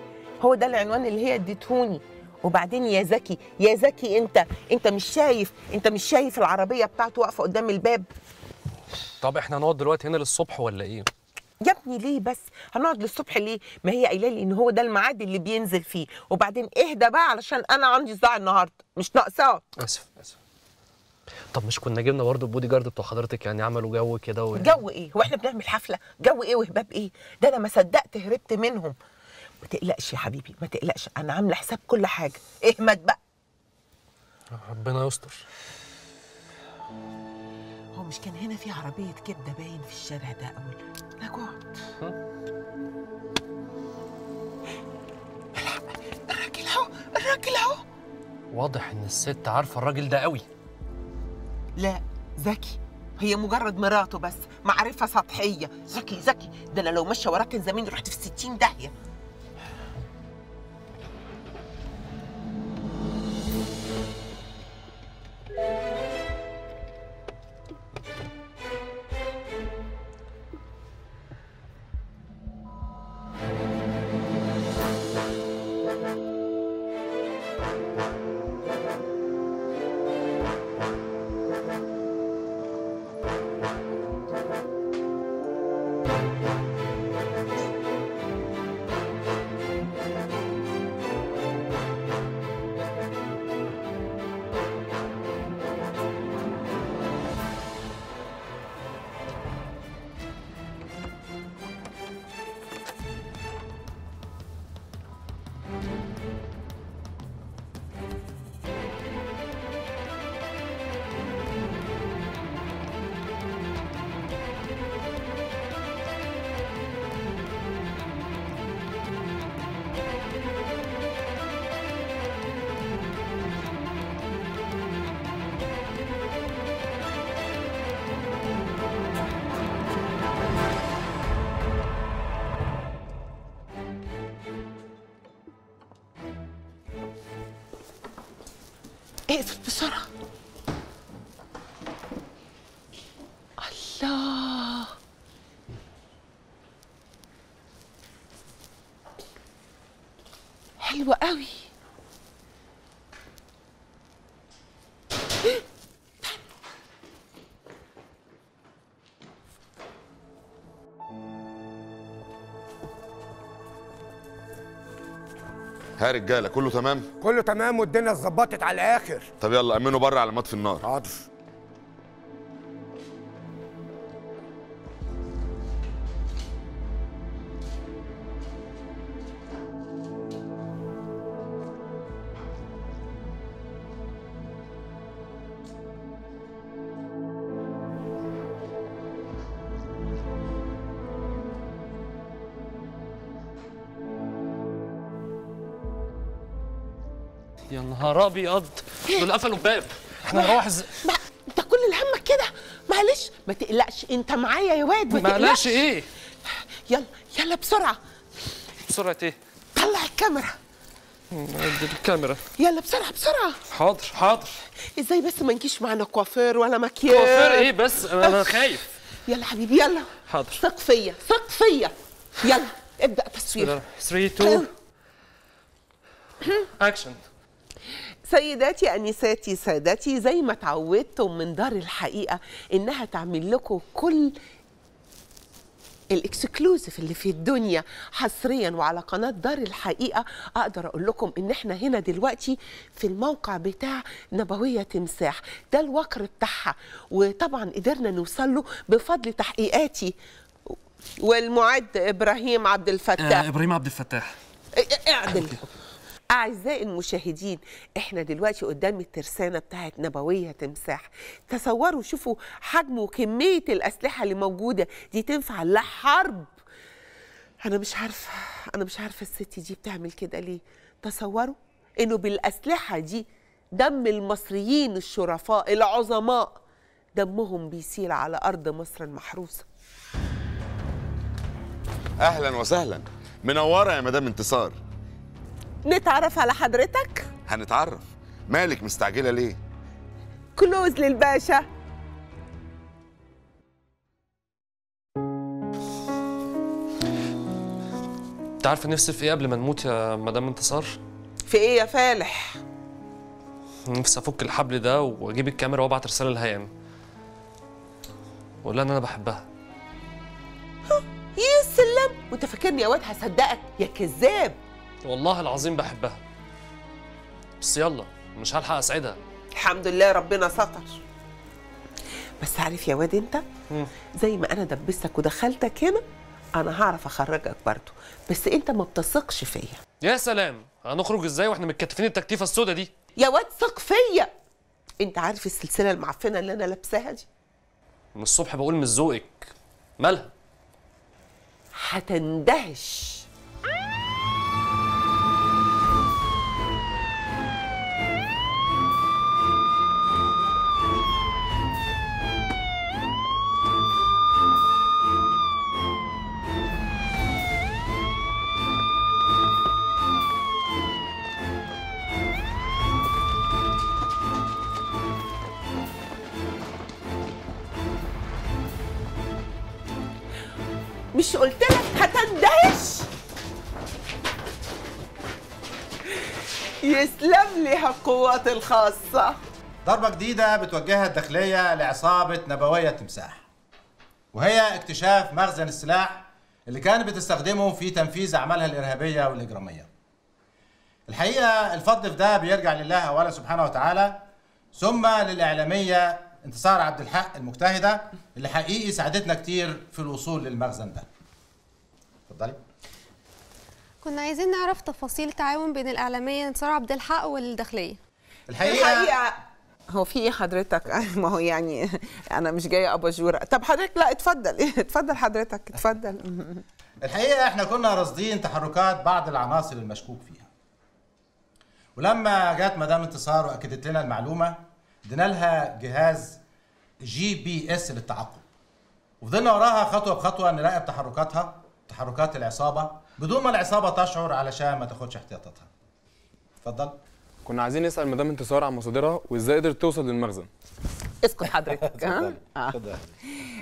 هو ده العنوان اللي هي اديتهوني. وبعدين يا زكي، يا زكي أنت، أنت مش شايف، أنت مش شايف العربية بتاعته واقفة قدام الباب؟ طب إحنا هنقعد دلوقتي هنا للصبح ولا إيه؟ يا ابني ليه بس؟ هنقعد للصبح ليه؟ ما هي قايلة لي إن هو ده الميعاد اللي بينزل فيه، وبعدين اهدى بقى علشان أنا عندي صداع النهاردة، مش ناقصاك. آسف آسف. طب مش كنا جبنا برضه البودي جارد بتوع حضرتك يعني عملوا جو كده و... جو ايه؟ هو احنا بنعمل حفله؟ جو ايه وهباب ايه؟ ده انا ما صدقت هربت منهم. ما تقلقش يا حبيبي، ما تقلقش، انا عامله حساب كل حاجه، اهمد بقى. ربنا يستر. هو مش كان هنا في عربيه كبده باين في الشارع ده اول؟ انا جوعت. الراجل اهو، الراجل اهو. واضح ان الست عارفه الراجل ده قوي. لا زكي، هي مجرد مراته بس، معرفة سطحية. زكي زكي، ده أنا لو ماشية وراك كان زماني رحت في ستين داهية. اقفل بسرعة. الله، حلوة قوي. ها رجاله كله تمام؟ كله تمام والدنيا اتظبطت على الاخر. طب يلا امنوا بره على ما تطفي النار. حاضر. يا نهار ابيض، دول قفلوا الباب، احنا نروح ازاي؟ انت كل اللي همك كده؟ معلش ما تقلقش، انت معايا يا واد ما تقلقش. معلش ايه؟ يلا يلا بسرعه. بسرعه ايه؟ طلع الكاميرا. الكاميرا يلا بسرعه بسرعه. حاضر حاضر. ازاي بس ما نجيش معانا كوافير ولا مكياج؟ كوافير ايه بس؟ انا خايف. يلا حبيبي يلا. حاضر. ثق فيا ثق فيا. يلا ابدا تصوير. ثلاثة اتنين اكشن. سيداتي أنساتي سادتي، زي ما اتعودتم من دار الحقيقة إنها تعمل لكم كل الاكسكلوزيف اللي في الدنيا حصريا وعلى قناة دار الحقيقة، أقدر أقول لكم إن إحنا هنا دلوقتي في الموقع بتاع نبوية تمساح، ده الوكر بتاعها، وطبعا قدرنا نوصل له بفضل تحقيقاتي والمعد إبراهيم عبد الفتاح. آه إبراهيم عبد الفتاح. اعدل. أعزائي المشاهدين، إحنا دلوقتي قدام الترسانة بتاعت نبوية تمساح. تصوروا شوفوا حجم وكمية الأسلحة اللي موجودة دي، تنفع لحرب. أنا مش عارفة أنا مش عارفة الست دي بتعمل كده ليه. تصوروا إنه بالأسلحة دي دم المصريين الشرفاء العظماء دمهم بيسيل على أرض مصر المحروسة. أهلا وسهلا، منورة يا مدام انتصار. نتعرف على حضرتك؟ هنتعرف، مالك مستعجلة ليه؟ كلوز للباشا. أنت عارفة نفسي في إيه قبل ما نموت يا مدام انتصار؟ في إيه يا فالح؟ نفسي أفك الحبل ده وأجيب الكاميرا وأبعت رسالة لهيام وأقول لها إن أنا بحبها. يا سلام، وأنت فاكرني يا واد هصدقك يا كذاب؟ والله العظيم بحبها، بس يلا مش هلحق اسعدها. الحمد لله ربنا ستر. بس عارف يا واد انت، زي ما انا دبستك ودخلتك هنا انا هعرف اخرجك برضه، بس انت ما بتثقش فيا. يا سلام، هنخرج ازاي واحنا متكتفين التكتيفه السودا دي؟ يا واد ثق فيا. انت عارف السلسله المعفنه اللي انا لابساها دي؟ من الصبح بقول مش ذوقك، مالها؟ هتندهش. مش قلت لك هتندهش؟ يسلم لي هالقوات الخاصة. ضربة جديدة بتوجهها الداخلية لعصابة نبوية التمساح، وهي اكتشاف مخزن السلاح اللي كانت بتستخدمه في تنفيذ أعمالها الإرهابية والإجرامية. الحقيقة الفضل في ده بيرجع لله أولا سبحانه وتعالى، ثم للإعلامية انتصار عبد الحق المجتهدة اللي حقيقي ساعدتنا كتير في الوصول للمخزن ده. اتفضلي. كنا عايزين نعرف تفاصيل تعاون بين الإعلامية انتصار عبد الحق والداخلية. الحقيقة الحقيقة هو في ايه حضرتك؟ ما هو يعني أنا مش جاية أباجورة. طب حضرتك لا اتفضل اتفضل حضرتك اتفضل. الحقيقة احنا كنا راصدين تحركات بعض العناصر المشكوك فيها، ولما جت مدام انتصار وأكدت لنا المعلومة ادينا لها جهاز جي بي اس للتعقب، وفضلنا وراها خطوه بخطوه نراقب تحركاتها، تحركات العصابه بدون ما العصابه تشعر علشان ما تاخدش احتياطاتها. اتفضل. كنا عايزين نسال مدام انتصار عن مصادرها وازاي قدرت توصل للمخزن. اسكت حضرتك. ها؟ اتفضل.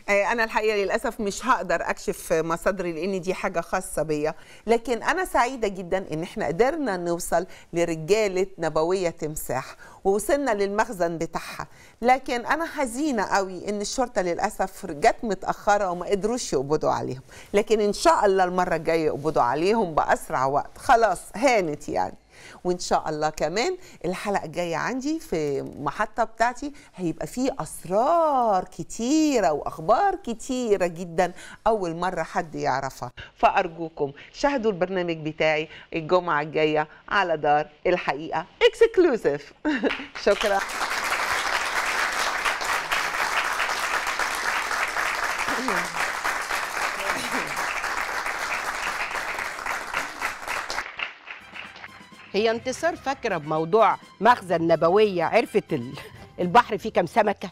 أنا الحقيقة للأسف مش هقدر أكشف مصادري لأن دي حاجة خاصة بيا، لكن أنا سعيدة جدا إن إحنا قدرنا نوصل لرجالة نبوية تمساح ووصلنا للمخزن بتاعها، لكن أنا حزينة قوي إن الشرطة للأسف جت متأخرة وما قدروش يقبضوا عليهم، لكن إن شاء الله المرة الجاية يقبضوا عليهم بأسرع وقت، خلاص هانت يعني. وإن شاء الله كمان الحلقة الجاية عندي في المحطة بتاعتي هيبقى فيه أسرار كتيرة وأخبار كتيرة جدا أول مرة حد يعرفها، فأرجوكم شاهدوا البرنامج بتاعي الجمعة الجاية على دار الحقيقة اكسكلوسيف. شكرا. هي انتصار فاكره بموضوع مخزن نبويه، عرفت البحر فيه كام سمكه؟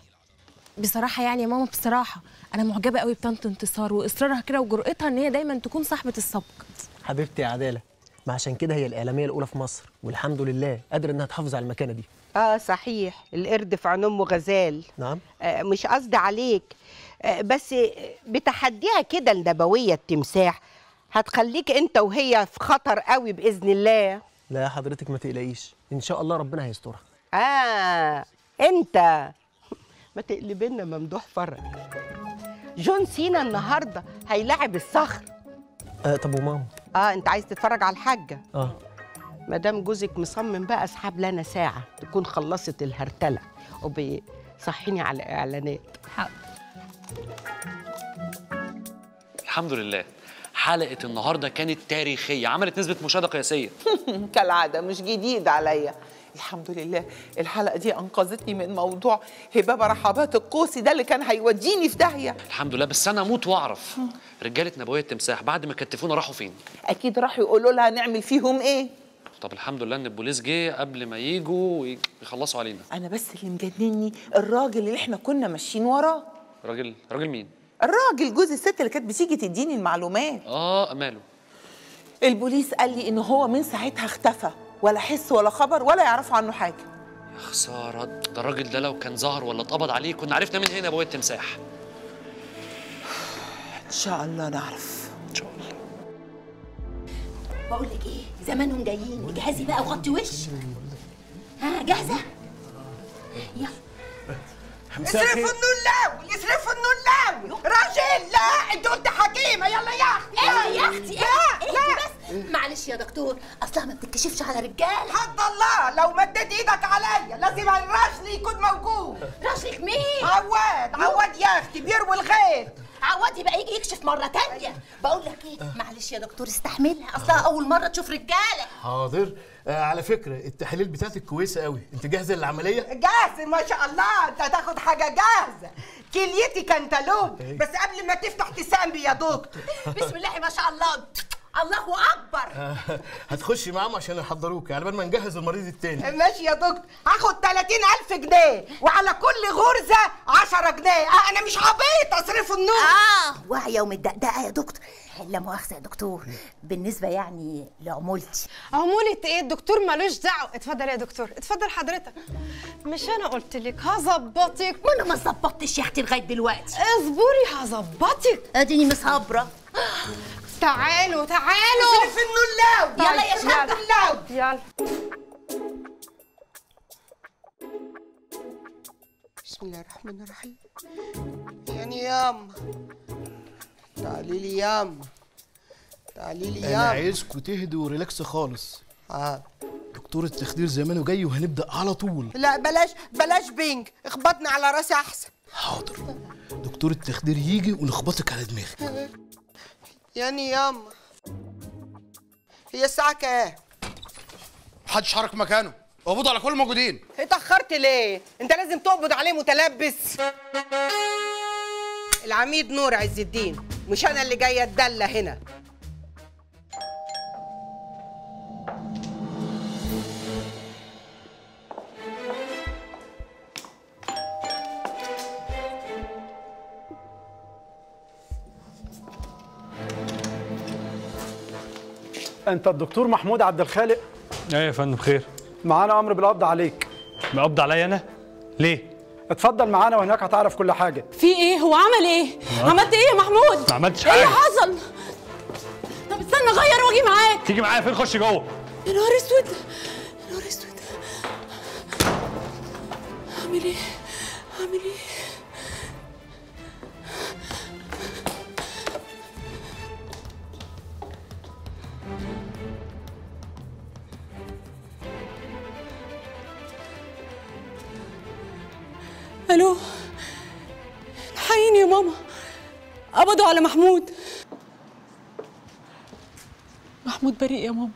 بصراحه يعني يا ماما، بصراحه انا معجبه قوي بطنط انتصار واصرارها كده وجرأتها ان هي دايما تكون صاحبه السبق. حبيبتي يا عداله، ما عشان كده هي الاعلاميه الاولى في مصر، والحمد لله قادره انها تحافظ على المكانه دي. اه صحيح، القرد في عين امه غزال. نعم. آه مش قصدي عليك، آه بس بتحديها كده النبويه التمساح هتخليك انت وهي في خطر قوي باذن الله. لا حضرتك ما تقلقيش، إن شاء الله ربنا هيسترها. آه أنت ما تقلبنا ممدوح فرج. جون سينا النهارده هيلاعب الصخر. آه طب وماما؟ آه أنت عايز تتفرج على الحاجة؟ آه. ما دام جوزك مصمم بقى اسحب لنا ساعة تكون خلصت الهرتلة وبيصحيني على إعلانات. حاضر. الحمد لله. حلقة النهاردة كانت تاريخية، عملت نسبة مشاهدة قياسية. كالعادة مش جديد عليا. الحمد لله الحلقة دي أنقذتني من موضوع هبابة رحبات القوسي ده اللي كان هيوديني في داهية. الحمد لله. بس أنا أموت وأعرف رجالة نبوية التمساح بعد ما كتفونا راحوا فين؟ أكيد راحوا يقولوا لها نعمل فيهم إيه؟ طب الحمد لله إن البوليس جه قبل ما يجوا ويخلصوا علينا. أنا بس اللي مجنني الراجل اللي إحنا كنا ماشيين وراه. راجل راجل مين؟ الراجل جوز الست اللي كانت بتيجي تديني المعلومات. آه ماله؟ البوليس قال لي إن هو من ساعتها اختفى، ولا حس ولا خبر ولا يعرفوا عنه حاجه. يا خساره، ده الراجل ده لو كان ظهر ولا اتقبض عليه كنا عرفنا من هنا نبوية التمساح. ان شاء الله نعرف ان شاء الله. بقول لك ايه، زمانهم جايين، اجهزي بقى وغطي وشك. ها جاهزه؟ يلا اصرفوا النور الاول، اصرفوا النور الاول. راجل لا انت قلت حكيمه. يلا يا اختي. ايه يا اختي؟ ايه لا بس معلش يا دكتور، اصلها ما بتتكشفش على رجال. حد الله لو مديت ايدك عليا لازم الرشلي يكون موجود. رشلك مين؟ عواد. عواد يا اختي بيروي الخير. عواد يبقى يجي يكشف مره تانيه. بقول لك ايه، معلش يا دكتور استحملها، اصلها اول مره تشوف رجاله. حاضر. آه على فكره التحاليل بتاعتك كويسه قوي، انت جاهزه للعمليه؟ جاهزه ما شاء الله، انت هتاخد حاجه جاهزه. كليتي كنتالوب بس قبل ما تفتح تسامبي يا دكتور. بسم الله ما شاء الله، الله اكبر. هتخشي معاهم عشان يحضروك على بال ما نجهز المريض التاني. ماشي يا دكتور، هاخد ثلاثين ألف جنيه وعلى كل غرزه عشرة جنيه. آه انا مش عبيط، اصرفوا النور. اه واعيه ومتدقدقه يا دكتور. لا مؤاخذه يا دكتور، بالنسبه يعني لعمولتي. عموله ايه؟ الدكتور مالوش دعوه. اتفضل يا دكتور، اتفضل حضرتك. مش انا قلت لك هظبطك؟ ما انا ما ظبطتش يا اختي لغايه دلوقتي. اصبري هظبطك. اديني مصبره. تعالوا تعالوا اصرفي النور لو. يلا يا شباب لو. يلا بسم الله الرحمن الرحيم. يعني ياما تعالي لي ياما تعالي لي ياما. انا عايزكوا تهدوا وريلاكس خالص. اه دكتور التخدير زمانه جاي وهنبدا على طول. لا بلاش بلاش بينج، اخبطنا على راسي احسن. حاضر، دكتور التخدير يجي ونخبطك على دماغك. يعني ياما هي الساعة كام؟ محدش حرك مكانه، اقبض على كل الموجودين. اتأخرت ليه؟ انت لازم تقبض عليه متلبس. العميد نور عز الدين، مش أنا اللي جاية أتدلى هنا. انت الدكتور محمود عبد الخالق؟ ايه يا فندم، بخير. معانا امر بالقبض عليك. بالقبض عليا انا؟ ليه؟ اتفضل معانا وهناك هتعرف كل حاجه. في ايه؟ هو عمل ايه؟ عملت ايه يا محمود؟ ما عملتش حاجه. ايه اللي حصل؟ طب استنى غير واجي معاك. تيجي معايا فين؟ خش جوه. يا نهار اسود، يا نهار اسود. اعمل ايه؟ اعمل ايه؟ الو، الحقيني يا ماما، قبضوا على محمود. محمود بريء يا ماما،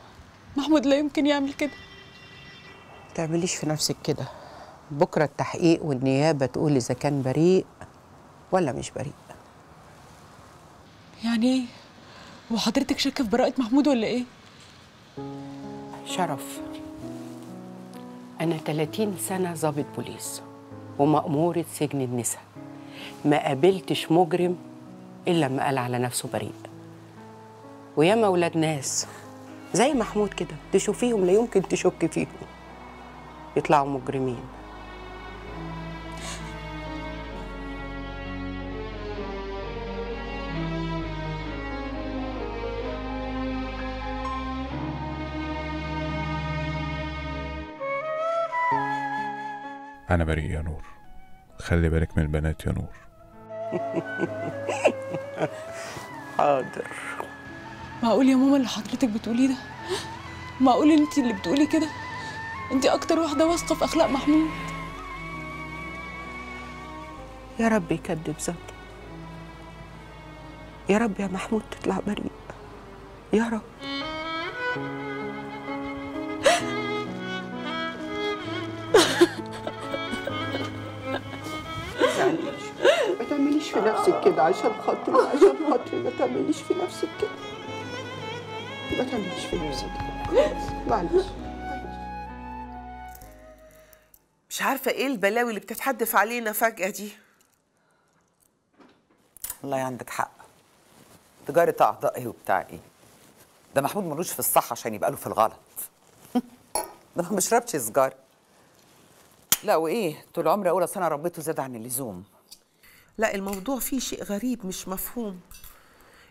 محمود لا يمكن يعمل كده. ما تعمليش في نفسك كده، بكره التحقيق والنيابه تقول اذا كان بريء ولا مش بريء. يعني ايه؟ وحضرتك شاكه في براءه محمود ولا ايه؟ شرف، انا ثلاثين سنة ضابط بوليس ومأمورة سجن النساء، ما قابلتش مجرم إلا لما قال على نفسه بريء. وياما أولاد ناس زي محمود كده تشوفيهم لا يمكن تشك فيهم يطلعوا مجرمين. أنا بريء يا نور، خلي بالك من البنات يا نور. حاضر. معقول يا ماما اللي حضرتك بتقوليه ده؟ معقول انت اللي بتقولي كده؟ انت أكتر واحدة واثقة في أخلاق محمود. يا رب يكدب ذاتي. يا رب يا محمود تطلع بريء يا رب. ما تعمليش في نفسك كده عشان خاطري، عشان خاطري ما تعمليش في نفسك كده، ما تعمليش في نفسك كده، معلش. مش عارفة إيه البلاوي اللي بتتحدف علينا فجأة دي. والله عندك حق. تجارة أعضاء إيه وبتاع إيه؟ ده محمود ملوش في الصح عشان يبقى له في الغلط. ده ما بيشربش سجارة. لا وإيه؟ طول عمري أقول أصل أنا ربيته زاد عن اللزوم. لا الموضوع فيه شيء غريب مش مفهوم.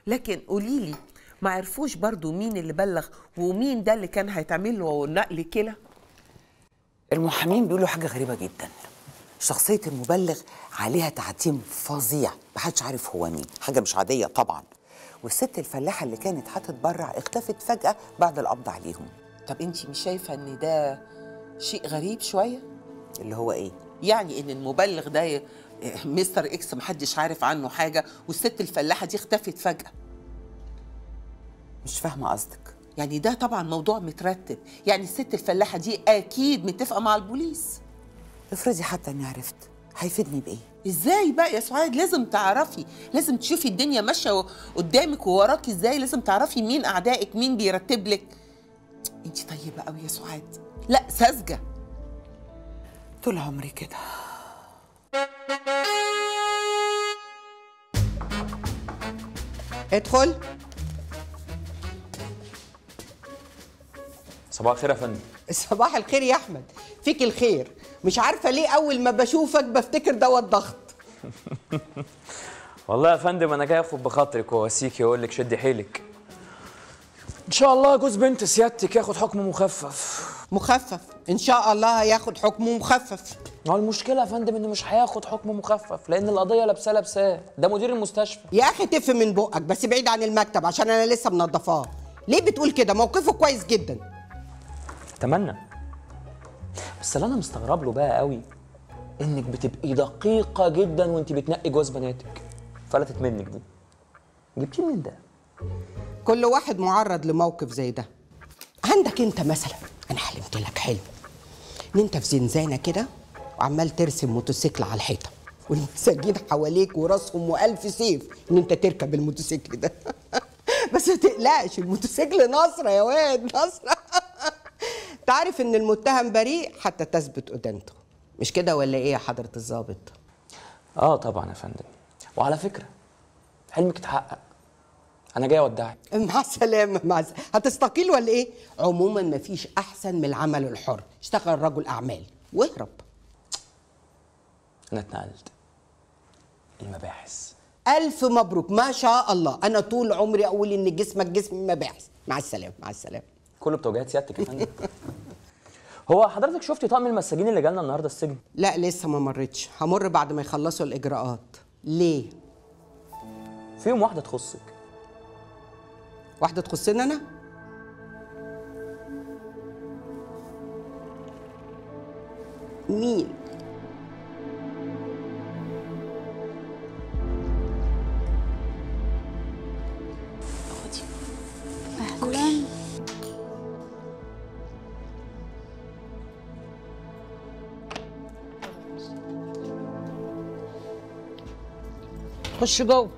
لكن قولي لي، ما عرفوش برضو مين اللي بلغ ومين ده اللي كان هيتعمل له نقل كلى؟ المحامين بيقولوا حاجة غريبة جدا. شخصية المبلغ عليها تعتيم فظيع، محدش عارف هو مين، حاجة مش عادية طبعا. والست الفلاحة اللي كانت هتتبرع اختفت فجأة بعد القبض عليهم. طب انتي مش شايفة ان ده شيء غريب شوية؟ اللي هو ايه؟ يعني ان المبلغ ده مستر اكس محدش عارف عنه حاجة، والست الفلاحة دي اختفت فجأة. مش فاهمة قصدك. يعني ده طبعا موضوع مترتب، يعني الست الفلاحة دي أكيد متفقة مع البوليس. افرضي حتى إني عرفت، هيفيدني بإيه؟ إزاي بقى يا سعاد؟ لازم تعرفي، لازم تشوفي الدنيا ماشية قدامك ووراكي إزاي، لازم تعرفي مين أعدائك، مين بيرتب لك. أنت طيبة قوي يا سعاد، لا ساذجة. طول عمري كده. ادخل. صباح الخير يا فندم. صباح الخير يا احمد، فيك الخير. مش عارفه ليه اول ما بشوفك بفتكر دوت ضغط. والله يا فندم انا جاي اخد بخاطرك واسيكي واقول لك شدي حيلك. ان شاء الله جوز بنت سيادتك ياخد حكم مخفف. مخفف ان شاء الله هياخد حكم مخفف. ما هو المشكله يا فندم انه مش هياخد حكم مخفف لان القضيه لابسه لابساه، ده مدير المستشفى. يا اخي تف من بقك بس بعيد عن المكتب عشان انا لسه منضفاه. ليه بتقول كده؟ موقفه كويس جدا. اتمنى. بس اللي انا مستغرب له بقى قوي انك بتبقي دقيقه جدا وانت بتنقي جواز بناتك، فلتت منك دي. جبتيه من ده؟ كل واحد معرض لموقف زي ده. عندك انت مثلا، انا حلمت لك حلم ان انت في زنزانه كده وعمال ترسم موتوسيكل على الحيطه والمساجين حواليك وراسهم والف سيف ان انت تركب الموتوسيكل ده. بس ما تقلقش، الموتوسيكل ناصره يا واد، ناصره. تعرف ان المتهم بريء حتى تثبت ادانته، مش كده ولا ايه يا حضره الضابط؟ اه طبعا يا فندم، وعلى فكره حلمك اتحقق. انا جاي اودعك. مع السلامه. مع السلامه. هتستقيل ولا ايه؟ عموما مفيش احسن من العمل الحر، اشتغل رجل اعمال واهرب. انا اتنقلت المباحث. الف مبروك ما شاء الله. انا طول عمري اقول ان جسمك جسم المباحث. مع السلامه. مع السلامه. كله بتوجيهات سيادتك يا فندم. هو حضرتك شفتي طقم المساجين اللي جالنا النهارده السجن؟ لا لسه ما مرتش، همر بعد ما يخلصوا الاجراءات. ليه؟ فيهم واحده تخصك. واحده تخصني انا؟ مين؟ خش جوه.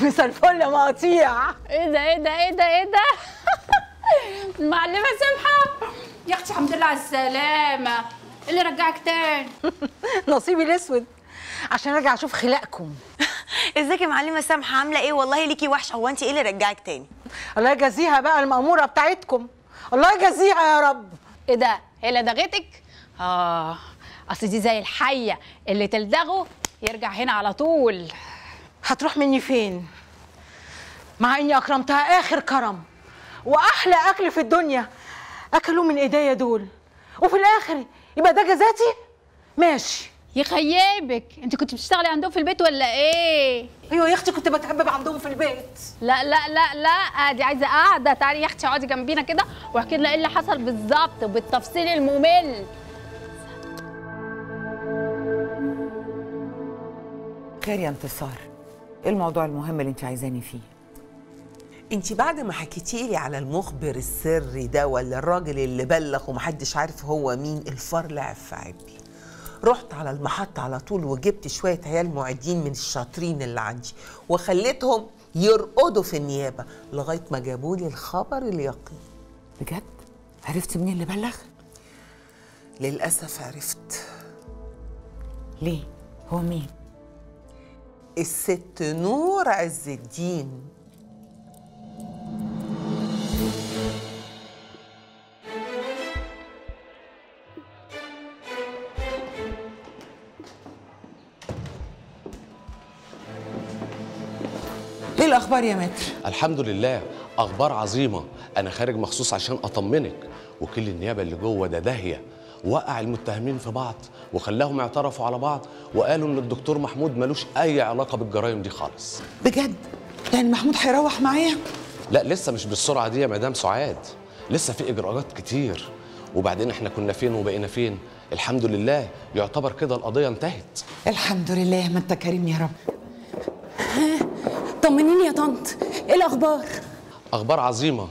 مساء الفل مقاطيع. ايه ده ايه ده ايه ده ايه ده؟ المعلمه سمحه يا اختي. الحمد لله على السلامه. ايه اللي رجعك تاني؟ نصيبي الاسود عشان ارجع اشوف خلقكم. ازيك يا معلمه سمحه، عامله ايه؟ والله ليكي وحشه. هو انت ايه اللي رجعك تاني؟ الله يجازيها بقى المأموره بتاعتكم، الله يجازيها يا رب. ايه ده؟ هي اللي دغتك؟ اه اصل دي زي الحيه اللي تلدغه يرجع هنا على طول. هتروح مني فين؟ مع اني اكرمتها اخر كرم، واحلى اكل في الدنيا اكلوا من ايديا دول، وفي الاخر يبقى ده جزاتي؟ ماشي. يخيبك، انت كنت بتشتغلي عندهم في البيت ولا ايه؟ ايوه يا اختي كنت بتحبب عندهم في البيت. لا لا لا لا دي عايزه قاعده. تعالي يا اختي اقعدي جنبينا كده واحكي لنا ايه اللي حصل بالظبط بالتفصيل الممل. خير يا انتصار، ايه الموضوع المهم اللي انت عايزاني فيه؟ انت بعد ما حكيتي لي على المخبر السري ده، ولا الراجل اللي بلغ ومحدش عارف هو مين، الفرلع الفعبي، رحت على المحطة على طول وجبت شوية عيال معدين من الشاطرين اللي عندي وخليتهم يرقدوا في النيابة لغاية ما جابوا لي الخبر اليقين. بجد؟ عرفت منين اللي بلغ؟ للأسف عرفت. ليه؟ هو مين؟ الست نور عز الدين. ايه الاخبار يا متر؟ الحمد لله، اخبار عظيمه. انا خارج مخصوص عشان اطمنك. وكل النيابه اللي جوه ده داهيه، وقع المتهمين في بعض وخلاهم يعترفوا على بعض، وقالوا ان الدكتور محمود ملوش اي علاقه بالجرايم دي خالص. بجد؟ يعني محمود هيروح معايا؟ لا، لسه مش بالسرعه دي يا مدام سعاد، لسه في اجراءات كتير. وبعدين احنا كنا فين وبقينا فين؟ الحمد لله، يعتبر كده القضيه انتهت. الحمد لله، ما انت كريم يا رب. طمنيني يا طنط، ايه الاخبار؟ اخبار عظيمه،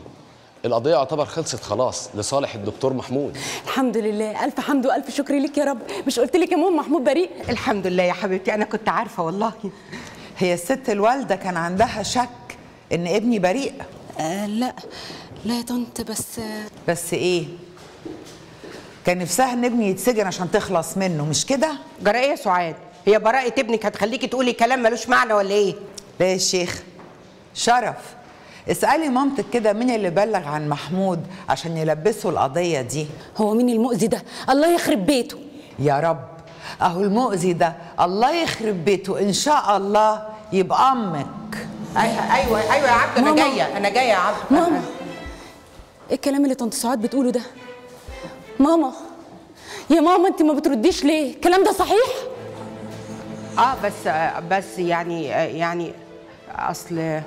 القضيه يعتبر خلصت خلاص لصالح الدكتور محمود. الحمد لله، الف حمد والف شكر ليك يا رب. مش قلت لك يا ماما محمود بريء؟ الحمد لله يا حبيبتي، انا كنت عارفه والله. هي الست الوالده كان عندها شك ان ابني بريء. آه لا لا يا طنط، بس بس ايه؟ كان نفسها ان ابني يتسجن عشان تخلص منه، مش كده؟ جراء ايه يا سعاد؟ هي براءه ابنك هتخليكي تقولي كلام ملوش معنى ولا ايه؟ لا يا شيخ شرف، اسألي مامتك كده مين اللي بلغ عن محمود عشان يلبسوا القضية دي. هو مين المؤذي ده؟ الله يخرب بيته يا رب. اهو المؤذي ده الله يخرب بيته ان شاء الله يبقى امك. ايوه ايوه يا عبد، انا جاية انا جاية يا عبد. ماما ايه الكلام اللي طنط سعاد بتقوله ده؟ ماما يا ماما، انت ما بترديش ليه؟ الكلام ده صحيح؟ اه بس بس يعني يعني اصل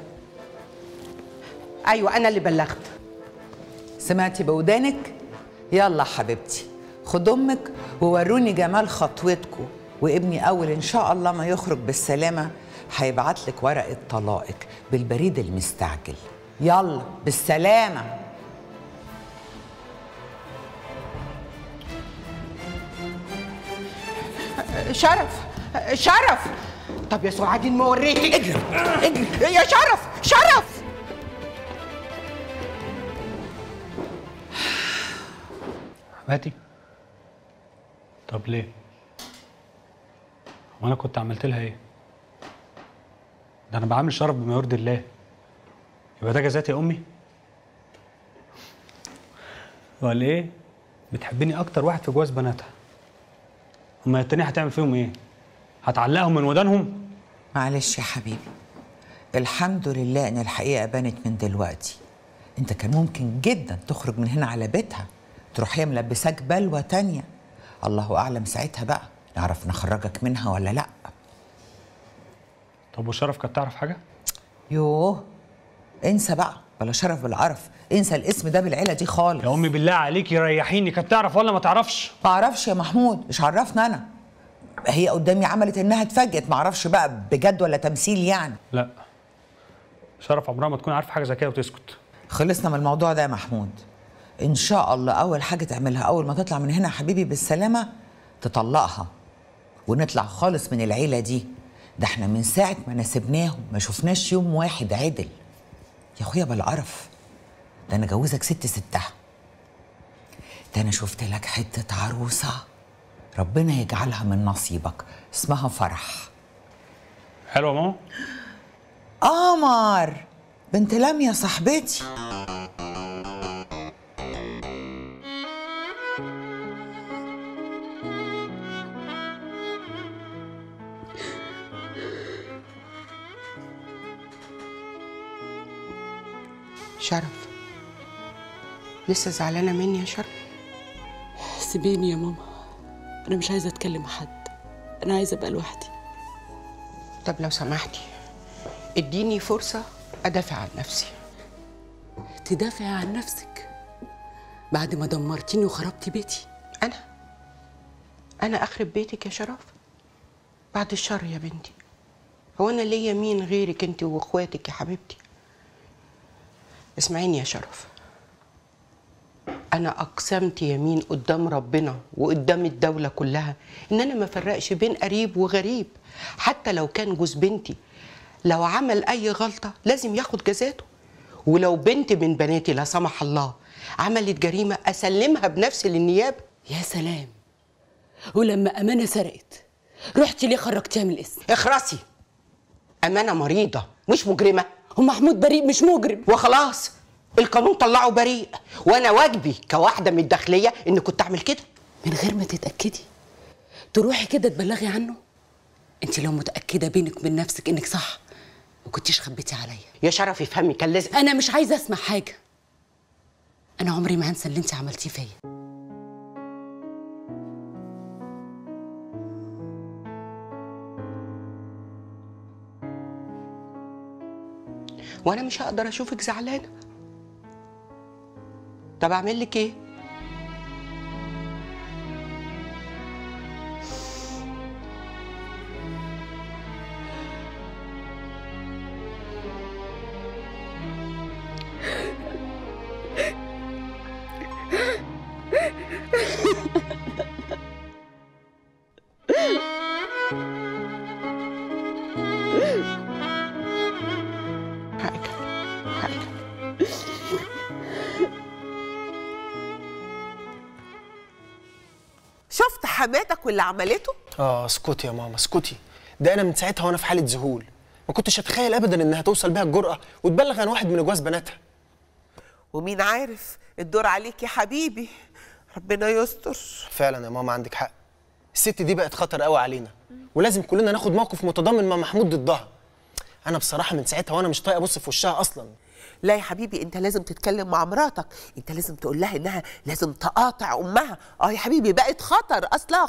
ايوه انا اللي بلغت. سمعتي بودانك؟ يلا حبيبتي، خد امك ووروني جمال خطوتكم، وابني اول ان شاء الله ما يخرج بالسلامه هيبعت لك ورقه طلاقك بالبريد المستعجل. يلا بالسلامه. شرف شرف، طب يا سعاد ما وريتك. اجري اجري يا شرف شرف. حماتي؟ طب ليه؟ وانا كنت عملت لها ايه؟ ده انا بعامل شرف بما يرضي الله، يبقى ده جزاتي يا امي؟ ولا ايه؟ بتحبني اكتر واحد في جواز بناتها، اما التانية هتعمل فيهم ايه؟ هتعلقهم من ودانهم؟ معلش يا حبيبي، الحمد لله ان الحقيقه بانت من دلوقتي. انت كان ممكن جدا تخرج من هنا على بيتها، تروح هي ملبساك بلوه تانيه، الله اعلم ساعتها بقى نعرف نخرجك منها ولا لا. طب وشرف كانت تعرف حاجه؟ يوه انسى بقى، بلا شرف بالعرف، انسى الاسم ده بالعيله دي خالص. يا امي بالله عليكي ريحيني، كانت تعرف ولا ما تعرفش؟ ما اعرفش يا محمود، مش عرفنا انا، هي قدامي عملت انها اتفاجئت، معرفش بقى بجد ولا تمثيل يعني. لا، شرف عمرها ما تكون عارفه حاجه زي كده وتسكت. خلصنا من الموضوع ده يا محمود. ان شاء الله اول حاجه تعملها اول ما تطلع من هنا يا حبيبي بالسلامه، تطلقها ونطلع خالص من العيله دي. ده احنا من ساعه ما ناسبناهم ما شفناش يوم واحد عدل يا اخويا، بالقرف ده. انا جوزك ست ستها، ده انا شفت لك حته عروسه ربنا يجعلها من نصيبك، اسمها فرح. حلوة ماما؟ قمر بنت لميا صاحبتي. شرف لسه زعلانة مني يا شرف؟ سيبيني يا ماما، أنا مش عايزة أتكلم مع حد، أنا عايزة أبقى لوحدي. طب لو سمحتي اديني فرصة أدافع عن نفسي. تدافعي عن نفسك بعد ما دمرتيني وخربتي بيتي؟ أنا أنا أخرب بيتك يا شرف؟ بعد الشر يا بنتي، هو أنا ليا مين غيرك أنت وإخواتك يا حبيبتي؟ اسمعيني يا شرف، أنا أقسمت يمين قدام ربنا وقدام الدولة كلها إن أنا ما فرقش بين قريب وغريب، حتى لو كان جوز بنتي لو عمل أي غلطة لازم ياخد جزاته، ولو بنت من بناتي لا سمح الله عملت جريمة أسلمها بنفسي للنيابة. يا سلام، ولما أمانة سرقت رحتي ليه خرجتيها من الاسم؟ اخرسي، أمانة مريضة مش مجرمة، ومحمود بريء مش مجرم، وخلاص القانون طلعه بريء، وانا واجبي كواحده من الداخليه ان كنت اعمل كده من غير ما تتاكدي، تروحي كده تبلغي عنه. انت لو متاكده بينك وبين نفسك انك صح ما كنتيش خبيتي عليا. يا شرف افهمي، كان لازم. انا مش عايزه اسمع حاجه، انا عمري ما هنسى اللي انت عملتيه فيا. وانا مش هقدر اشوفك زعلانه، طب اعمل لك ايه؟ شفت حماتك واللي عملته؟ اه اسكتي يا ماما اسكتي، ده انا من ساعتها وانا في حاله ذهول، ما كنتش اتخيل ابدا انها توصل بيها الجرأه وتبلغ عن واحد من جواز بناتها. ومين عارف الدور عليك يا حبيبي، ربنا يستر. فعلا يا ماما عندك حق، الست دي بقت خطر قوي علينا، ولازم كلنا ناخد موقف متضامن مع محمود ضدها. انا بصراحه من ساعتها وانا مش طايقه ابص في وشها اصلا. لا يا حبيبي، انت لازم تتكلم مع مراتك، انت لازم تقول لها انها لازم تقاطع امها. اه يا حبيبي بقت خطر اصلا.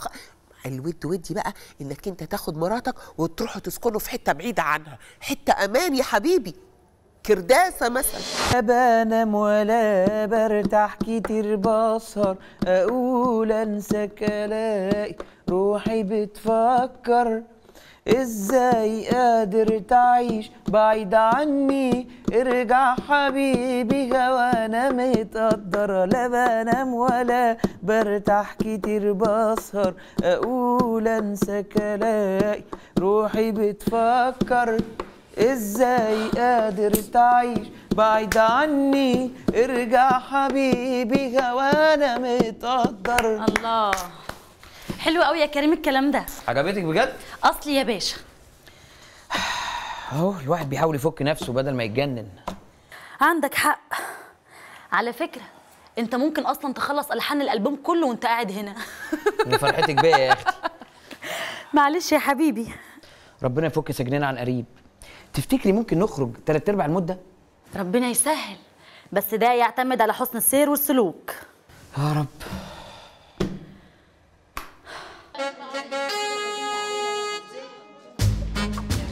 الود ودي بقى انك انت تاخد مراتك وتروحوا تسكنوا في حته بعيده عنها، حته امان يا حبيبي، كرداسه مثلا. لا بنام ولا برتاح كتير، بسهر اقول انساك الاقي روحي بتفكر ازاي قادر تعيش بعيد عني. ارجع حبيبي هوانا متقدر، لا بنام ولا برتاح كتير، بسهر اقول انساك الاقي روحي بتفكر ازاي قادر تعيش بعيد عني. ارجع حبيبي هوانا متقدر. الله حلو قوي يا كريم الكلام ده، عجبتك بجد؟ اصلي يا باشا اهو الواحد بيحاول يفك نفسه بدل ما يتجنن. عندك حق، على فكره انت ممكن اصلا تخلص الحان الالبوم كله وانت قاعد هنا. من فرحتك بيا يا اختي. معلش يا حبيبي، ربنا يفك سجننا عن قريب. تفتكري ممكن نخرج ثلاث ارباع المده؟ ربنا يسهل، بس ده يعتمد على حسن السير والسلوك يا رب.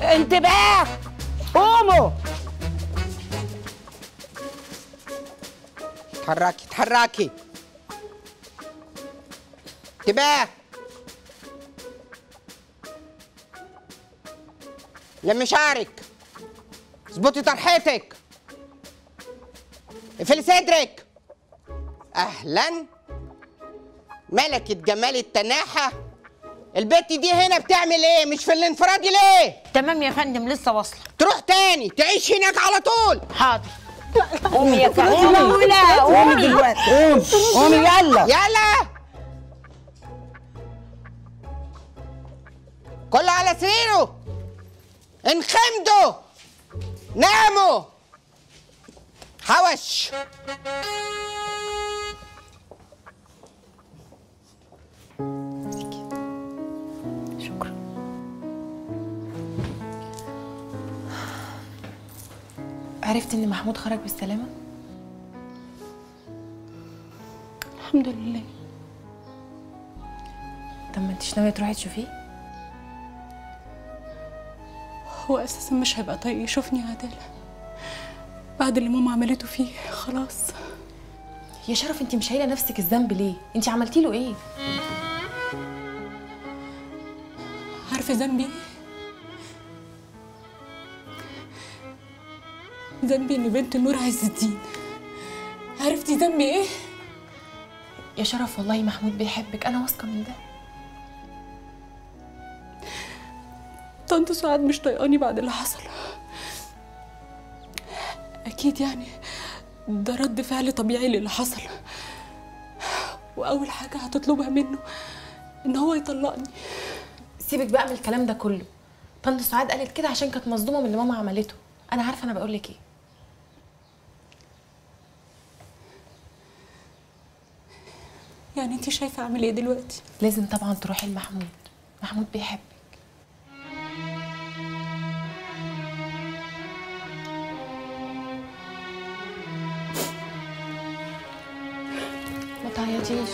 انتباه قوموا، اتحركي اتحركي، انتباه. لمي شعرك، اظبطي طرحتك، اقفلي صدرك. اهلا ملكة جمال التناحة، البت دي هنا بتعمل ايه؟ مش في الانفرادي ليه؟ تمام يا فندم لسه واصله. تروح تاني تعيش هناك على طول. حاضر. قومي يا كريم، قومي قومي دلوقتي، قومي يلا يلا، كله على سريره، انخمدوا، ناموا، حوش. عرفت ان محمود خرج بالسلامه؟ الحمد لله. طب ما انتيش ناويه تروحي تشوفيه؟ هو اساسا مش هيبقى طايق يشوفني يا عداله بعد اللي ماما عملته فيه. خلاص يا شرف، انتي مش شايله نفسك الذنب ليه؟ انتي عملتي له ايه؟ عارفه ذنبي ايه؟ ذنبي إن بنت نور عز الدين. عرفتي ذنبي إيه؟ يا شرف والله محمود بيحبك، أنا واثقة من ده. طنط سعاد مش طايقاني بعد اللي حصل. أكيد يعني ده رد فعل طبيعي للي حصل، وأول حاجة هتطلبها منه إن هو يطلقني. سيبك بقى من الكلام ده كله، طنط سعاد قالت كده عشان كانت مصدومة من اللي ماما عملته. أنا عارفة أنا بقول لك إيه. يعني أنت شايفة أعمل إيه دلوقتي؟ لازم طبعًا تروحي لمحمود، محمود بيحبك. ما تعيطيش.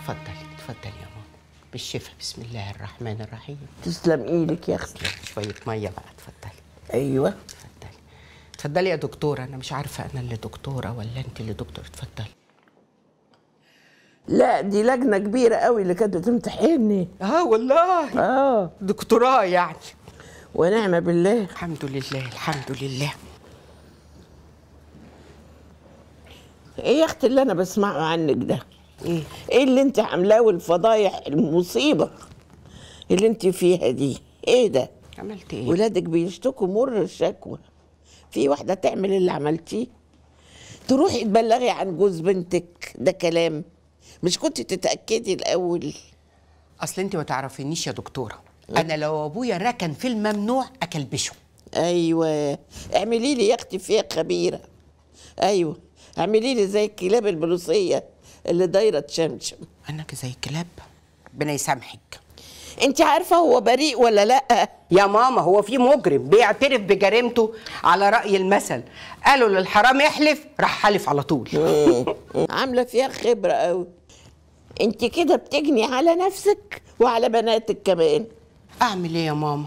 اتفضلي اتفضلي يا ماما، بالشفا، بسم الله الرحمن الرحيم. تسلم ايدك يا اختي. شوية مية بقى. اتفضلي. ايوه اتفضلي اتفضلي يا دكتورة. أنا مش عارفة أنا اللي دكتورة ولا أنت اللي دكتورة. اتفضلي. لا دي لجنة كبيرة قوي اللي كانت بتمتحني. اه والله. اه دكتوراه يعني. ونعمة بالله. الحمد لله الحمد لله. ايه يا اختي اللي انا بسمعه عنك ده؟ ايه؟ ايه اللي انت عاملاه والفضايح المصيبه اللي انت فيها دي؟ ايه ده؟ عملت ايه؟ ولادك بيشتكوا مر الشكوى. في واحده تعمل اللي عملتيه؟ تروحي تبلغي عن جوز بنتك؟ ده كلام، مش كنت تتاكدي الاول؟ اصل انت ما تعرفينيش يا دكتوره. أه؟ انا لو ابويا ركن في الممنوع اكلبشه. ايوه اعملي لي يا اختي فيها خبيره. ايوه اعملي لي زي الكلاب البلوصيه اللي دايره تشمشم. انا زي الكلاب؟ ربنا يسامحك. انت عارفه هو بريء ولا لا يا ماما؟ هو في مجرم بيعترف بجريمته على راي المثل، قالوا للحرام احلف راح حلف على طول. عامله فيها خبره قوي. انت كده بتجني على نفسك وعلى بناتك كمان. اعمل ايه يا ماما؟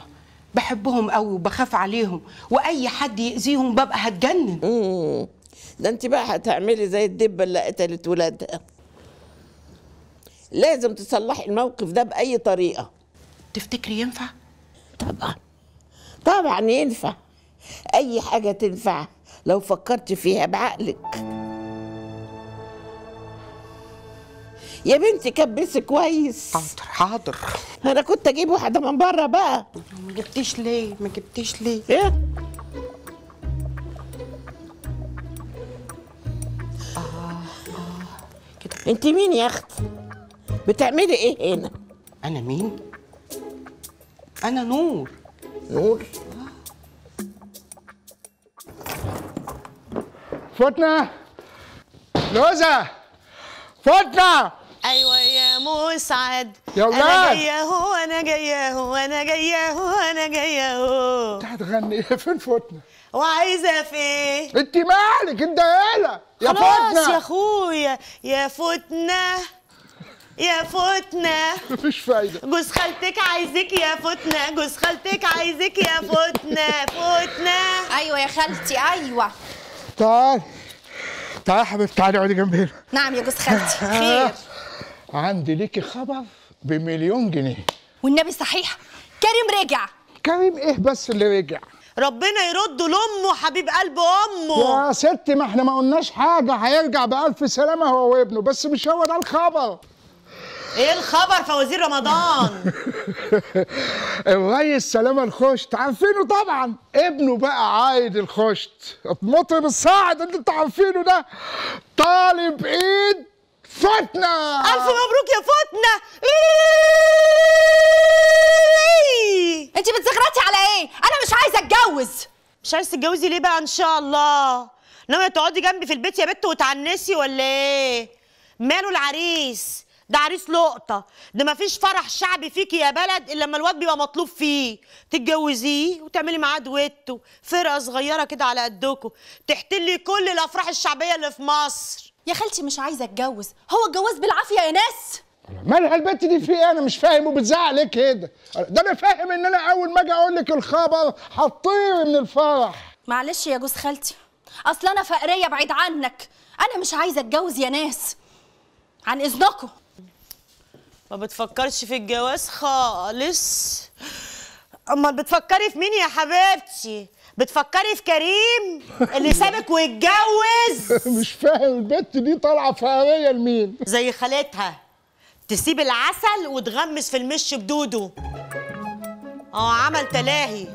بحبهم قوي وبخاف عليهم، واي حد يأذيهم ببقى هتجنن. ده انت بقى هتعملي زي الدبه اللي قتلت ولادها. لازم تصلحي الموقف ده باي طريقه. تفتكري ينفع؟ طبعا طبعا ينفع. اي حاجه تنفع لو فكرت فيها بعقلك يا بنتي. كبسي كويس. حاضر حاضر. انا كنت اجيب واحده من بره بقى. ما جبتيش ليه؟ ما جبتيش ليه؟ ايه؟ انت مين يا اختي؟ بتعملي ايه هنا؟ انا مين؟ انا نور. نور؟ فوتنا لوزة، فوتنا. ايوه يا مسعد يا ولاد. انا جايه اهو انا جايه اهو انا جايه اهو انا جايه اهو. انت هتغني ايه؟ فين فوتنا؟ وعايزه في ايه؟ انت مالك؟ انت هلا يا فوتنا. خلاص يا اخويا. يا فوتنا يا فوتنا. مفيش فايده. جوز خالتك عايزك يا فوتنا، جوز خالتك عايزك يا فوتنا. فوتنا. ايوه يا خالتي. ايوه تعالي تعالي يا حبيبتي، تعالي اقعدي جنبي هنا. نعم يا جوز خالتي. خير؟ عندي ليكي خبر بمليون جنيه. والنبي صحيح. كريم رجع. كريم ايه بس اللي رجع؟ ربنا يرده لامه حبيب قلب امه. يا ستي ما احنا ما قلناش حاجه، هيرجع بالف سلامه هو وابنه، بس مش هو ده الخبر. ايه الخبر؟ فوازير رمضان. الريس سلامه الخشت، عارفينه طبعا، ابنه بقى عايد الخشت مطرب الصاعد اللي انتوا عارفينه ده، طالب ايد فوتنا. الف مبروك يا فوتنا. انت بتزغرطي على ايه؟ انا مش عايزه اتجوز. مش عايزه تتجوزي ليه بقى؟ ان شاء الله ناويه تقعدي جنبي في البيت يا بت وتعنسي ولا ايه؟ ماله العريس ده؟ عريس لقطه ده. مفيش فرح شعبي فيكي يا بلد الا لما الواد بيبقى مطلوب فيه، تتجوزيه وتعملي معاه دويتو، فرقه صغيره كده على قدكم، تحتلي كل الافراح الشعبيه اللي في مصر. يا خالتي مش عايزه اتجوز، هو الجواز بالعافيه يا ناس. مالها البت دي في ايه؟ انا مش فاهم وبتزعق ليه كده؟ ده انا فاهم ان انا اول ما اجي اقول لك الخبر هتطيري من الفرح. معلش يا جوز خالتي، اصل انا فقريه بعيد عنك، انا مش عايزه اتجوز يا ناس. عن اذنكم. ما بتفكرش في الجواز خالص. امال بتفكري في مين يا حبيبتي؟ بتفكري في كريم اللي سابك واتجوز؟ مش فاهم البت دي طالعه فقريه لمين؟ زي خالتها تسيب العسل وتغمس في المش بدوده. اه عمل تلاهي.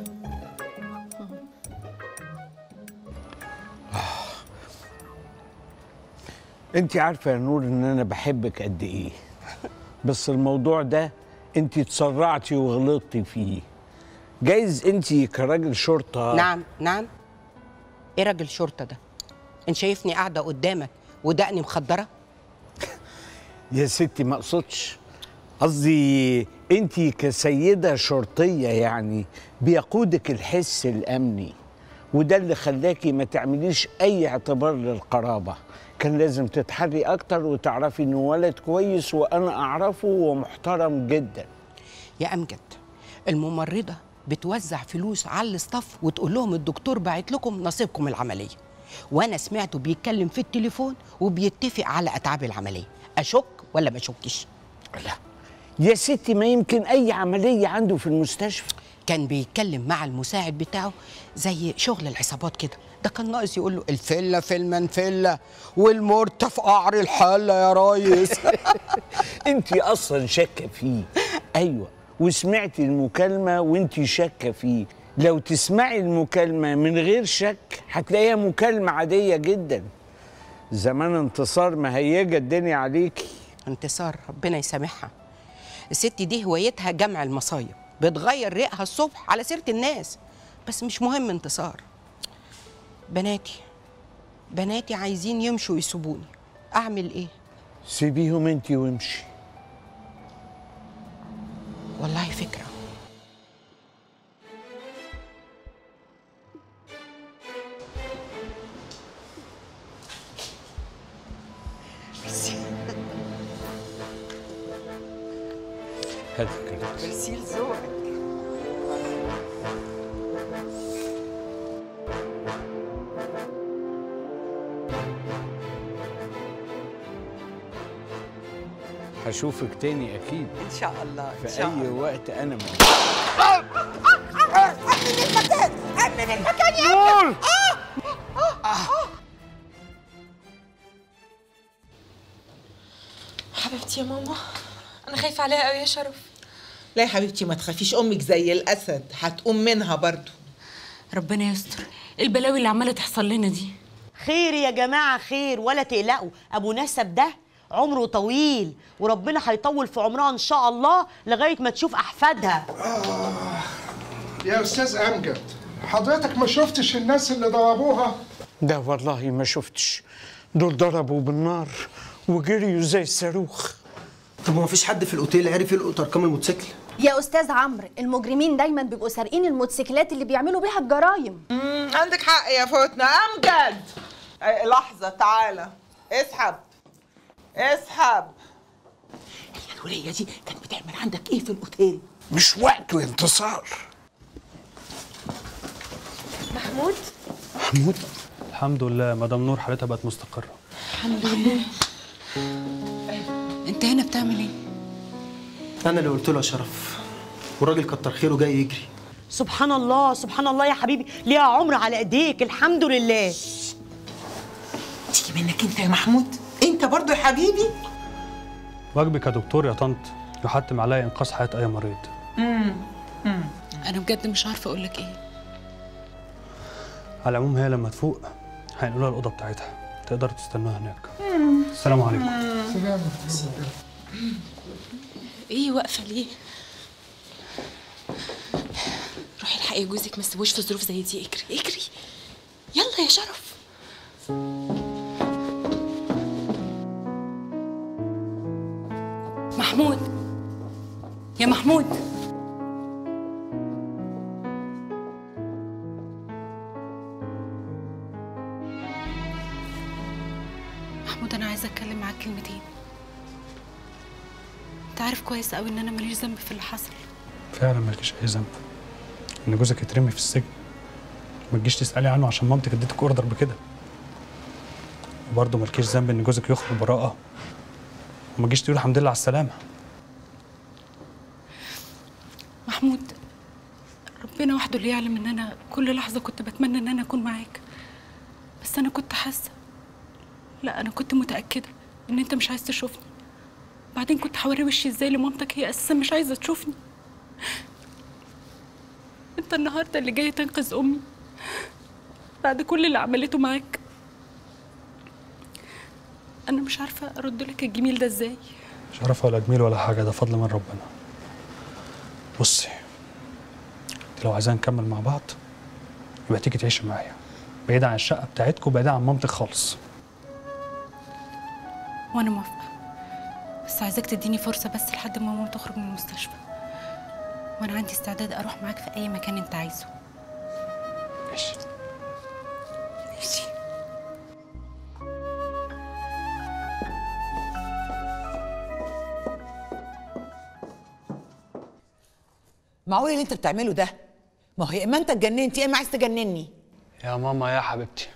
انت عارفه يا نور ان انا بحبك قد ايه، بس الموضوع ده انت اتسرعتي وغلطتي فيه. جايز انت كراجل شرطه. نعم نعم. ايه راجل شرطه ده؟ انت شايفني قاعده قدامك ودقني مخدره؟ يا ستي ما اقصدش، قصدي انت كسيده شرطيه يعني بيقودك الحس الامني، وده اللي خلاكي ما تعمليش اي اعتبار للقرابه. كان لازم تتحري اكتر وتعرفي انه ولد كويس وانا اعرفه ومحترم جدا. يا امجد الممرضه بتوزع فلوس على الاستاف وتقول لهم الدكتور باعت لكم نصيبكم العمليه، وانا سمعته بيتكلم في التليفون وبيتفق على اتعاب العمليه. اشك ولا ما اشكش؟ لا يا ستي، ما يمكن اي عمليه عنده في المستشفى. كان بيتكلم مع المساعد بتاعه زي شغل العصابات كده، ده كان ناقص يقول له الفله في المنفله والمرتى في قعر الحله يا ريس. انت اصلا شاكه فيه. ايوه، وسمعتي المكالمه وانت شاكه فيه. لو تسمعي المكالمه من غير شك هتلاقيها مكالمه عاديه جدا. زمان انتصار مهيجه الدنيا عليكي. انتصار ربنا يسامحها، الست دي هوايتها جمع المصايب، بتغير ريقها الصبح على سيره الناس. بس مش مهم انتصار. بناتي بناتي عايزين يمشوا يسيبوني، اعمل ايه؟ سيبيهم انتي وامشي. والله فكره. هاتي كده. ميرسي لذوقك. هشوفك تاني اكيد ان شاء الله، إن شاء الله. في اي وقت انا موجود. امن المكان، امن المكان يا نور. حبيبتي يا ماما انا خايفه عليها قوي يا شرف. لا يا حبيبتي ما تخافيش، امك زي الاسد هتقوم منها برضو. ربنا يستر. ايه البلاوي اللي عماله تحصل لنا دي؟ خير يا جماعه خير، ولا تقلقوا. ابو نسب ده عمره طويل وربنا هيطول في عمرها ان شاء الله لغايه ما تشوف احفادها. آه يا استاذ امجد حضرتك ما شفتش الناس اللي ضربوها؟ ده والله ما شفتش، دول ضربوا بالنار وجريوا زي الصاروخ. طب ما فيش حد في الاوتيل عرف يلقط ارقام الموتوسيكل؟ يا استاذ عمرو المجرمين دايما بيبقوا سارقين الموتوسيكلات اللي بيعملوا بيها الجرايم. امم عندك حق يا فوتنا. امجد لحظه، تعالى اسحب اسحب. هي الولية دي كانت بتعمل عندك ايه في الاوتيل؟ مش وقته يا انتصار. محمود محمود الحمد لله مدام نور حالتها بقت مستقرة الحمد لله. انت هنا بتعمل ايه؟ انا اللي قلت له يا شرف، والراجل كتر خيره جاي يجري. سبحان الله سبحان الله يا حبيبي، ليها عمر على ايديك الحمد لله. تيجي منك انت يا محمود؟ انت برضو يا حبيبي واجبك يا دكتور يا طنط يحتم عليا انقاذ حياه اي مريض. امم امم انا بجد مش عارفه اقول لك ايه. على العموم هي لما تفوق هنقول لها الاوضه بتاعتها، تقدروا تستنوها هناك. مم. السلام عليكم. سلام. ايه واقفه ليه؟ روحي الحقي جوزك، ما تسيبوش في ظروف زي دي. اجري اجري يلا يا شرف. محمود يا محمود. محمود انا عايزه اتكلم معاك كلمتين. انت عارف كويس قوي ان انا ماليش ذنب في اللي حصل. فعلا مالكيش اي ذنب ان جوزك يترمي في السجن، ما تجيش تسالي عنه عشان مامتك اديتك اوردر بكده. وبرضه مالكيش ذنب ان جوزك يخرج براءه، وما تجيش تقول الحمد لله على السلامه. محمود، ربنا وحده اللي يعلم ان انا كل لحظه كنت بتمنى ان انا اكون معاك، بس انا كنت حاسه، لا انا كنت متاكده ان انت مش عايز تشوفني. بعدين كنت حوري وشي ازاي لمامتك هي اساسا مش عايزه تشوفني؟ انت النهارده اللي جاي تنقذ امي بعد كل اللي عملته معاك. انا مش عارفه ارد لك الجميل ده ازاي. مش عارفه ولا جميل ولا حاجه، ده فضل من ربنا. بصي، لو عايزين نكمل مع بعض يبقى تيجي تعيشي معايا بعيد عن الشقه بتاعتكم، بعيد عن مامتك خالص. وانا موافقه، بس عايزاك تديني فرصه بس لحد ما ماما تخرج من المستشفى، وانا عندي استعداد اروح معاك في اي مكان انت عايزه. ماشي ماشي. معقول اللي انت بتعمله ده؟ ما هو يا اما انت اتجننت يا اما عايز تجنني. يا ماما يا حبيبتي،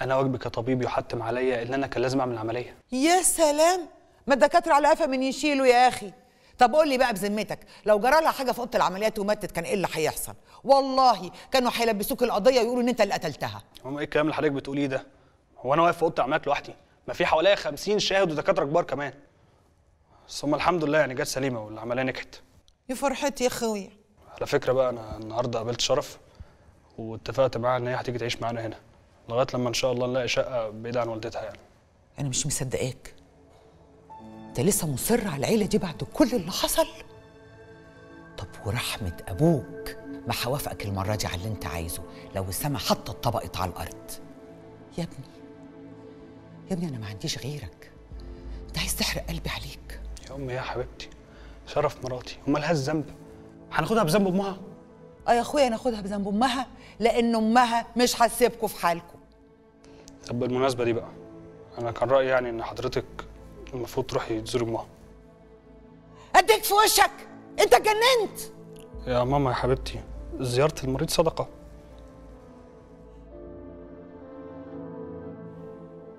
انا واجبي كطبيب يحتم عليا ان انا كان لازم اعمل عمليه. يا سلام، ما الدكاتره على قفا من يشيلوا يا اخي. طب قول لي بقى بذمتك، لو جرى لها حاجه في اوضه العمليات وماتت كان ايه اللي هيحصل؟ والله كانوا هيلبسوك القضيه ويقولوا ان انت اللي قتلتها. ماما ايه الكلام اللي حضرتك بتقوليه ده؟ هو انا واقف في اوضه العمليات لوحدي؟ ما في حواليا خمسين شاهد ودكاتره كبار كمان. بس هم الحمد لله يعني جت سليمه والعمليه نجحت. يا فرحتي يا خويا. على فكره بقى، انا النهارده قابلت شرف واتفقت معاها ان هي هتيجي تعيش معانا هنا لغايه لما ان شاء الله نلاقي شقه بعيده عن والدتها. يعني انا مش مصدقاك، انت لسه مصر على العيله دي بعد كل اللي حصل؟ طب ورحمه ابوك ما هوافقك المره دي على اللي انت عايزه، لو السما حتى اتطبقت على الارض. يا ابني يا ابني، انا ما عنديش غيرك، انت عايز تحرق قلبي عليك. يا امي يا حبيبتي، شرف مراتي ومالهاش ذنب، هناخدها بذنب امها؟ اه يا اخويا، ناخدها بذنب امها لان امها مش هتسيبكم في حالكم. طب بالمناسبه دي بقى، انا كان رايي يعني ان حضرتك المفروض تروحي تزوري امها. اديك في وشك، انت اتجننت يا ماما يا حبيبتي. زياره المريض صدقه.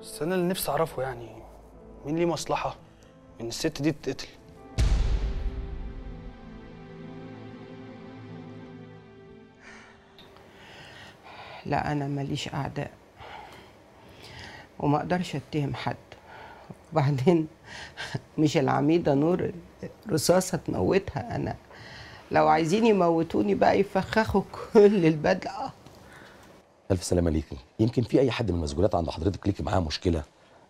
بس انا اللي نفسي اعرفه يعني، مين ليه مصلحه ان الست دي تتقتل؟ لا، أنا ماليش أعداء وما أقدرش أتهم حد، وبعدين مش العميدة نور رصاصة تموتها. أنا لو عايزين يموتوني بقى يفخخوا كل البدلة. ألف سلامة ليكي. يمكن في أي حد من المسجونات عند حضرتك ليكي معاه مشكلة،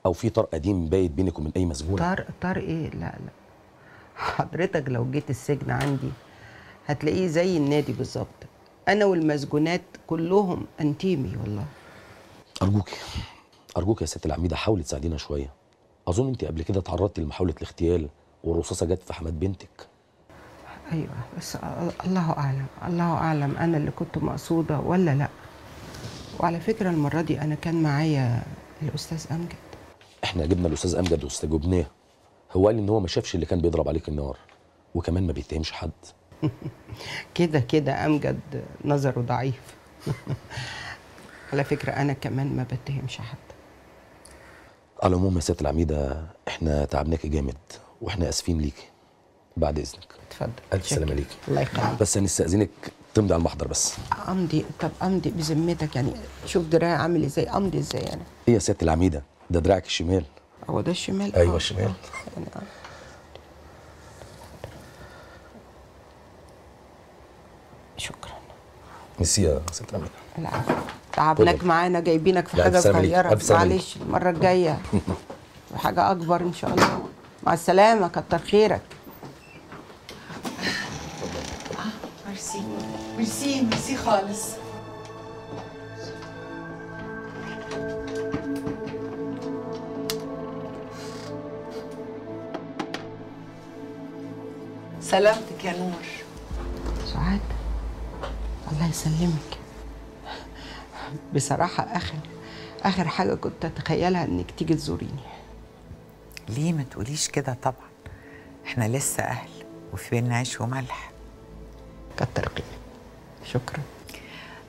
أو في طرق قديم بايت بينك وبين أي مسجون؟ طرق طرق إيه؟ لا لا حضرتك، لو جيت السجن عندي هتلاقيه زي النادي بالظبط، أنا والمسجونات كلهم أنتيمي والله. أرجوك أرجوك يا ست العميدة، حاولي تساعدينا شوية. أظن أنت قبل كده تعرضتي لمحاولة الاغتيال والرصاصة جت في حماد بنتك. أيوه، بس الله أعلم الله أعلم أنا اللي كنت مقصودة ولا لأ. وعلى فكرة المرة دي أنا كان معايا الأستاذ أمجد. إحنا جبنا الأستاذ أمجد واستجوبناه، هو قال إن هو ما شافش اللي كان بيضرب عليك النار، وكمان ما بيتهمش حد. كده كده أمجد نظره ضعيف. على فكرة أنا كمان ما بتهمش حد. على العموم يا ست العميدة، إحنا تعبناكي جامد وإحنا آسفين ليكي. بعد إذنك. اتفضل. ألف سلامة ليكي. الله يقويك. بس هنستأذنك تمضي على المحضر بس. أمضي؟ طب أمضي بذمتك يعني؟ شوف دراعي عامل إزاي، أمضي إزاي أنا؟ إيه يا ست العميدة؟ ده دراعك الشمال. هو ده الشمال؟ أيوه الشمال. شكرا. ميرسي يا ست العميدة. العفو، تعبناك معانا، جايبينك في حاجه صغيره، معلش المره الجايه وحاجه اكبر ان شاء الله. مع السلامه، كتر خيرك. ميرسي ميرسي ميرسي خالص. سلامتك يا نور. سعاد الله يسلمك. بصراحة آخر آخر حاجة كنت أتخيلها إنك تيجي تزوريني. ليه ما تقوليش كده؟ طبعًا إحنا لسه أهل وفي بيننا عيش وملح. كتر خيرك. شكرًا.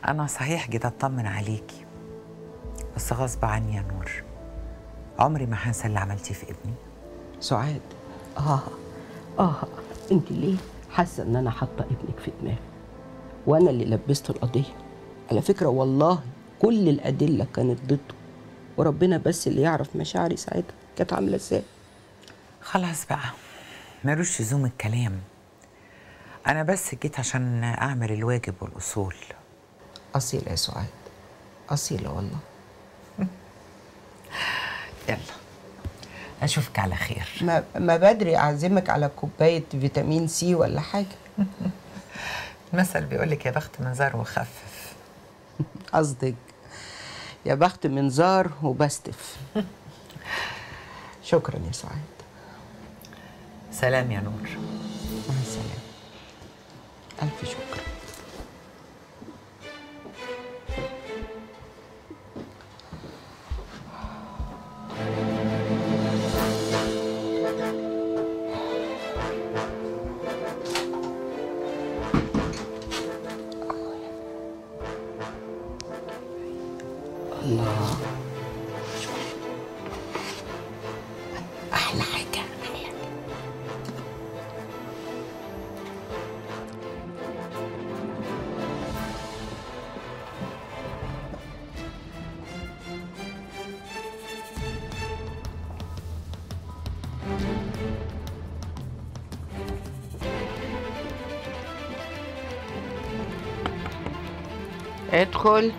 أنا صحيح جيت أطمن عليكي، بس غصب عني يا نور، عمري ما هنسى اللي عملتيه في ابني. سعاد آه آه أنت ليه حاسه ان انا حاطه ابنك في دماغي وانا اللي لبست القضيه. على فكره والله كل الادله كانت ضده، وربنا بس اللي يعرف مشاعري ساعتها كانت عامله ازاي. خلاص بقى مالوش لزوم الكلام، انا بس جيت عشان اعمل الواجب والاصول. اصيله يا سعاد، اصيله والله. يلا اشوفك على خير. ما, ما بدري اعزمك على كوبايه فيتامين سي ولا حاجه. المثل بيقولك يا بخت من زار وخفف. قصدك يا بخت من زار وبستف. شكرا يا سعاد. سلام يا نور. مع السلامه. الف شكر. الله احلى حاجه. ادخل.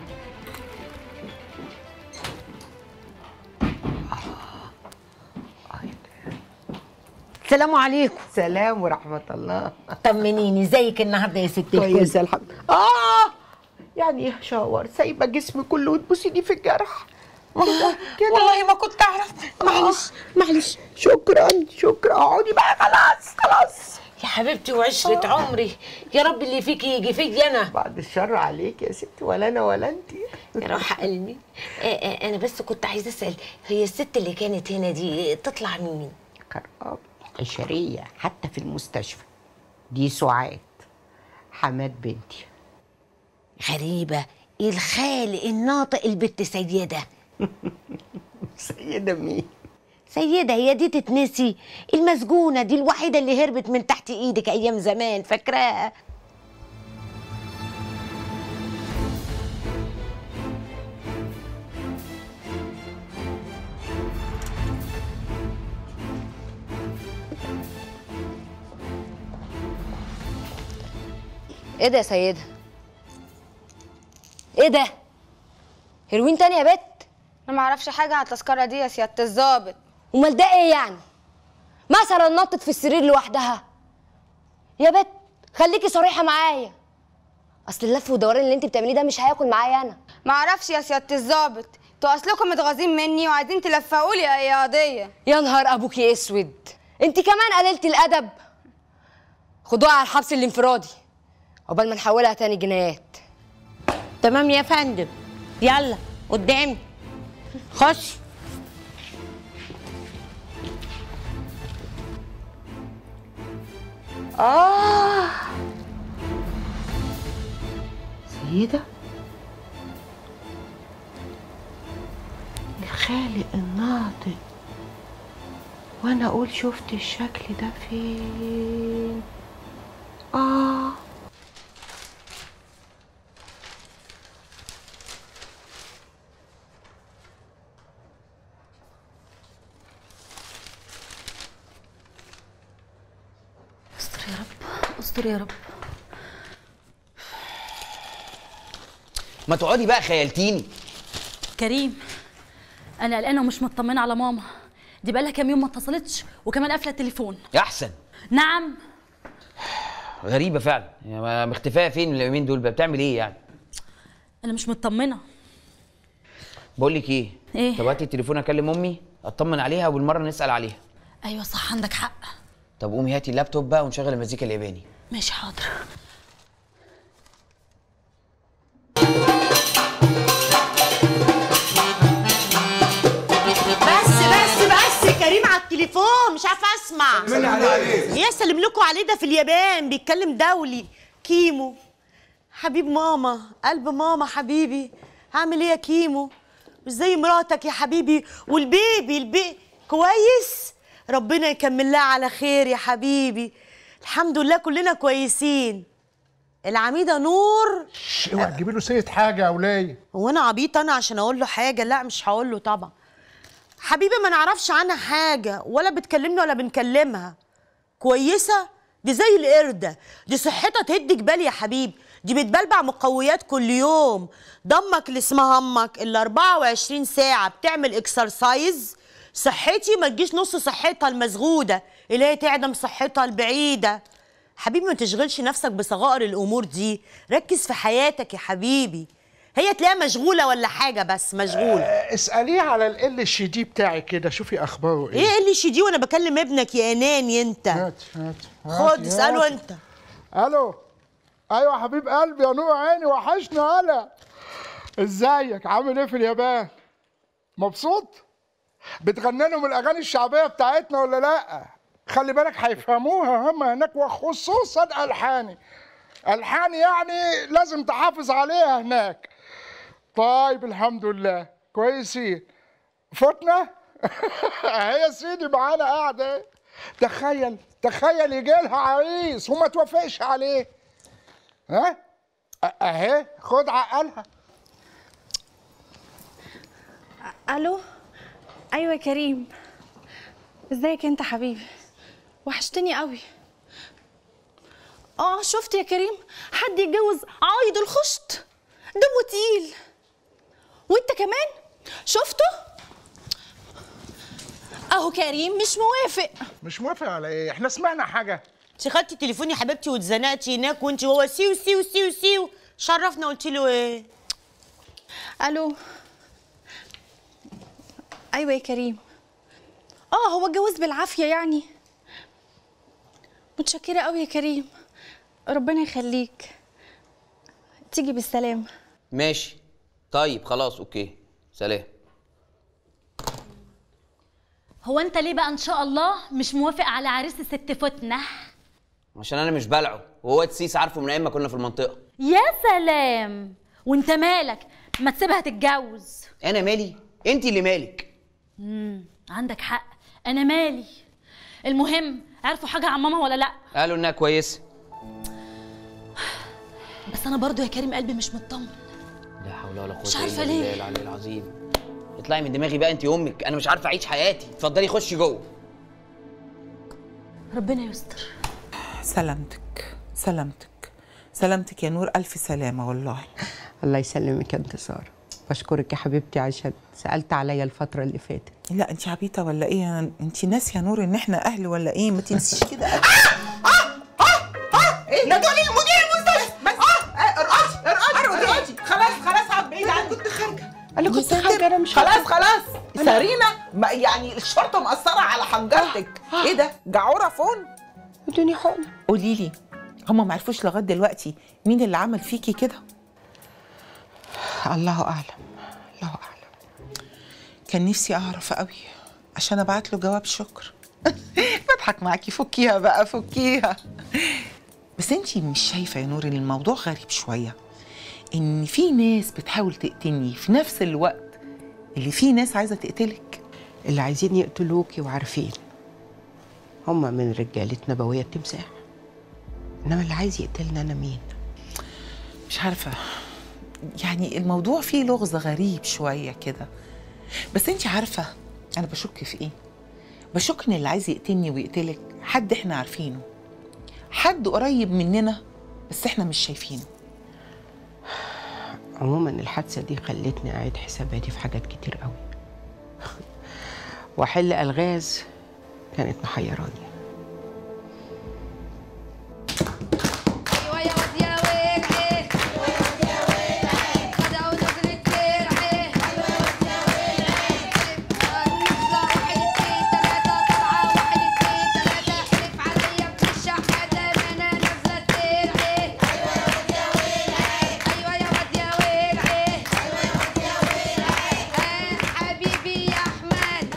السلام عليكم. سلام ورحمة الله. طمنيني، ازيك النهارده يا ستي؟ كويسة الحمد لله. اه يعني ايه شاور سايبة جسمي كله وتبوسيني في الجرح كده كده؟ والله ما كنت اعرف. معلش معلش. شكرا شكرا. اقعدي بقى خلاص خلاص يا حبيبتي وعشرة آه. عمري. يا رب اللي فيكي يجي فيا انا. بعد الشر عليك يا ستي. ولا انا ولا انت. يا روح قلبي. انا بس كنت عايزة اسال، هي الست اللي كانت هنا دي تطلع منين؟ خراب عشرية حتى في المستشفى. دي سعاد حماد بنتي. غريبة، الخالق الناطق البت سيدة. سيدة مين؟ سيدة هي دي تتنسي؟ المسجونة دي الوحيدة اللي هربت من تحت ايدك ايام زمان، فاكراها؟ ايه ده يا سيدة؟ ايه ده؟ هيروين تاني يا بت؟ انا ما اعرفش حاجه عن التذكره دي يا سياده الظابط. امال ده ايه يعني؟ مثلا نطت في السرير لوحدها؟ يا بت خليكي صريحه معايا، اصل اللف والدوران اللي انت بتعمليه ده مش هياكل معايا انا. ما اعرفش يا سياده الظابط، انتوا اصلكم متغاظين مني وعايزين تلفقوا لي اي قضيه. يا نهار ابوك يا اسود، انت كمان قللتي الادب. خدوها على الحبس الانفرادي عقبال ما نحولها تاني جنايات. تمام يا فندم، يلا قدامي. خش. آه سيدة الخالق الناطق، وأنا أقول شفت الشكل ده فين؟ آه يا رب. ما تقعدي بقى خيلتيني. كريم انا قلقانه ومش مطمنه على ماما، دي بقى لها كام يوم ما اتصلتش وكمان قافله التليفون. يا احسن. نعم. غريبه فعلا، يعني مختفيه فين اليومين دول بقى؟ بتعمل ايه يعني؟ انا مش مطمنه. بقول لك ايه، ايه طب هاتي التليفون اكلم امي اطمن عليها وبالمره نسال عليها. ايوه صح عندك حق. طب قومي هاتي اللابتوب بقى ونشغل المزيكا الياباني. ماشي حاضر. بس بس بس كريم على التليفون مش عارفه اسمع. سلم عليه. يا سلم لكم عليه، ده في اليابان بيتكلم دولي. كيمو حبيب ماما، قلب ماما حبيبي، هعمل ايه يا كيمو؟ مش زي مراتك يا حبيبي. والبيبي البي كويس؟ ربنا يكمل لها على خير يا حبيبي. الحمد لله كلنا كويسين. العميده نور اوعي تجيبي له سيره حاجه يا ولايه. هو انا عبيطه انا عشان اقول له حاجه؟ لا مش هقول له طبعا. حبيبي ما نعرفش عنها حاجه ولا بتكلمني ولا بنكلمها. كويسه دي زي القرده دي، صحتها تهد جبال يا حبيبي، دي بتبلبع مقويات كل يوم. ضمك اللي اسمها امك اللي أربعة وعشرين ساعه بتعمل اكسرسايز. صحتي ما تجيش نص صحتها المسغوده اللي هي تعدم صحتها البعيده. حبيبي ما تشغلش نفسك بصغائر الامور دي، ركز في حياتك يا حبيبي. هي تلاقيها مشغوله ولا حاجه؟ بس مشغوله. آه اساليه على ال اتش دي بتاعي كده، شوفي اخباره ايه. ايه ال اتش دي وانا بكلم ابنك يا اناني انت؟ هات هات خد اساله انت. الو. ايوه يا حبيب قلبي يا نور عيني، وحشني. هلا ازيك؟ عامل ايه في اليابان؟ مبسوط؟ بتغني لهم الاغاني الشعبيه بتاعتنا ولا لا؟ خلي بالك هيفهموها هم هناك، وخصوصا الحاني. الحاني يعني لازم تحافظ عليها هناك. طيب الحمد لله كويسين. فتنا اهي يا سيدي معانا قاعده. تخيل تخيل يجي لها عريس وما توافقش عليه. ها؟ اهي خد عقلها. الو. ايوه يا كريم. ازيك انت حبيبي؟ وحشتني قوي. اه شفت يا كريم؟ حد يتجوز عايد الخشت دمه تقيل، وانت كمان شفته اهو. كريم مش موافق. مش موافق على ايه؟ احنا سمعنا حاجه؟ انت خدتي تليفوني يا حبيبتي واتزنقتي هناك وانت وهو سيو سيو سيو سيو. شرفنا قلت له ايه؟ الو. ايوه يا كريم. اه هو اتجوز بالعافيه يعني. متشكره قوي يا كريم، ربنا يخليك. تيجي بالسلامه. ماشي طيب خلاص اوكي سلام. هو انت ليه بقى ان شاء الله مش موافق على عريس ست فتنه؟ عشان انا مش بلعه، وهو تسيس عارفه من ايام ما كنا في المنطقه. يا سلام. وانت مالك؟ ما تسيبها تتجوز. انا مالي؟ انت اللي مالك. امم عندك حق، انا مالي. المهم عرفوا حاجه عن ماما ولا لا؟ قالوا انها كويسه. بس انا برضو يا كريم قلبي مش مطمن. لا حول ولا قوه الا بالله العلي العظيم. اطلعي من دماغي بقى انت وامك، انا مش عارفه اعيش حياتي. اتفضلي خشي جوه. ربنا يستر. سلامتك سلامتك سلامتك يا نور، الف سلامه والله. الله يسلمك يا انتصار، بشكرك يا حبيبتي عشان سالت عليا الفتره اللي فاتت. لا انت عبيطه ولا ايه؟ انت ناسيه يا نور ان احنا اهل ولا ايه؟ ما تنسيش كده. اه اه اه ايه ده؟ تقولي المدير المستشفى بس. اه ارقصي ارقصي ارقصي. خلاص خلاص عاد بعيد عني. كنت خارجه. انا كنت خارجه. انا مش خلاص خلاص سارينا يعني الشرطه مقصره على حجارتك. ايه ده؟ جعوره فون ادوني حقنه. قولي لي هم ما عرفوش لغايه دلوقتي مين اللي عمل فيكي كده؟ الله اعلم الله اعلم. كان نفسي اعرف قوي عشان ابعت له جواب شكر. بضحك معاكي. فكيها بقى فكيها. بس انتي مش شايفه يا نور ان الموضوع غريب شويه؟ ان في ناس بتحاول تقتلني في نفس الوقت اللي في ناس عايزه تقتلك. اللي عايزين يقتلوكي وعارفين هم من رجاله نبويه التمساح، انما اللي عايز يقتلنا انا مين؟ مش عارفه يعني الموضوع فيه لغز غريب شويه كده. بس انت عارفه انا بشك في ايه؟ بشك ان اللي عايز يقتلني ويقتلك حد احنا عارفينه، حد قريب مننا بس احنا مش شايفينه. عموما الحادثه دي خلتني اعيد حساباتي في حاجات كتير قوي، واحل الغاز كانت محيراني.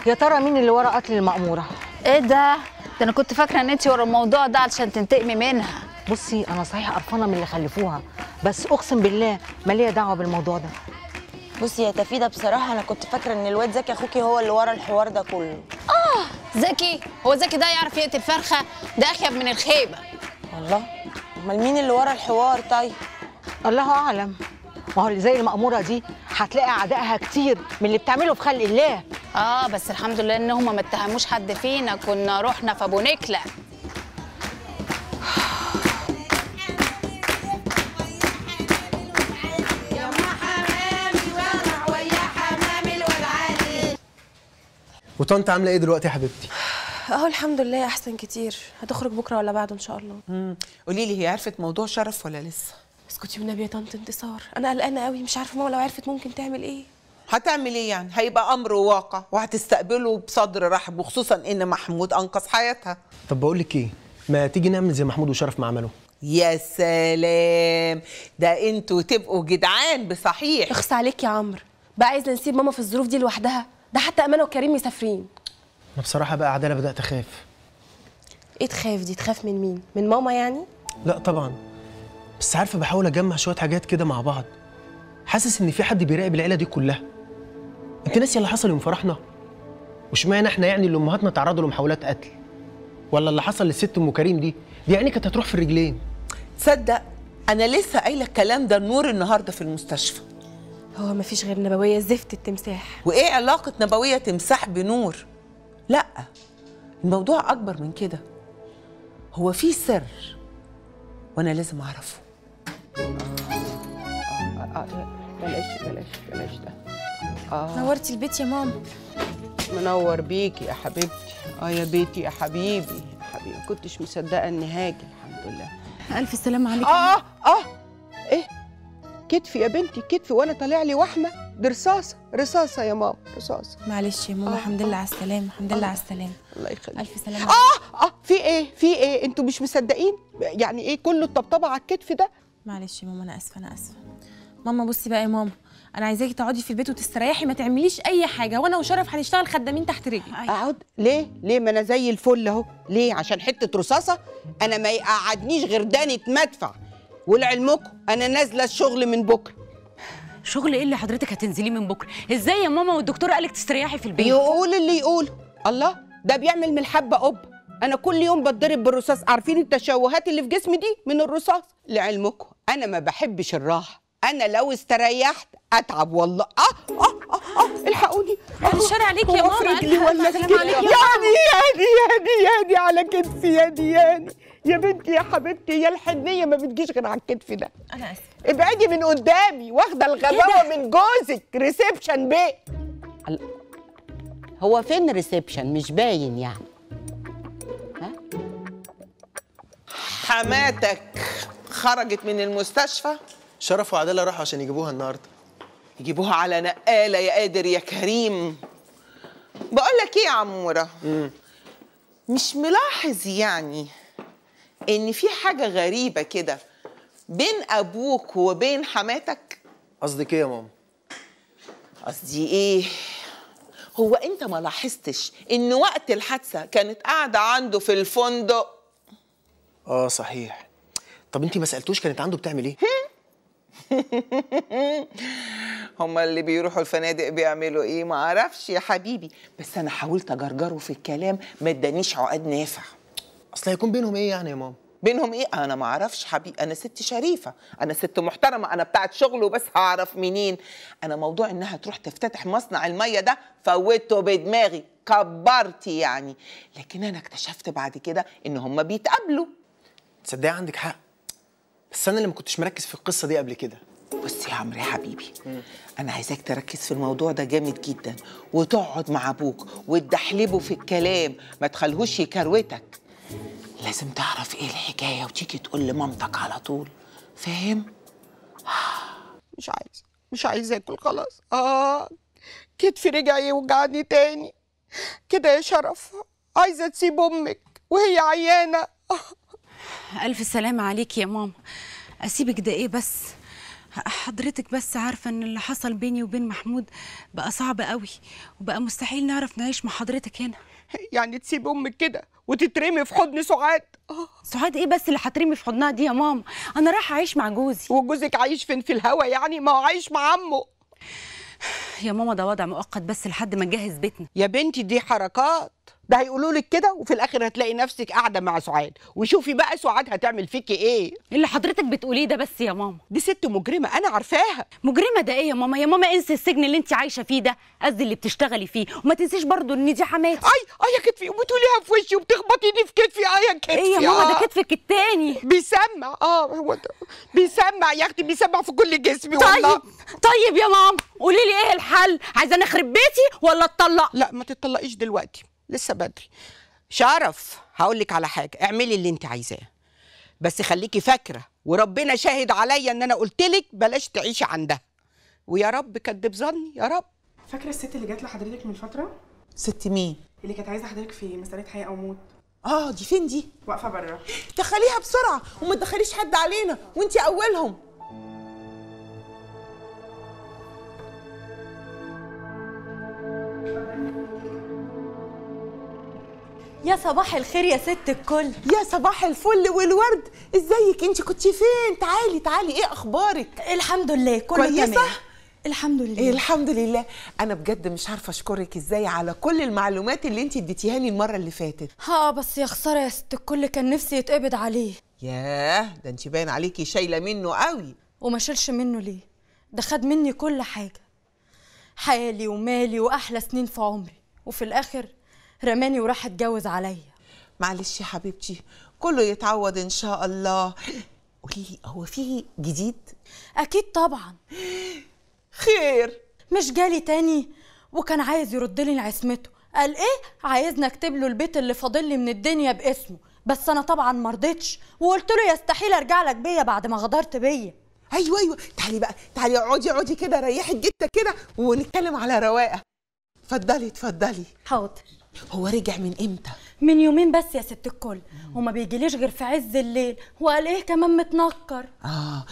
يا ترى مين اللي ورا قتل المأمورة؟ ايه ده؟ ده انا كنت فاكره ان انت ورا الموضوع ده علشان تنتقمي منها. بصي انا صحيح قرفانه من اللي خلفوها، بس اقسم بالله ما ليا دعوه بالموضوع ده. بصي يا تفيده بصراحه انا كنت فاكره ان الواد زكي اخوكي هو اللي ورا الحوار ده كله. اه زكي؟ هو زكي ده يعرف يقتل فرخه؟ ده اخيب من الخيبه. الله، امال مين اللي ورا الحوار طيب؟ الله اعلم. ما هو اللي زي المأمورة دي هتلاقي اعدائها كتير من اللي بتعمله في خلق الله. اه بس الحمد لله ان هم ما اتهموش حد فينا، كنا رحنا في ابو نكله. وطنط عامله ايه دلوقتي يا حبيبتي؟ اهو الحمد لله احسن كتير. هتخرج بكره ولا بعده ان شاء الله. امم قولي لي، هي عرفت موضوع شرف ولا لسه؟ اسكتي والنبي يا طنط انتصار، انا قلقانه قوي، مش عارفه ماما لو عرفت ممكن تعمل ايه. هتعمل ايه يعني؟ هيبقى امر واقع وهتستقبله بصدر رحب، وخصوصا ان محمود انقذ حياتها. طب بقول لك ايه، ما تيجي نعمل زي محمود وشرف ما عملوا. يا سلام، ده انتوا تبقوا جدعان بصحيح. اخص عليك يا عمرو بقى، عايزه نسيب ماما في الظروف دي لوحدها؟ ده حتى امانه وكريم مسافرين. انا بصراحه بقى عداله بدات اخاف. ايه تخاف دي؟ تخاف من مين؟ من ماما يعني؟ لا طبعا، بس عارفه بحاول اجمع شويه حاجات كده مع بعض. حاسس ان في حد بيراقب العيله دي كلها. انت ناسيه اللي حصل يوم فرحنا؟ واشمعنى احنا يعني اللي امهاتنا تعرضوا لمحاولات قتل؟ ولا اللي حصل للست ام كريم دي؟ دي يعني كانت هتروح في الرجلين. تصدق انا لسه قايله الكلام ده النور النهارده في المستشفى. هو مفيش غير نبوية زفت التمساح. وإيه علاقة نبوية تمساح بنور؟ لأ، الموضوع أكبر من كده. هو في سر وأنا لازم أعرفه. آه آه آه بلاش بلاش بلاش ده. آه نورتي البيت يا ماما. منور بيكي يا حبيبتي. آه يا بيتي يا حبيبي يا حبيبي، ما كنتش مصدقة إني هاجي. الحمد لله. ألف سلامة عليكي. آه آه إيه؟ كتفي يا بنتي كتفي، وانا طالع لي وحمه. دي رصاصه رصاصه يا ماما رصاصه. معلش يا ماما. الحمد لله على السلامه. الحمد لله على السلامه. الله يخليك. الف سلامه. اه اه في ايه في ايه؟ انتوا مش مصدقين يعني ايه كله الطبطبه على الكتف ده؟ معلش يا ماما، انا اسفه انا اسفه. ماما بصي بقى يا ماما، انا عايزاكي تقعدي في البيت وتستريحي، ما تعمليش اي حاجه، وانا وشرف هنشتغل خدامين تحت رجلي. اقعد ليه؟ ليه ما انا زي الفل اهو. ليه؟ عشان حته رصاصه انا ما يقعدنيش غير دانه مدفع. ولعلمكم انا نازله الشغل من بكره. شغل ايه اللي حضرتك هتنزليه من بكره؟ ازاي يا ماما والدكتور قالك تستريحي في البيت؟ يقول اللي يقوله. الله، ده بيعمل من الحبه قبه. انا كل يوم بتضرب بالرصاص. عارفين التشوهات اللي في جسمي دي من الرصاص. لعلمكم انا ما بحبش الراحه، انا لو استريحت اتعب والله. اه اه اه اه الحقوني، الشر عليك يا ماما. رجلي ولا كتفي يا دي يا دي يا دي على كتفي يا دي يا دي يا بنتي يا حبيبتي. يا الحنيه ما بتجيش غير على الكتف ده. انا اسفه. ابعدي من قدامي، واخده الغباوه من جوزك. ريسبشن بيه. هو فين ريسبشن؟ مش باين يعني. ها؟ حماتك خرجت من المستشفى. شرف وعداله راحوا عشان يجيبوها النهارده. يجيبوها على نقاله يا قادر يا كريم. بقول لك ايه يا عموره، مش ملاحظ يعني إن في حاجة غريبة كده بين أبوك وبين حماتك؟ قصدك إيه يا ماما؟ قصدي إيه؟ هو أنت ما لاحظتش إن وقت الحادثة كانت قاعدة عنده في الفندق؟ آه صحيح. طب أنت ما سألتوش كانت عنده بتعمل إيه؟ هما اللي بيروحوا الفنادق بيعملوا إيه؟ ما أعرفش يا حبيبي، بس أنا حاولت أجرجره في الكلام ما إدانيش عقاد نافع. اصل هيكون بينهم ايه يعني يا ماما؟ بينهم ايه؟ انا ما اعرفش حبيبي، انا ست شريفه، انا ست محترمه، انا بتاعت شغل وبس. هعرف منين؟ انا موضوع انها تروح تفتتح مصنع الميه ده فوتته بدماغي، كبرتي يعني. لكن انا اكتشفت بعد كده ان هم بيتقابلوا. تصدقي عندك حق، بس انا اللي ما كنتش مركز في القصه دي قبل كده. بص يا عمري حبيبي، انا عايزاك تركز في الموضوع ده جامد جدا، وتقعد مع ابوك وتدحلبه في الكلام، ما تخليهوش يكروتك. لازم تعرف ايه الحكايه وتيجي تقول لمامتك على طول، فاهم؟ مش عايز مش عايز اكل خلاص. اه كتفي رجع يوجعني تاني كده يا شرف. عايزه تسيب امك وهي عيانه. الف سلامه عليك يا ماما. اسيبك ده ايه بس؟ حضرتك بس عارفه ان اللي حصل بيني وبين محمود بقى صعب قوي، وبقى مستحيل نعرف نعيش مع حضرتك هنا. يعني تسيب امك كده وتترمي في حضن سعاد؟ سعاد ايه بس اللي هترمي في حضنها دي يا ماما؟ انا رايحه اعيش مع جوزي. وجوزك عايش فين؟ في الهوا يعني؟ ما هو عايش مع عمه. يا ماما ده وضع مؤقت بس لحد ما نجهز بيتنا. يا بنتي دي حركات. ده هيقولوا لك كده، وفي الاخر هتلاقي نفسك قاعده مع سعاد، وشوفي بقى سعاد هتعمل فيكي ايه. اللي حضرتك بتقوليه ده بس يا ماما، دي ست مجرمه انا عارفاها. مجرمه ده ايه يا ماما؟ يا ماما انسي السجن اللي انت عايشه فيه ده، قصدي اللي بتشتغلي فيه، وما تنسيش برضو ان دي حماتي. اي اي يا كتفي، وبتقوليها في وشي وبتخبطيني في كتفي. اي يا كتفي، ايه يا ماما؟ آه. ده كتفك التاني بيسمع. اه هو ده بيسمع يا اختي، بيسمع في كل جسمي والله. طيب طيب يا ماما قولي لي ايه الحل؟ عايزه انا اخرب بيتي ولا اتطلق؟ لا ما تتطلقيش دلوقتي، لسه بدري. شرف هقول لك على حاجه، اعملي اللي انت عايزاه، بس خليكي فاكره وربنا شاهد عليا ان انا قلت لك بلاش تعيشي عندها، ويا رب كدب ظني يا رب. فاكره الست اللي جات لحضرتك من فتره؟ ست مين؟ اللي كانت عايزه حضرتك في مساله حياه او موت. اه دي فين دي؟ واقفه بره. دخليها بسرعه وما تدخليش حد علينا وانت اولهم. يا صباح الخير يا ست الكل. يا صباح الفل والورد، ازيك؟ انت كنتي فين؟ تعالي تعالي، ايه اخبارك؟ الحمد لله كله تمام. الحمد لله. إيه الحمد لله. انا بجد مش عارفه اشكرك ازاي على كل المعلومات اللي انت اديتيها لي المره اللي فاتت. ها بس يا خساره يا ست الكل، كان نفسي يتقبض عليه. ياه ده انت باين عليكي شايله منه قوي. وما شيلش منه ليه؟ ده خد مني كل حاجه، حالي ومالي واحلى سنين في عمري، وفي الاخر رماني وراح اتجوز عليا. معلش يا حبيبتي كله يتعوض ان شاء الله. قولي هو في جديد؟ اكيد طبعا. خير؟ مش جالي تاني، وكان عايز يرد لي عصمته، قال ايه عايزني اكتب له البيت اللي فاضل لي من الدنيا باسمه، بس انا طبعا ما رضيتش وقلت له يستحيل ارجع لك بيا بعد ما غدرت بيا. ايوه ايوه تعالي بقى، تعالي اقعدي اقعدي كده، ريحي جدتك كده ونتكلم على رواقه. اتفضلي اتفضلي. حاضر. هو رجع من امتى؟ من يومين بس يا ست الكل، وما بيجيليش غير في عز الليل، وقال ايه كمان متنكر. اه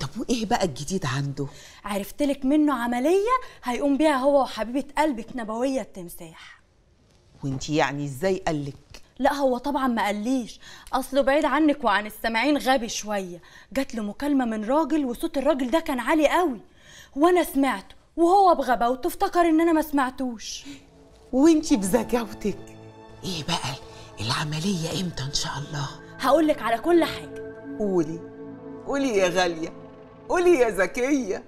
طب وايه بقى الجديد عنده؟ عرفتلك منه عمليه هيقوم بيها هو وحبيبه قلبك نبويه التمساح. وانتي يعني ازاي قالك؟ لا هو طبعا ما قاليش، اصله بعيد عنك وعن السامعين غبي شويه، جات له مكالمه من راجل وصوت الراجل ده كان عالي قوي، وانا سمعته وهو بغباوته افتكر ان انا ما سمعتوش. وانتي بذكاوتك. ايه بقى العمليه امتى ان شاء الله؟ هقولك على كل حاجه. قولي قولي يا غاليه، قولي يا زكيه.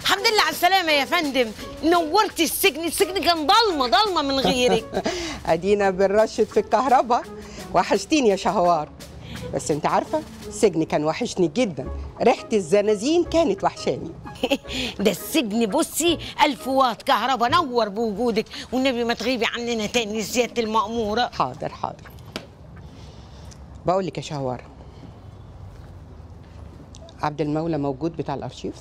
الحمد لله على السلامه يا فندم، نورتي السجن. السجن كان ضلمه ضلمه من غيرك. ادينا بنرشد في الكهرباء. وحشتيني يا شهوار، بس انت عارفه السجن كان وحشني جدا، ريحه الزنازين كانت وحشاني. ده السجن بصي الف واط كهرباء. نور بوجودك والنبي ما تغيبي عننا تاني سياده المأموره. حاضر حاضر. بقول لك يا شهوار، عبد المولى موجود بتاع الارشيف؟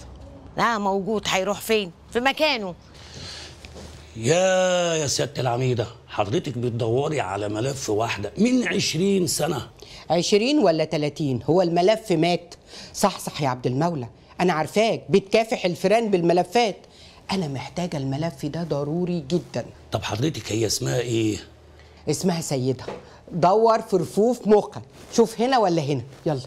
لا موجود. هيروح فين؟ في مكانه. يا يا سياده العميده حضرتك بتدوري على ملف واحده من عشرين سنه. عشرين ولا تلاتين؟ هو الملف مات. صح صح يا عبد المولى، انا عارفاك بتكافح الفيران بالملفات، انا محتاجه الملف ده ضروري جدا. طب حضرتك هي اسمها ايه؟ اسمها سيده. دور في رفوف مخك، شوف هنا ولا هنا. يلا.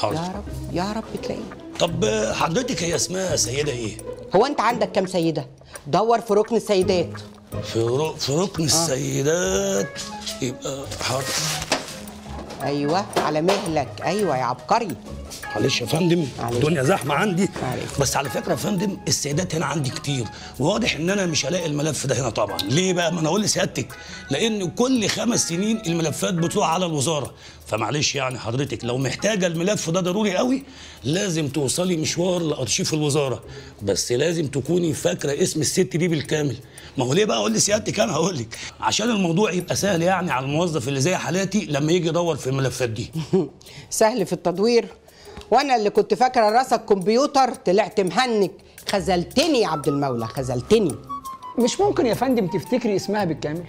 حاضر. يا رب يا رب تلاقيه. طب حضرتك هي اسمها سيده ايه؟ هو انت عندك كام سيده؟ دور في ركن السيدات. في, رو... في ركن آه. السيدات يبقى حرف. ايوه على مهلك. ايوه يا عبقري. معلش يا فندم الدنيا زحمه عندي. عليك. بس على فكره يا فندم السيدات هنا عندي كتير، وواضح ان انا مش هلاقي الملف ده هنا طبعا. ليه بقى؟ ما انا اقول لسيادتك لان كل خمس سنين الملفات بتروح على الوزاره، فمعلش يعني حضرتك لو محتاجه الملف ده ضروري قوي لازم توصلي مشوار لارشيف الوزاره، بس لازم تكوني فاكره اسم الست دي بالكامل. ما هو ليه بقى اقول لسيادتك؟ انا هقول لك عشان الموضوع يبقى سهل يعني على الموظف اللي زي حالاتي لما يجي يدور في الملفات دي. سهل في التدوير؟ وانا اللي كنت فاكره راسك كمبيوتر طلعت مهنك. خذلتني يا عبد المولى خذلتني. مش ممكن يا فندم تفتكري اسمها بالكامل؟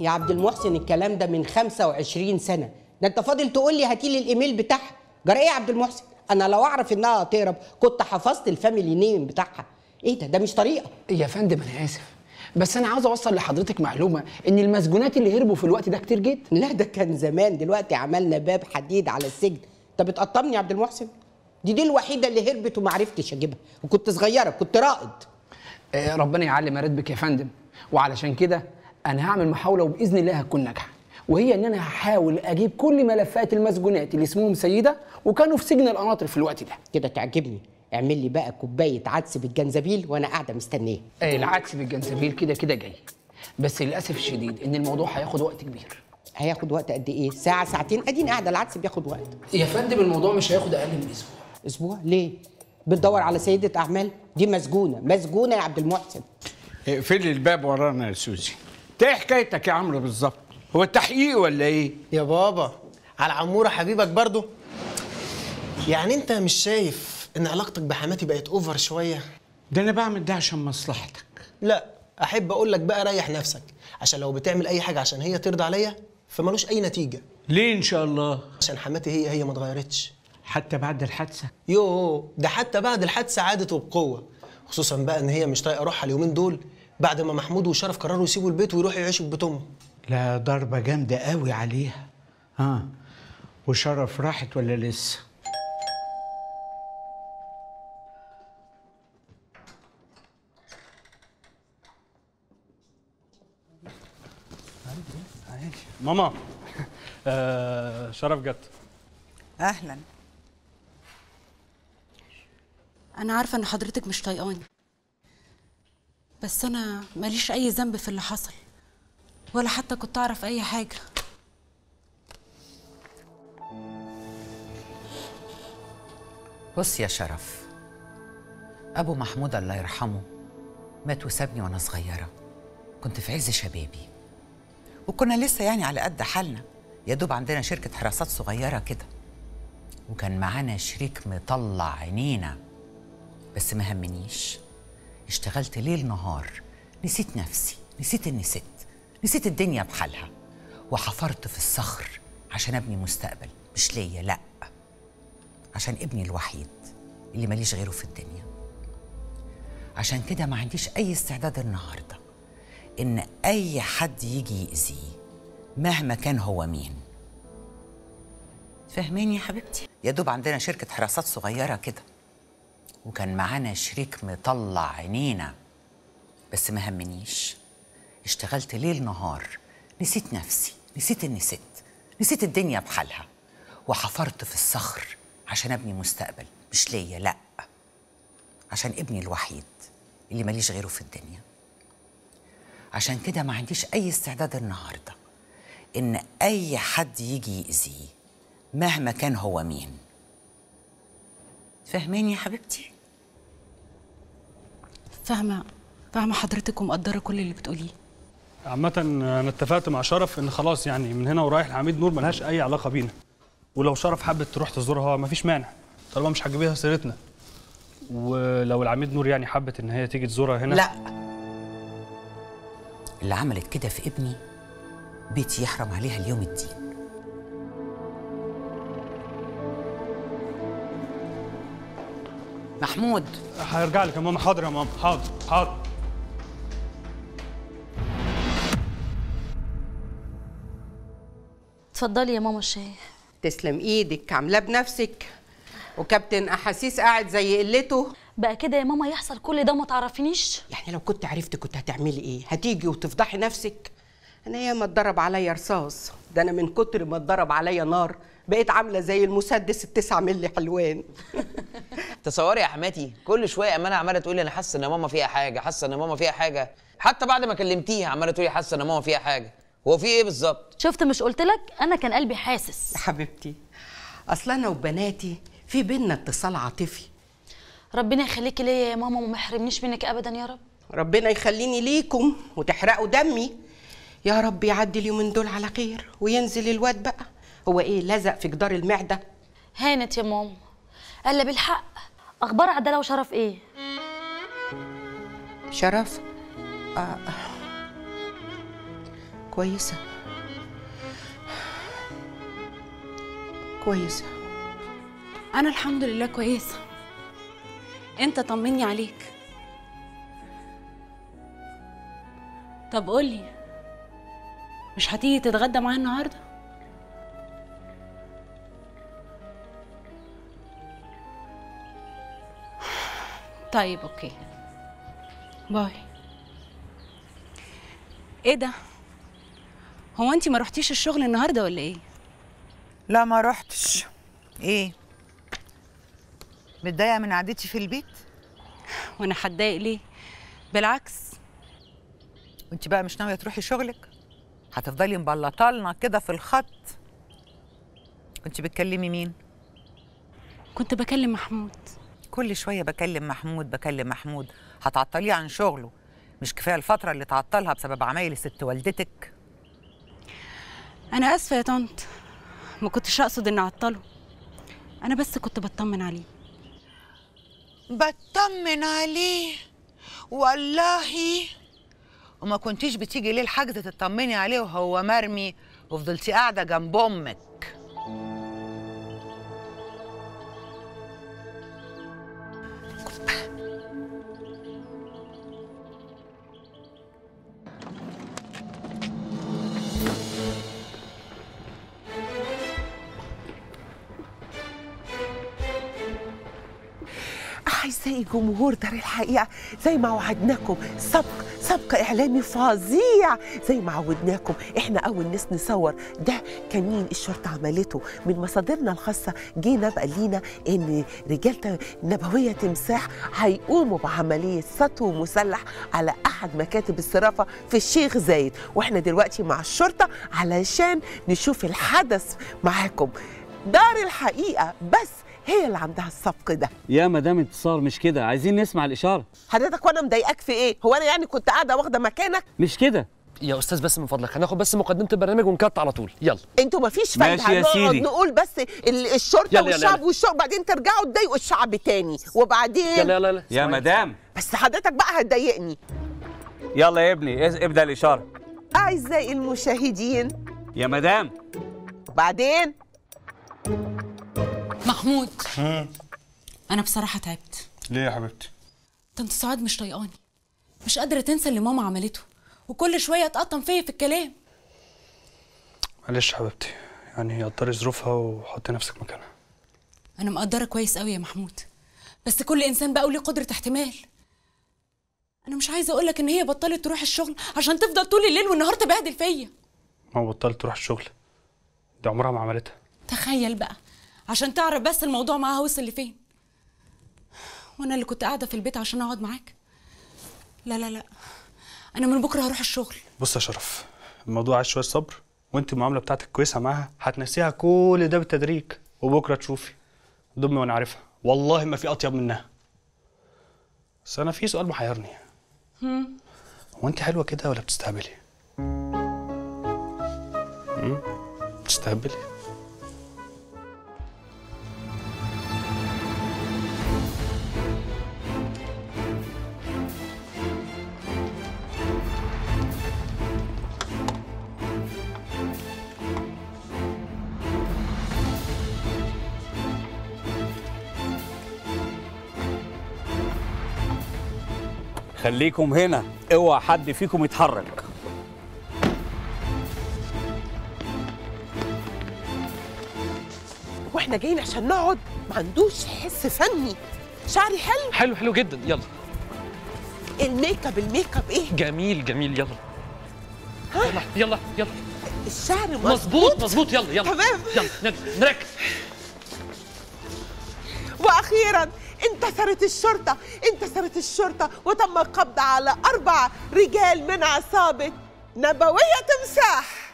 يا عبد المحسن الكلام ده من خمسة وعشرين سنه، ده انت فاضل تقول لي هاتي لي الايميل بتاعها. جرى ايه يا عبد المحسن؟ انا لو اعرف انها هتهرب كنت حفظت الفاميلي نيم بتاعها. ايه ده؟ ده مش طريقه. يا فندم انا اسف بس انا عاوز اوصل لحضرتك معلومه ان المسجونات اللي هربوا في الوقت ده كتير جدا. لا ده كان زمان، دلوقتي عملنا باب حديد على السجن. طب بتقطمني يا عبد المحسن؟ دي دي الوحيده اللي هربت وما عرفتش اجيبها، وكنت صغيره، كنت رائد. آه ربنا يعلي مراتبك يا فندم، وعلشان كده انا هعمل محاوله وباذن الله هتكون ناجحه، وهي ان انا هحاول اجيب كل ملفات المسجونات اللي اسمهم سيده وكانوا في سجن القناطر في الوقت ده. كده تعجبني. اعمل لي بقى كوبايه عدس بالجنزبيل وانا قاعده مستنيه. آه العدس بالجنزبيل كده كده جاي، بس للاسف الشديد ان الموضوع هياخد وقت كبير. هياخد وقت قد ايه؟ ساعه ساعتين؟ اديني قاعده، العدس بياخد وقت يا فندم. الموضوع مش هياخد اقل من اسبوع. اسبوع ليه؟ بتدور على سيده اعمال؟ دي مسجونه، مسجونه يا عبد المحسن. اقفلي الباب ورانا يا سوزي. انت ايه حكايتك يا عمرو بالظبط؟ هو التحقيق ولا ايه؟ يا بابا على عموره حبيبك برضه. يعني انت مش شايف ان علاقتك بحماتي بقت اوفر شويه؟ ده انا بعمل ده عشان مصلحتك. لا احب اقول لك بقى ريح نفسك، عشان لو بتعمل اي حاجه عشان هي ترضى عليا فمالوش اي نتيجه. ليه ان شاء الله؟ عشان حماتي هي هي ما اتغيرتش حتى بعد الحادثه. يوه ده حتى بعد الحادثه عادت وبقوه، خصوصا بقى ان هي مش طايقه روحها اليومين دول بعد ما محمود وشرف قرروا يسيبوا البيت ويروحوا يعيشوا في بيت امه. لا ضربه جامده قوي عليها. ها وشرف راحت ولا لسه؟ ماما آه شرف جت. اهلا. انا عارفه ان حضرتك مش طايقاني، بس انا ماليش اي ذنب في اللي حصل، ولا حتى كنت اعرف اي حاجه. بص يا شرف، ابو محمود الله يرحمه مات وسابني وانا صغيره، كنت في عز شبابي وكنا لسه يعني على قد حالنا، يا دوب عندنا شركه حراسات صغيره كده، وكان معانا شريك مطلع عينينا، بس ما همنيش، اشتغلت ليل نهار، نسيت نفسي، نسيت اني ست، نسيت الدنيا بحالها، وحفرت في الصخر عشان ابني مستقبل مش ليا، لا عشان ابني الوحيد اللي ماليش غيره في الدنيا. عشان كده ما عنديش اي استعداد النهارده ان اي حد يجي يأذيه مهما كان هو مين. فهماني يا حبيبتي؟ يا دوب عندنا شركه حراسات صغيره كده، وكان معانا شريك مطلع عينينا، بس ما همنيش، اشتغلت ليل نهار، نسيت نفسي، نسيت اني ست، نسيت الدنيا بحالها، وحفرت في الصخر عشان ابني مستقبل مش ليا، لا عشان ابني الوحيد اللي ماليش غيره في الدنيا. عشان كده ما عنديش اي استعداد النهارده ان اي حد يجي يأذيه مهما كان هو مين. فهماني يا حبيبتي؟ فاهمه فاهمه حضرتك ومقدره كل اللي بتقوليه. عامه انا اتفقت مع شرف ان خلاص يعني من هنا ورايح العميد نور ملهاش اي علاقه بينا، ولو شرف حبت تروح تزورها مفيش مانع طالما مش هتجيبيها سيرتنا، ولو العميد نور يعني حبت ان هي تيجي تزورها هنا. لا اللي عملت كده في ابني بيتي يحرم عليها اليوم الدين. محمود هيرجع لك يا ماما. حاضر يا ماما، حاضر حاضر. اتفضلي يا ماما الشاي. تسلم ايدك، عاملاه بنفسك، وكابتن احاسيس قاعد زي قلته. بقى كده يا ماما يحصل كل ده وما تعرفينيش؟ يعني لو كنت عرفت كنت هتعملي ايه؟ هتيجي وتفضحي نفسك؟ انا ياما اتضرب عليا رصاص، ده انا من كتر ما اتضرب عليا نار بقيت عامله زي المسدس التسعة مللي حلوان. تصوري يا حماتي كل شويه امانه عماله تقول لي انا حاسه ان ماما فيها حاجه، حاسه ان ماما فيها حاجه، حتى بعد ما كلمتيها عماله تقول لي حاسه ان ماما فيها حاجه. هو في ايه بالظبط؟ شفت مش قلت لك انا كان قلبي حاسس؟ حبيبتي اصل انا وبناتي في بينا اتصال عاطفي. ربنا يخليكي ليا يا ماما وما يحرمنيش منك ابدا يا رب. ربنا يخليني ليكم وتحرقوا دمي. يا رب يعدي اليومين دول على خير وينزل الواد بقى. هو ايه لزق في جدار المعده؟ هانت يا ماما. قال بالحق اخبار عداله وشرف ايه؟ شرف آه. كويسه كويسه. انا الحمد لله كويسه. انت طمني عليك. طب قولي، مش هتيجي تتغدى معايا النهارده؟ طيب اوكي، باي. ايه ده؟ هو انتي ما روحتيش الشغل النهارده ولا ايه؟ لا ما روحتش. ايه؟ متضايقه من قعدتي في البيت؟ وانا هتضايق ليه؟ بالعكس. وانت بقى مش ناويه تروحي شغلك؟ هتفضلي مبلطالنا كده في الخط. كنت بتكلمي مين؟ كنت بكلم محمود. كل شويه بكلم محمود بكلم محمود، هتعطليه عن شغله؟ مش كفايه الفتره اللي تعطلها بسبب عمايل الست والدتك؟ انا اسفه يا طنط، ما كنتش اقصد اني اعطله، انا بس كنت بطمن عليه. بطمن عليه؟ والله. وما كنتيش بتيجي ليه الحجز تطمني عليه وهو مرمي وفضلتي قاعده جنب امك؟ أعزائي جمهور دار الحقيقة، زي ما وعدناكم سبق سبق إعلامي فظيع، زي ما عودناكم إحنا أول ناس نصور ده كان مين الشرطة عملته. من مصادرنا الخاصة جينا بقى لينا إن رجال نبوية تمساح هيقوموا بعملية سطو مسلح على أحد مكاتب الصرافة في الشيخ زايد، وإحنا دلوقتي مع الشرطة علشان نشوف الحدث معاكم. دار الحقيقة بس هي اللي عندها السبق ده. يا مدام انتصار مش كده، عايزين نسمع الاشاره. حضرتك وانا مضايقاك في ايه؟ هو انا يعني كنت قاعده واخده مكانك؟ مش كده يا استاذ، بس من فضلك هناخد بس مقدمه البرنامج ونكت على طول. يلا انتوا مفيش فايده، هنقعد نقول بس الشرطه يلا والشعب يلا والشعب، بعدين ترجعوا تضايقوا الشعب تاني وبعدين يلا يلا, يلا. يا مدام بس حضرتك بقى هتضايقني. يلا يا ابني ابدا الاشاره. اعزائي المشاهدين، يا مدام بعدين. محمود، ها. أنا بصراحة تعبت. ليه يا حبيبتي؟ طنط سعاد مش طايقاني، مش قادرة تنسى اللي ماما عملته، وكل شوية تقطم فيا في الكلام. معلش يا حبيبتي، يعني قدري ظروفها وحطي نفسك مكانها. أنا مقدرة كويس قوي يا محمود، بس كل إنسان بقى وليه قدرة احتمال. أنا مش عايزة أقولك إن هي بطلت تروح الشغل عشان تفضل طول الليل والنهار تبهدل فيا. ما هو بطلت تروح الشغل، دي عمرها ما عملتها. تخيل بقى، عشان تعرف بس الموضوع معاها وصل لفين، وانا اللي كنت قاعده في البيت عشان اقعد معاك. لا لا لا، انا من بكره هروح الشغل. بص يا شرف، الموضوع عايز شويه صبر، وانت المعامله بتاعتك كويسه معاها هتنسيها كل ده بالتدريج، وبكره تشوفي ضمني وانا عارفها، والله ما في اطيب منها. بس انا في سؤال محيرني، امم هو انت حلوه كده ولا بتستهبلي؟ امم بتستهبلي؟ خليكم هنا، اوعى حد فيكم يتحرك. واحنا جايين عشان نقعد؟ ما عندوش حس فني. شعري حلو؟ حلو حلو جدا. يلا الميك اب، الميك اب ايه؟ جميل جميل. يلا ها؟ يلا يلا يلا. الشعر مظبوط مظبوط. يلا يلا تمام. يلا نركز. واخيرا انتصرت الشرطة، انتصرت الشرطة وتم القبض على أربع رجال من عصابة نبوية تمساح.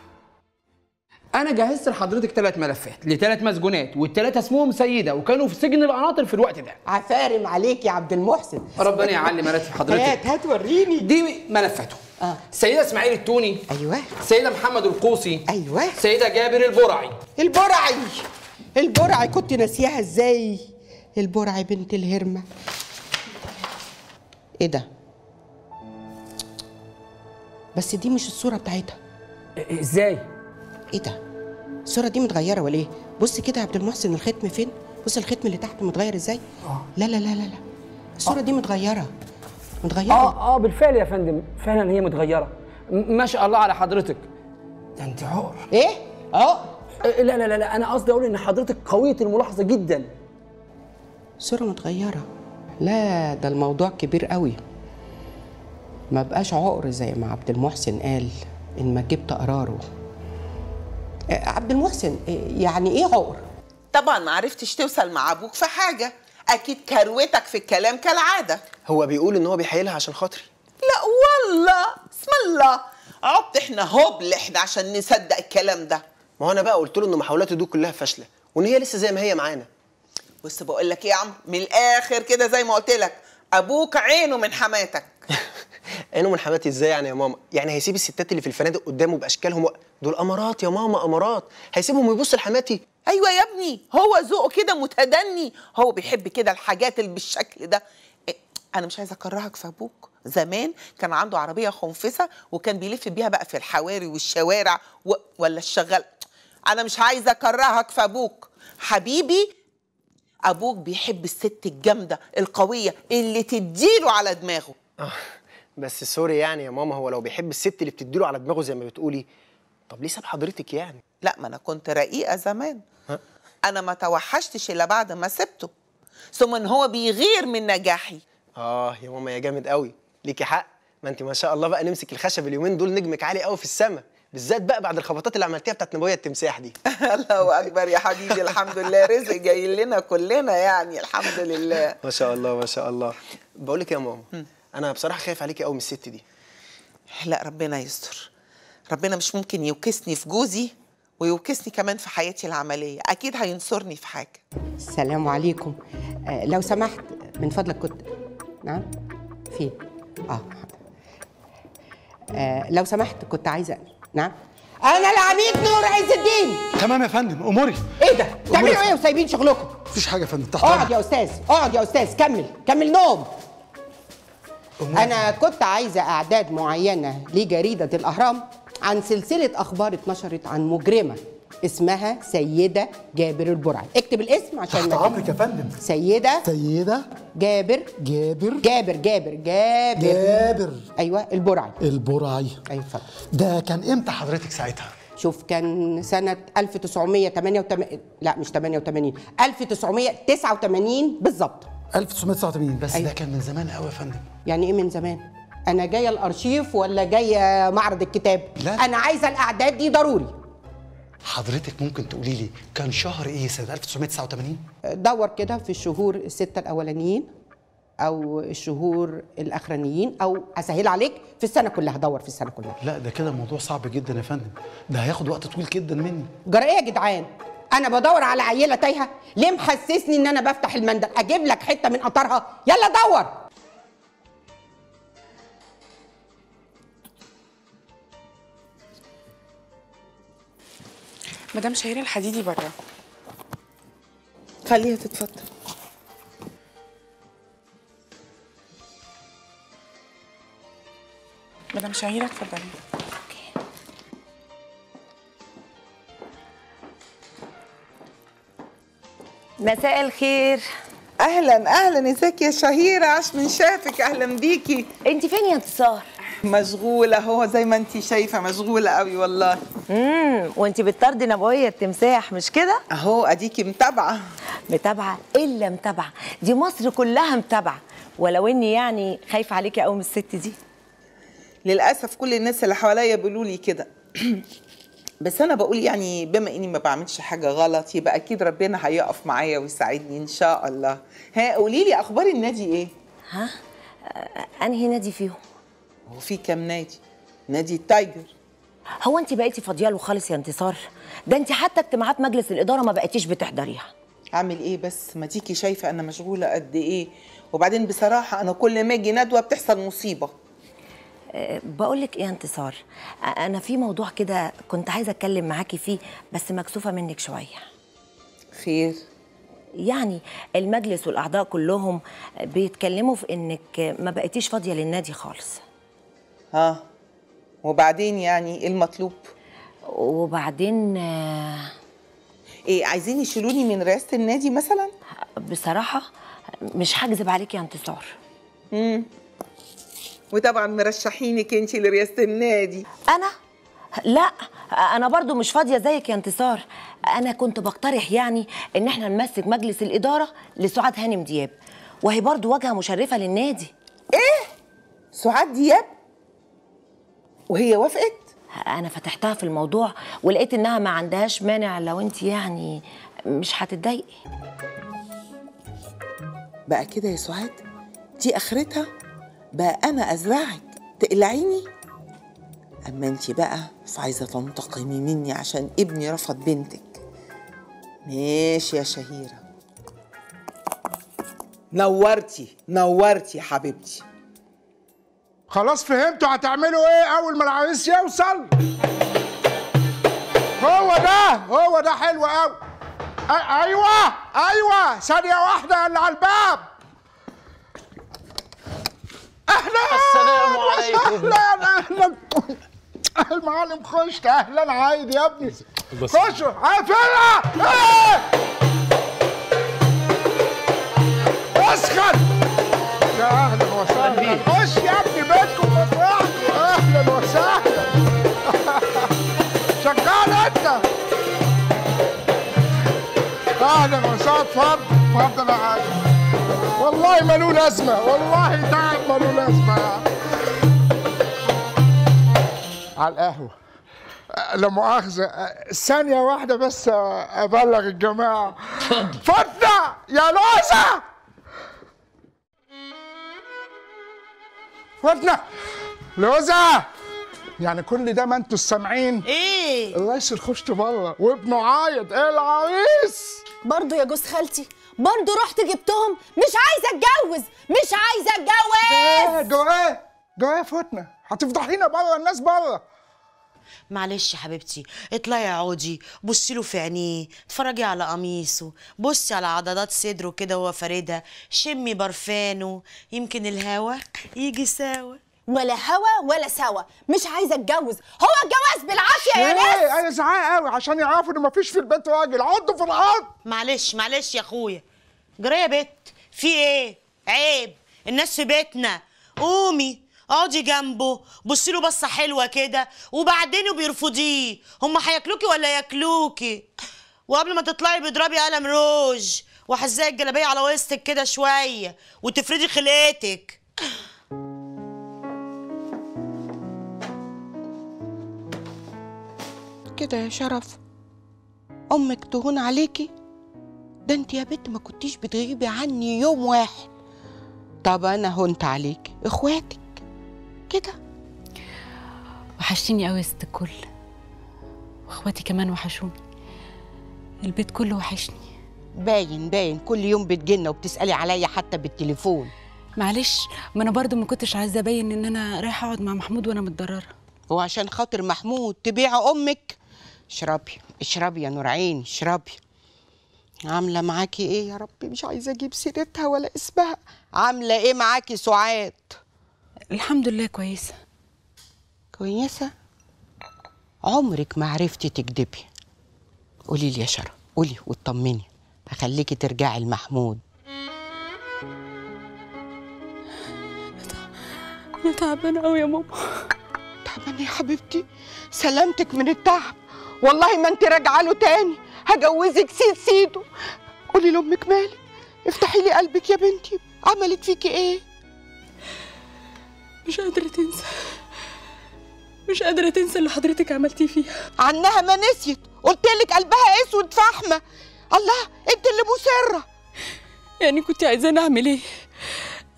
أنا جهزت لحضرتك ثلاث ملفات لثلاث مسجونات، والثلاثة اسمهم سيدة وكانوا في سجن القناطر في الوقت ده. عفارم عليك يا عبد المحسن، ربنا يعلي مراتب حضرتك. هات هات وريني. دي ملفاتهم. اه السيدة اسماعيل التوني، ايوه. السيدة محمد القوسي، ايوه. السيدة جابر البرعي. البرعي البرعي كنت ناسياها ازاي؟ البرعي بنت الهرمة. ايه ده؟ بس دي مش الصورة بتاعتها. ازاي؟ ايه ده؟ الصورة دي متغيرة ولا ايه؟ بص كده يا عبد المحسن، الختم فين؟ بص الختم اللي تحت متغير ازاي؟ اه لا لا لا لا، الصورة دي متغيرة متغيرة. اه اه بالفعل يا فندم، فعلا هي متغيرة، ما شاء الله على حضرتك، ده انت عقر. ايه؟ اهو. لا لا لا انا قصدي اقول ان حضرتك قوية الملاحظة جدا. صورة متغيرة. لا ده الموضوع كبير قوي. ما بقاش عقر زي ما عبد المحسن قال، ان ما جبت قراره. عبد المحسن يعني ايه عقر؟ طبعا ما عرفتش توصل مع ابوك في حاجة، اكيد كروتك في الكلام كالعادة. هو بيقول ان هو بيحيلها عشان خاطري. لا والله، بسم الله، عبت احنا هبل احنا عشان نصدق الكلام ده. ما هو انا بقى قلت له ان محاولاته دول كلها فاشله، وان هي لسه زي ما هي معانا. بص بقول لك ايه يا عم، من الاخر كده زي ما قلت لك، ابوك عينه من حماتك. عينه من حماتي ازاي يعني يا ماما؟ يعني هيسيب الستات اللي في الفنادق قدامه باشكالهم و... دول امارات يا ماما، امارات، هيسيبهم ويبص لحماتي؟ ايوه يا ابني، هو ذوقه كده متدني، هو بيحب كده الحاجات اللي بالشكل ده. انا مش عايزه اكرهك في ابوك، زمان كان عنده عربيه خنفسه وكان بيلف بيها بقى في الحواري والشوارع و... ولا الشغال. انا مش عايزه اكرهك في ابوك حبيبي، ابوك بيحب الست الجامده القويه اللي تديله على دماغه. آه بس سوري يعني يا ماما، هو لو بيحب الست اللي بتديله على دماغه زي ما بتقولي، طب ليه ساب حضرتك يعني؟ لا ما انا كنت رقيقه زمان. ها؟ انا ما توحشتش الا بعد ما سبته، ثم ان هو بيغير من نجاحي. اه يا ماما يا جامد قوي، ليكي حق، ما انت ما شاء الله بقى نمسك الخشب اليومين دول نجمك عالي قوي في السما، بالذات بقى بعد الخبطات اللي عملتيها بتاعت نبوية التمساح دي. الله اكبر يا حبيبي، الحمد لله رزق جاي لنا كلنا يعني، الحمد لله. ما شاء الله ما شاء الله. بقول لك يا ماما، انا بصراحه خايف عليكي قوي من الست دي. لا ربنا يستر، ربنا مش ممكن يوكسني في جوزي ويوكسني كمان في حياتي العمليه، اكيد هينصرني في حاجه. السلام عليكم. آه لو سمحت من فضلك كنت. نعم فين؟ آه. اه لو سمحت كنت عايزه. نعم انا العميد نور عز الدين. تمام يا فندم، اموري. ايه ده؟ بتعملوا ايه وسايبين شغلكم؟ مفيش حاجه يا فندم، تحت امرك. اقعد يا استاذ، اقعد يا استاذ، كمل كمل نوم. أموري. انا كنت عايزه اعداد معينه لجريده الاهرام عن سلسله اخبار اتنشرت عن مجرمه اسمها سيده جابر البرعي. اكتب الاسم عشان تحت امرك يا فندم. سيده سيده جابر جابر جابر جابر جابر جابر ايوه البرعي البرعي ايوه اتفضل. ده كان امتى حضرتك ساعتها؟ شوف كان سنه ألف وتسعمية وتمانية وتمانين، لا مش تمانية وتمانين، ألف وتسعمية وتسعة وتمانين بالظبط. ألف وتسعمية وتسعة وتمانين بس. أيوة. ده كان من زمان قوي يا فندم. يعني ايه من زمان؟ انا جايه الارشيف ولا جايه معرض الكتاب؟ لا انا عايزه الاعداد دي ضروري. حضرتك ممكن تقولي لي كان شهر ايه سنه ألف وتسعمية وتسعة وتمانين؟ دور كده في الشهور السته الاولانيين او الشهور الاخرانيين، او اسهل عليك في السنه كلها، دور في السنه كلها. لا ده كده الموضوع صعب جدا يا فندم، ده هياخد وقت طويل جدا مني. جرى ايه يا جدعان؟ انا بدور على عيله تايهه؟ ليه محسسني ان انا بفتح المندل؟ اجيب لك حته من قطرها، يلا دور. مدام شهير الحديدي بره، خليها تتفضل. مدام شهير اتفضلي. اوكي. مساء الخير. اهلا اهلا، ازيك يا شهيره؟ عاش من شافك، اهلا بيكي. انت فين يا انتصار؟ مشغوله اهو زي ما انت شايفه، مشغوله قوي والله. امم وانت بتطردي نبويه التمساح مش كده؟ اهو اديكي متابعه متابعه الا متابعه، دي مصر كلها متابعه، ولو اني يعني خايفه عليكي قوي من الست دي. للاسف كل الناس اللي حواليا بيقولوا لي كده. بس انا بقول يعني بما اني ما بعملش حاجه غلط، يبقى اكيد ربنا هيقف معايا ويساعدني ان شاء الله. ها قولي لي اخبار النادي ايه؟ ها انهي نادي فيهم؟ هو في كام نادي؟ نادي التايجر. هو انت بقيتي فاضيه له خالص يا انتصار؟ ده انت حتى اجتماعات مجلس الاداره ما بقيتيش بتحضريها. اعمل ايه بس، ما ديكي شايفه انا مشغوله قد ايه، وبعدين بصراحه انا كل ما اجي ندوه بتحصل مصيبه. أه بقول لك ايه يا انتصار، انا في موضوع كده كنت عايزه اتكلم معاكي فيه، بس مكسوفه منك شويه. خير؟ يعني المجلس والاعضاء كلهم بيتكلموا في انك ما بقيتيش فاضيه للنادي خالص. ها وبعدين يعني ايه المطلوب؟ وبعدين آه ايه، عايزين يشيلوني من رئاسه النادي مثلا؟ بصراحه مش هكذب عليك يا انتصار، امم وطبعا مرشحينك انت لرئاسه النادي. انا لا انا برضو مش فاضيه زيك يا انتصار. انا كنت بقترح يعني ان احنا نمسك مجلس الاداره لسعاد هانم دياب، وهي برضو واجهه مشرفه للنادي. ايه؟ سعاد دياب؟ وهي وافقت؟ انا فتحتها في الموضوع ولقيت انها ما عندهاش مانع لو انت يعني مش هتتضايقي. بقى كده يا سعاد دي اخرتها، بقى انا ازرعك تقلعيني. اما انت بقى فعايزه تنتقمي مني عشان ابني رفض بنتك. ماشي يا شهيره، نورتي نورتي حبيبتي. خلاص فهمتوا هتعملوا ايه اول ما العريس يوصل. هو ده هو ده، حلو قوي. ايوه ايوه ثانيه واحده اللي على الباب. اهلا السلام عليكم. اهلا اهلا المعلم، خش. اهلا عايد يا ابني، خش. قافلها ايه؟ اسخن يا اهلا وسهلا، خش يا ابني بيتكم وفرحكم. اهلا وسهلا، شجعنا انت. اهلا وسهلا، اتفضل اتفضل يا عايد. والله مالو لازمه، والله تعب مالو لازمه. على القهوه لا مؤاخذه، ثانيه واحده بس ابلغ الجماعه. فتنا يا لوزه، فتنا لوزه. يعني كل ده ما انتوا سامعين ايه؟ الريس الخشت بره وابنه عايد. ايه العريس برضه يا جوز خالتي، برضه رحت جبتهم. مش عايزه اتجوز، مش عايزه اتجوز. جواه جواه فتنه، هتفضحينا بره، الناس بره. معلش يا حبيبتي، اطلعي اقعدي، بصي له في عينيه، اتفرجي على قميصه، بصي على عضلات صدره كده وهو فاردها، شمي برفانه، يمكن الهوا يجي سوا. ولا هوا ولا سوا، مش عايزه اتجوز. هو الجواز بالعافيه يا ناس. ايه انا زعقان قوي عشان يعرفوا ان مفيش في البيت راجل. عضوا في الارض. معلش معلش يا اخويا، جرايه بيت، في ايه؟ عيب الناس في بيتنا. قومي اقعدي جنبه، بصي له بصه حلوه كده، وبعدين بيرفضيه. هم هياكلوكي ولا ياكلوكي؟ وقبل ما تطلعي بيضربي قلم روج، وحزاقي الجلابيه على وسطك كده شويه، وتفردي خلقتك. كده يا شرف امك تهون عليكي؟ ده انت يا بنت ما كنتيش بتغيبي عني يوم واحد. طب انا هونت عليكي، اخواتك كده وحشتيني قوي يا ست الكل، واخواتي كمان وحشوني، البيت كله وحشني. باين باين كل يوم بتجينا وبتسالي عليا حتى بالتليفون. معلش ما انا برضو ما كنتش عايزه ابين ان انا رايحه اقعد مع محمود وانا متضرره. وعشان خاطر محمود تبيع امك؟ اشربي اشربي يا نور عيني اشربي. عامله معاكي ايه يا ربي؟ مش عايزه اجيب سيرتها ولا اسمها. عامله ايه معاكي سعاد؟ الحمد لله كويسه. كويسه؟ عمرك ما عرفتي تكدبي. قولي لي يا شرف، قولي واطمني، هخليكي ترجعي لمحمود. انا تعبانه قوي يا ماما. تعبانه يا حبيبتي؟ سلامتك من التعب، والله ما انت راجعه له تاني. هجوزك سيد سيده. قولي لامك مالك، افتحي لي قلبك يا بنتي، عملت فيكي ايه؟ مش قادره تنسى، مش قادره تنسى اللي حضرتك عملتيه فيها. عنها ما نسيت، قلت لك قلبها اسود فحمه. الله انت اللي مصره. يعني كنت عايزاني اعمل ايه؟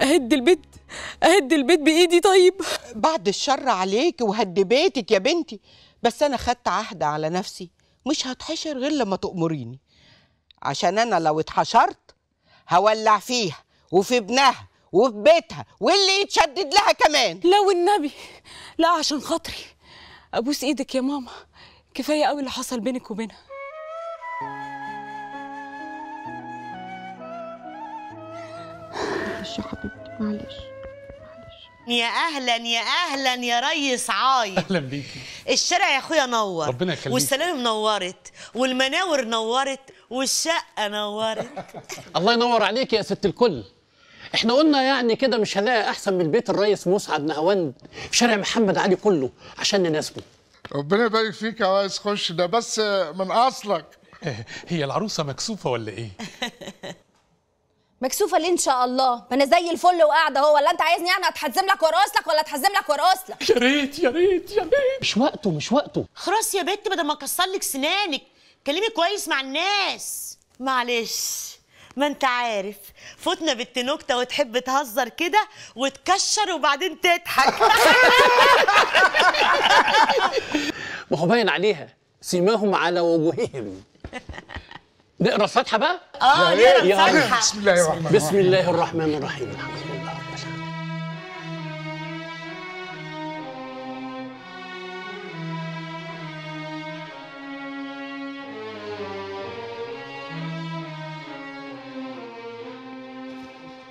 اهد البيت؟ اهد البيت بايدي؟ طيب بعد الشر عليكي وهد بيتك يا بنتي، بس انا خدت عهد على نفسي مش هتحشر غير لما تأمريني، عشان انا لو اتحشرت هولع فيها وفي ابنها وفي بيتها واللي يتشدد لها كمان. لا والنبي لا، عشان خاطري ابوس ايدك يا ماما، كفايه قوي اللي حصل بينك وبينها. معلش يا حبيبتي، معلش. يا اهلا يا اهلا يا ريس عايد. اهلا بيكي. الشارع يا اخويا نور، ربنا يخليك، والسلام نورت، والمناور نورت، والشقه نورت. الله ينور عليك يا ست الكل. احنا قلنا يعني كده مش هنلاقي احسن من بيت الريس مسعد نهاوند في شارع محمد علي كله عشان نناسبه. ربنا يبارك فيك يا ريس، خش ده بس من اصلك. هي العروسه مكسوفه ولا ايه؟ مكسوفه ليه ان شاء الله؟ ما انا زي الفل وقاعده اهو. ولا انت عايزني يعني اتحزم لك ورا اصلك ولا اتحزم لك ورا اصلك؟ يا ريت يا ريت يا ريت. مش وقته مش وقته. خلاص يا بت بدل ما اكسر لك سنانك كلمي كويس مع الناس. معلش ما انت عارف فوتنا بنت نكته وتحب تهزر كده وتكشر وبعدين تضحك. ما هو باين عليها سيماهم على وجوههم. نقرا الفاتحه بقى؟ اه نقرا الفاتحه. بسم الله الرحمن الرحيم. بسم الله الرحمن الرحيم.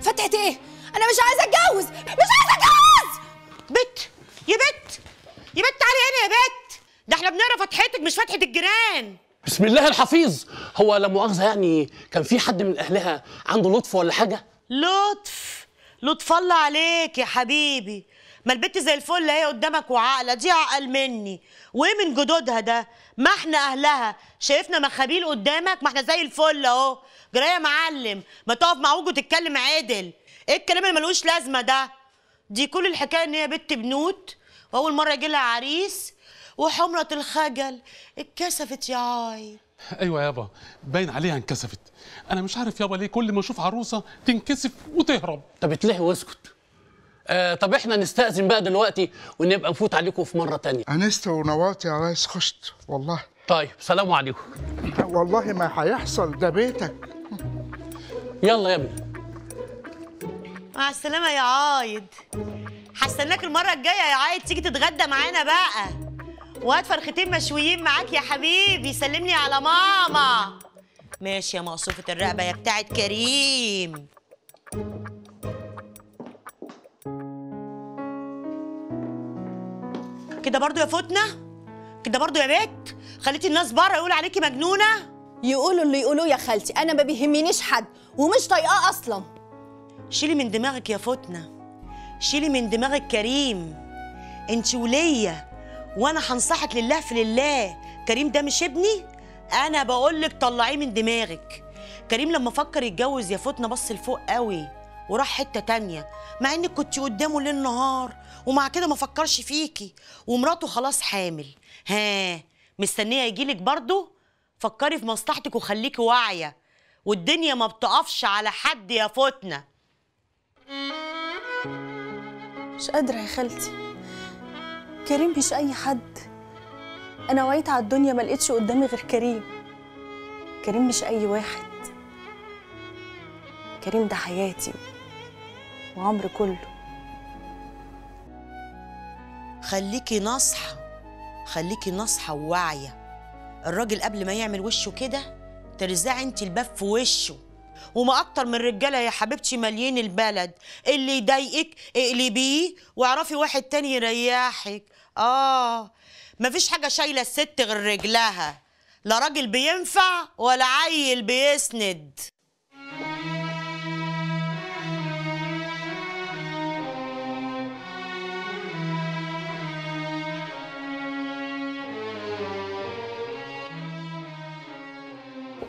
فتحت ايه؟ انا مش عايزه اتجوز، مش عايزه اتجوز. بت يا بت يا بت تعالي هنا يا بت، ده احنا بنقرا فتحتك مش فتحه الجيران. بسم الله الحفيظ. هو لا مؤاخذه يعني كان في حد من اهلها عنده لطف ولا حاجه؟ لطف لطف الله عليك يا حبيبي، ما البت زي الفل هي قدامك وعاقله، دي عقل مني وايه من جدودها ده، ما احنا اهلها شايفنا مخابيل قدامك، ما احنا زي الفل اهو. جرايه يا معلم، ما تقف مع وجه وتتكلم عدل، ايه الكلام اللي ملوش لازمه ده؟ دي كل الحكايه ان هي بت بنوت واول مره يجي لها عريس وحمرة الخجل اتكسفت يا عاي. ايوه يابا باين عليها انكسفت. انا مش عارف يابا ليه كل ما اشوف عروسه تنكسف وتهرب. طب اتلهي واسكت. آه طب احنا نستأذن بقى دلوقتي ونبقى نفوت عليكم في مره ثانيه. انست ونورت يا ريس، خشت والله. طيب سلام عليكم. والله ما هيحصل ده بيتك. يلا يا ابني مع السلامه يا عايد، هستناك المره الجايه يا عايد تيجي تتغدى معانا بقى وهات فرختين مشويين معاك يا حبيبي. سلمني على ماما. ماشي يا مقصوفة الرقبة يا بتاعة كريم. كده برضو يا فوتنا، كده برضو يا بت خليتي الناس بره يقولوا عليكي مجنونة. يقولوا اللي يقولوه يا خالتي، أنا ما بيهمنيش حد ومش طايقاه أصلا. شيلي من دماغك يا فوتنا، شيلي من دماغك كريم، أنت ولية وانا هنصحك لله في لله. كريم ده مش ابني، انا بقولك طلعيه من دماغك. كريم لما فكر يتجوز يا فوتنا بص لفوق قوي وراح حته تانيه، مع انك كنت قدامه ليل نهار ومع كده ما فكرش فيكي، ومراته خلاص حامل. ها مستنيه يجيلك برضه؟ فكري في مصلحتك وخليكي واعيه، والدنيا ما بتقفش على حد يا فوتنا. مش قادره يا خالتي، كريم مش أي حد. أنا وعيت على الدنيا ما لقيتش قدامي غير كريم. كريم مش أي واحد، كريم ده حياتي وعمري كله. خليكي ناصحة، خليكي ناصحة وواعية. الراجل قبل ما يعمل وشه كده ترزعي أنت الباب في وشه، وما أكتر من رجالة يا حبيبتي ماليين البلد. اللي يضايقك اقلبيه واعرفي واحد تاني يريحك. آه مفيش حاجة شايلة الست غير رجلها، لا راجل بينفع ولا عيل بيسند.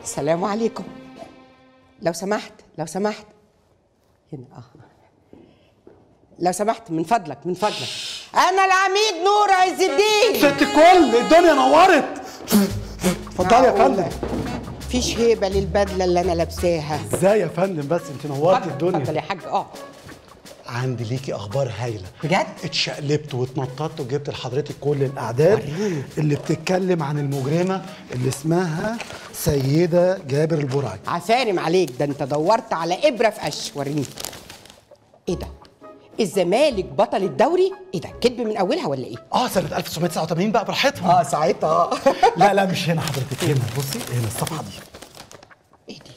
السلام عليكم. لو سمحت لو سمحت هنا اه لو سمحت من فضلك من فضلك انا العميد نور عز الدين. ست الكل الدنيا نورت. اتفضلي يا فندم. مفيش هيبه للبدله اللي انا لابساها. ازاي يا فندم بس انت نورتي الدنيا. اتفضل يا حاج اقعد. عندي ليكي اخبار هايله بجد. اتشقلبت واتنططت وجبت لحضرتك كل الاعداد اللي بتتكلم عن المجرمه اللي اسمها سيده جابر البرعي. عفارم عليك، ده انت دورت على ابره في قش. وريني ايه ده؟ الزمالك بطل الدوري؟ ايه ده كدب من اولها ولا ايه؟ اه سنه ألف وتسعمية وتسعة وتمانين بقى براحتهم. اه ساعتها. لا لا مش هنا حضرتك، هنا بصي هنا الصفحه دي. ايه دي؟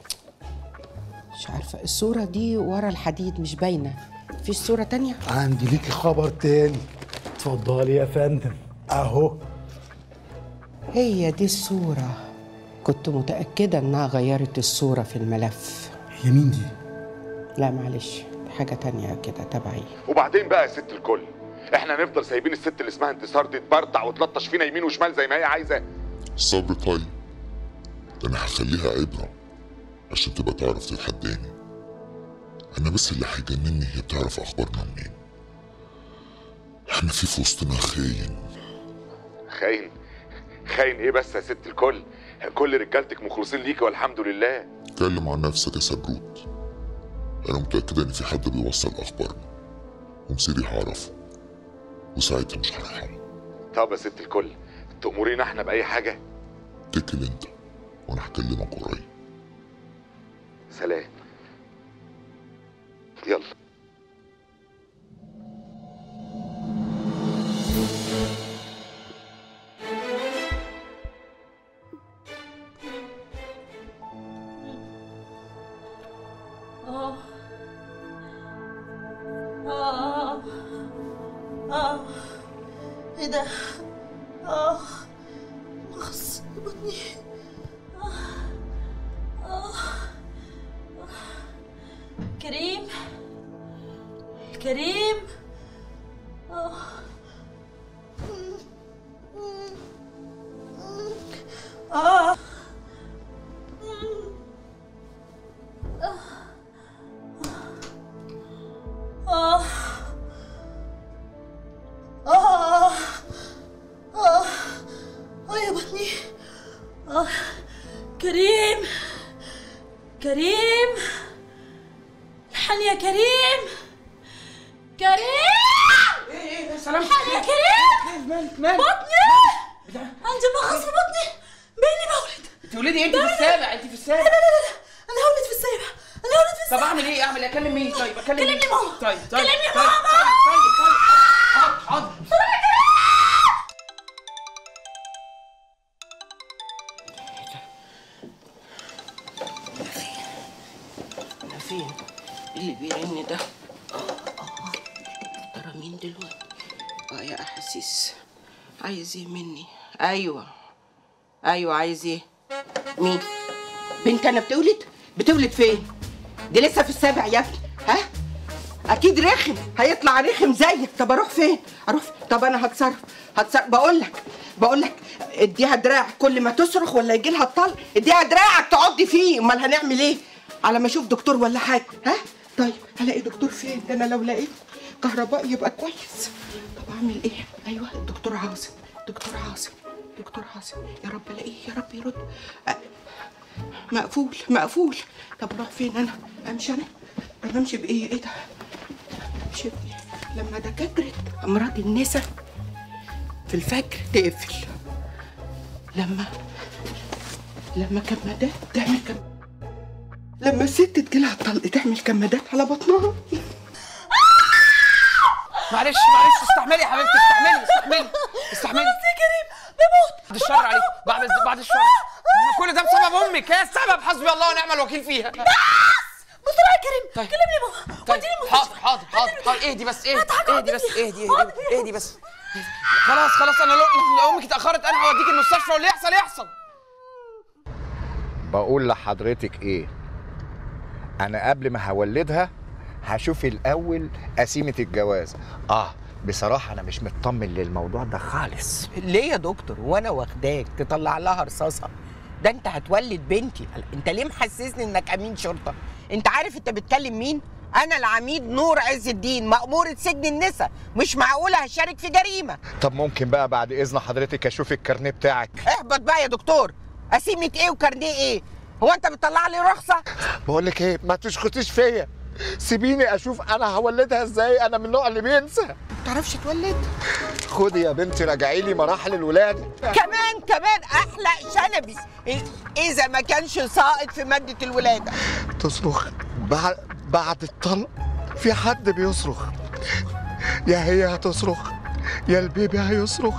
مش عارفه الصوره دي ورا الحديد مش باينه. مفيش صورة تانية؟ عندي ليكي خبر تاني. اتفضلي يا فندم اهو. هي دي الصورة، كنت متأكدة انها غيرت الصورة في الملف. هي مين دي؟ لا معلش حاجة تانية كده تبعي. وبعدين بقى يا ست الكل، احنا هنفضل سايبين الست اللي اسمها انتصار دي تبرطع وتلطش فينا يمين وشمال زي ما هي عايزة؟ الصبر طيب، انا هخليها عبرة عشان تبقى تعرف تتحداني. انا بس اللي هيجنني هي بتعرف اخبارنا منين. احنا في في وسطنا خاين. خاين؟ خاين ايه بس يا ست الكل؟ كل رجالتك مخلصين ليكي والحمد لله. اتكلم عن نفسك يا سبروت. انا متاكده ان في حد بيوصل اخبارنا ومصيري هعرفه وساعتها مش هرحمه. طب يا ست الكل، تأمرينا احنا باي حاجه؟ اتكل انت وانا هكلمك قريب. سلام. يلا. ايوه ايوه عايز ايه؟ مين؟ بنت انا بتولد؟ بتولد فين؟ دي لسه في السابع يا ابني، ها؟ اكيد رخم، هيطلع رخم زيك. طب اروح فين؟ اروح فين؟ طب انا هتصرف هتصرف بقول لك بقول لك اديها دراعك، كل ما تصرخ ولا يجي لها الطلق اديها دراعك تقعدي فيه. امال هنعمل ايه؟ على ما اشوف دكتور ولا حاجه، ها؟ طيب هلاقي دكتور فين؟ ده انا لو لقيت كهربائي يبقى كويس. طب اعمل ايه؟ ايوه الدكتور عاصم، دكتور عاصم دكتور عاصم يا رب الاقيه، يا رب يرد. أه. مقفول مقفول. طب اروح فين انا؟ امشي انا؟ طب امشي بايه؟ ايه ده؟ امشي بايه؟ لما دكاتره امراض النساء في الفجر تقفل، لما لما كمادات تعمل كم، لما الست تجيلها الطلق تعمل كمادات على بطنها. معلش معلش استحملي يا حبيبتي، استحملي استحملي استحملي. بس يا كريم بموت. بعد الشر عليك، بعد بعد الشر. كل ده بسبب امك، هي السبب، حسبي الله ونعم الوكيل فيها. بس بسرعه يا كريم. طيب. كلمني بابا، وديني المستشفى. حاضر حاضر حاضر، اهدي بس اهدي اهدي بس اهدي اهدي اهدي بس. خلاص خلاص انا لو امك اتاخرت انا هوديك المستشفى واللي يحصل يحصل. بقول لحضرتك ايه؟ انا قبل ما هولدها هشوف الأول قسيمة الجواز. آه بصراحة أنا مش مطمن للموضوع ده خالص. ليه يا دكتور؟ وأنا واخداك تطلع لها رصاصة؟ ده أنت هتولد بنتي، أنت ليه محسسني إنك أمين شرطة؟ أنت عارف أنت بتكلم مين؟ أنا العميد نور عز الدين، مأمورة سجن النساء، مش معقولة هشارك في جريمة. طب ممكن بقى بعد إذن حضرتك أشوف الكارنيه بتاعك؟ اهبط بقى يا دكتور، قسيمة إيه وكارنيه إيه؟ هو أنت بتطلع لي رخصة؟ بقول لك إيه، ما تشخطيش فيا. سيبيني اشوف انا هولدها ازاي، انا من النوع اللي بينسى. ما بتعرفش تولد؟ خدي يا بنتي راجعي لي مراحل الولاده. كمان كمان احلى شنبي اذا ما كانش ساقط في ماده الولاده. تصرخ بعد بعد الطلق، في حد بيصرخ، يا هي هتصرخ يا البيبي هيصرخ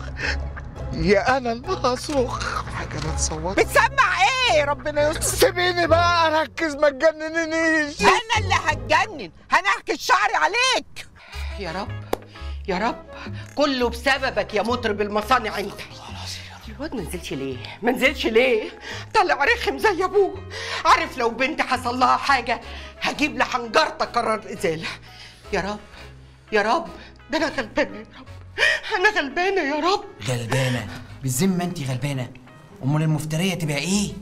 يا انا اللي هصرخ. حاجه ما تصورش. بتسمع ايه؟ ربنا يستر. سيبيني بقى اركز، ما تجننينيش. انا اللي هتجنن، هنحكي شعري عليك. يا رب يا رب، كله بسببك يا مطرب المصانع انت. الواد ما نزلش ليه؟ ما نزلش ليه؟ طلع رخم زي ابوه، عارف لو بنت حصل لها حاجه هجيب لحنجرتك قرار الازاله. يا رب يا رب، ده انا غلبانه يا رب، انا غلبانه يا رب. غلبانه؟ بالذمه انت غلبانه؟ امال المفتريه تبقى ايه؟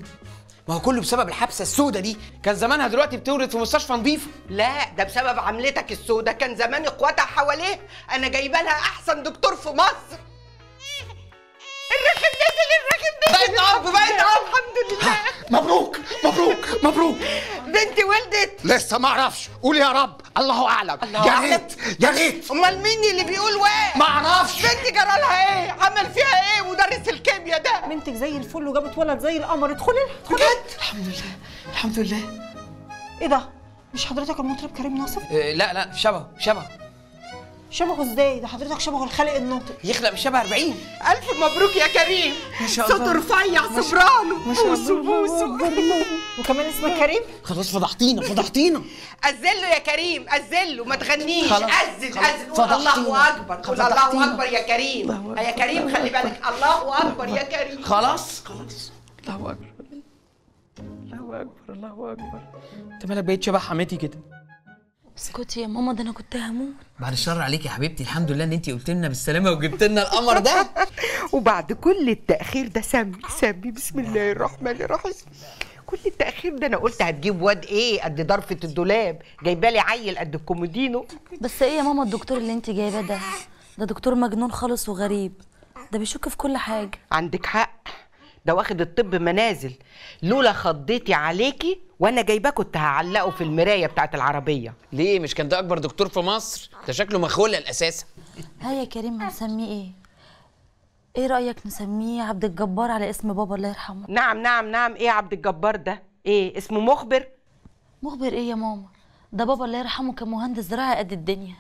ما هو كله بسبب الحبسه السودة دي، كان زمانها دلوقتي بتولد في مستشفى نظيفه. لا ده بسبب عملتك السودة، كان زمان اخواتها حواليه، انا جايبه لها احسن دكتور في مصر. الرخم نزل، الرخم نزل، بقيت اب، بقيت اب الحمد لله. مبروك مبروك مبروك. بنتي ولدت؟ لسه ما اعرفش، قول يا رب، الله اعلم. يا ريت يا ريت. امال مين اللي بيقول واقع؟ ما اعرفش. بنتي جرالها ايه؟ عمل فيها ايه مدرس الكيمياء ده؟ بنتك زي الفل وجابت ولد زي القمر، ادخلي لها بجد. الحمد لله الحمد لله. ايه ده؟ مش حضرتك المطرب كريم ناصر؟ إيه لا لا، شبهه شبهه. شبهه ازاي؟ ده حضرتك شبهه الخالق الناطق. يخلق مش شبه أربعين. ألف مبروك يا كريم، صوته رفيع، سوبرانو، بوسو بوسو. وكمان اسمك كريم؟ خلاص فضحتينا فضحتينا. أذله يا كريم أذله، ما تغنيش، أذل أذل. قول الله أكبر، قول الله أكبر يا كريم، يا كريم خلي بالك، الله أكبر يا كريم. خلاص خلاص، الله أكبر الله أكبر الله أكبر. أنت مالك بقيت شبه حماتي كده؟ اسكتي يا ماما، ده انا كنت هموت. بعد الشر عليك يا حبيبتي، الحمد لله ان انت قلت لنا بالسلامه وجبت لنا القمر ده. وبعد كل التاخير ده، سمي سمي بسم الله الرحمن الرحيم. كل التاخير ده، انا قلت هتجيب واد ايه قد ضرفه الدولاب، جايبه لي عيل قد الكومودينو. بس ايه يا ماما الدكتور اللي انت جايباه ده؟ ده دكتور مجنون خالص وغريب، ده بيشك في كل حاجه. عندك حق، ده واخد الطب منازل، لولا خضيتي عليكي وانا جايباه كنت هعلقه في المرايه بتاعه العربيه. ليه مش كان ده اكبر دكتور في مصر؟ ده شكله مخوله الاساسا. ها يا كريم هنسميه ايه؟ ايه رايك نسميه عبد الجبار على اسم بابا الله يرحمه؟ نعم نعم نعم. ايه عبد الجبار ده؟ ايه اسمه؟ مخبر. مخبر ايه يا ماما؟ ده بابا الله يرحمه كان مهندس زراعه قد الدنيا.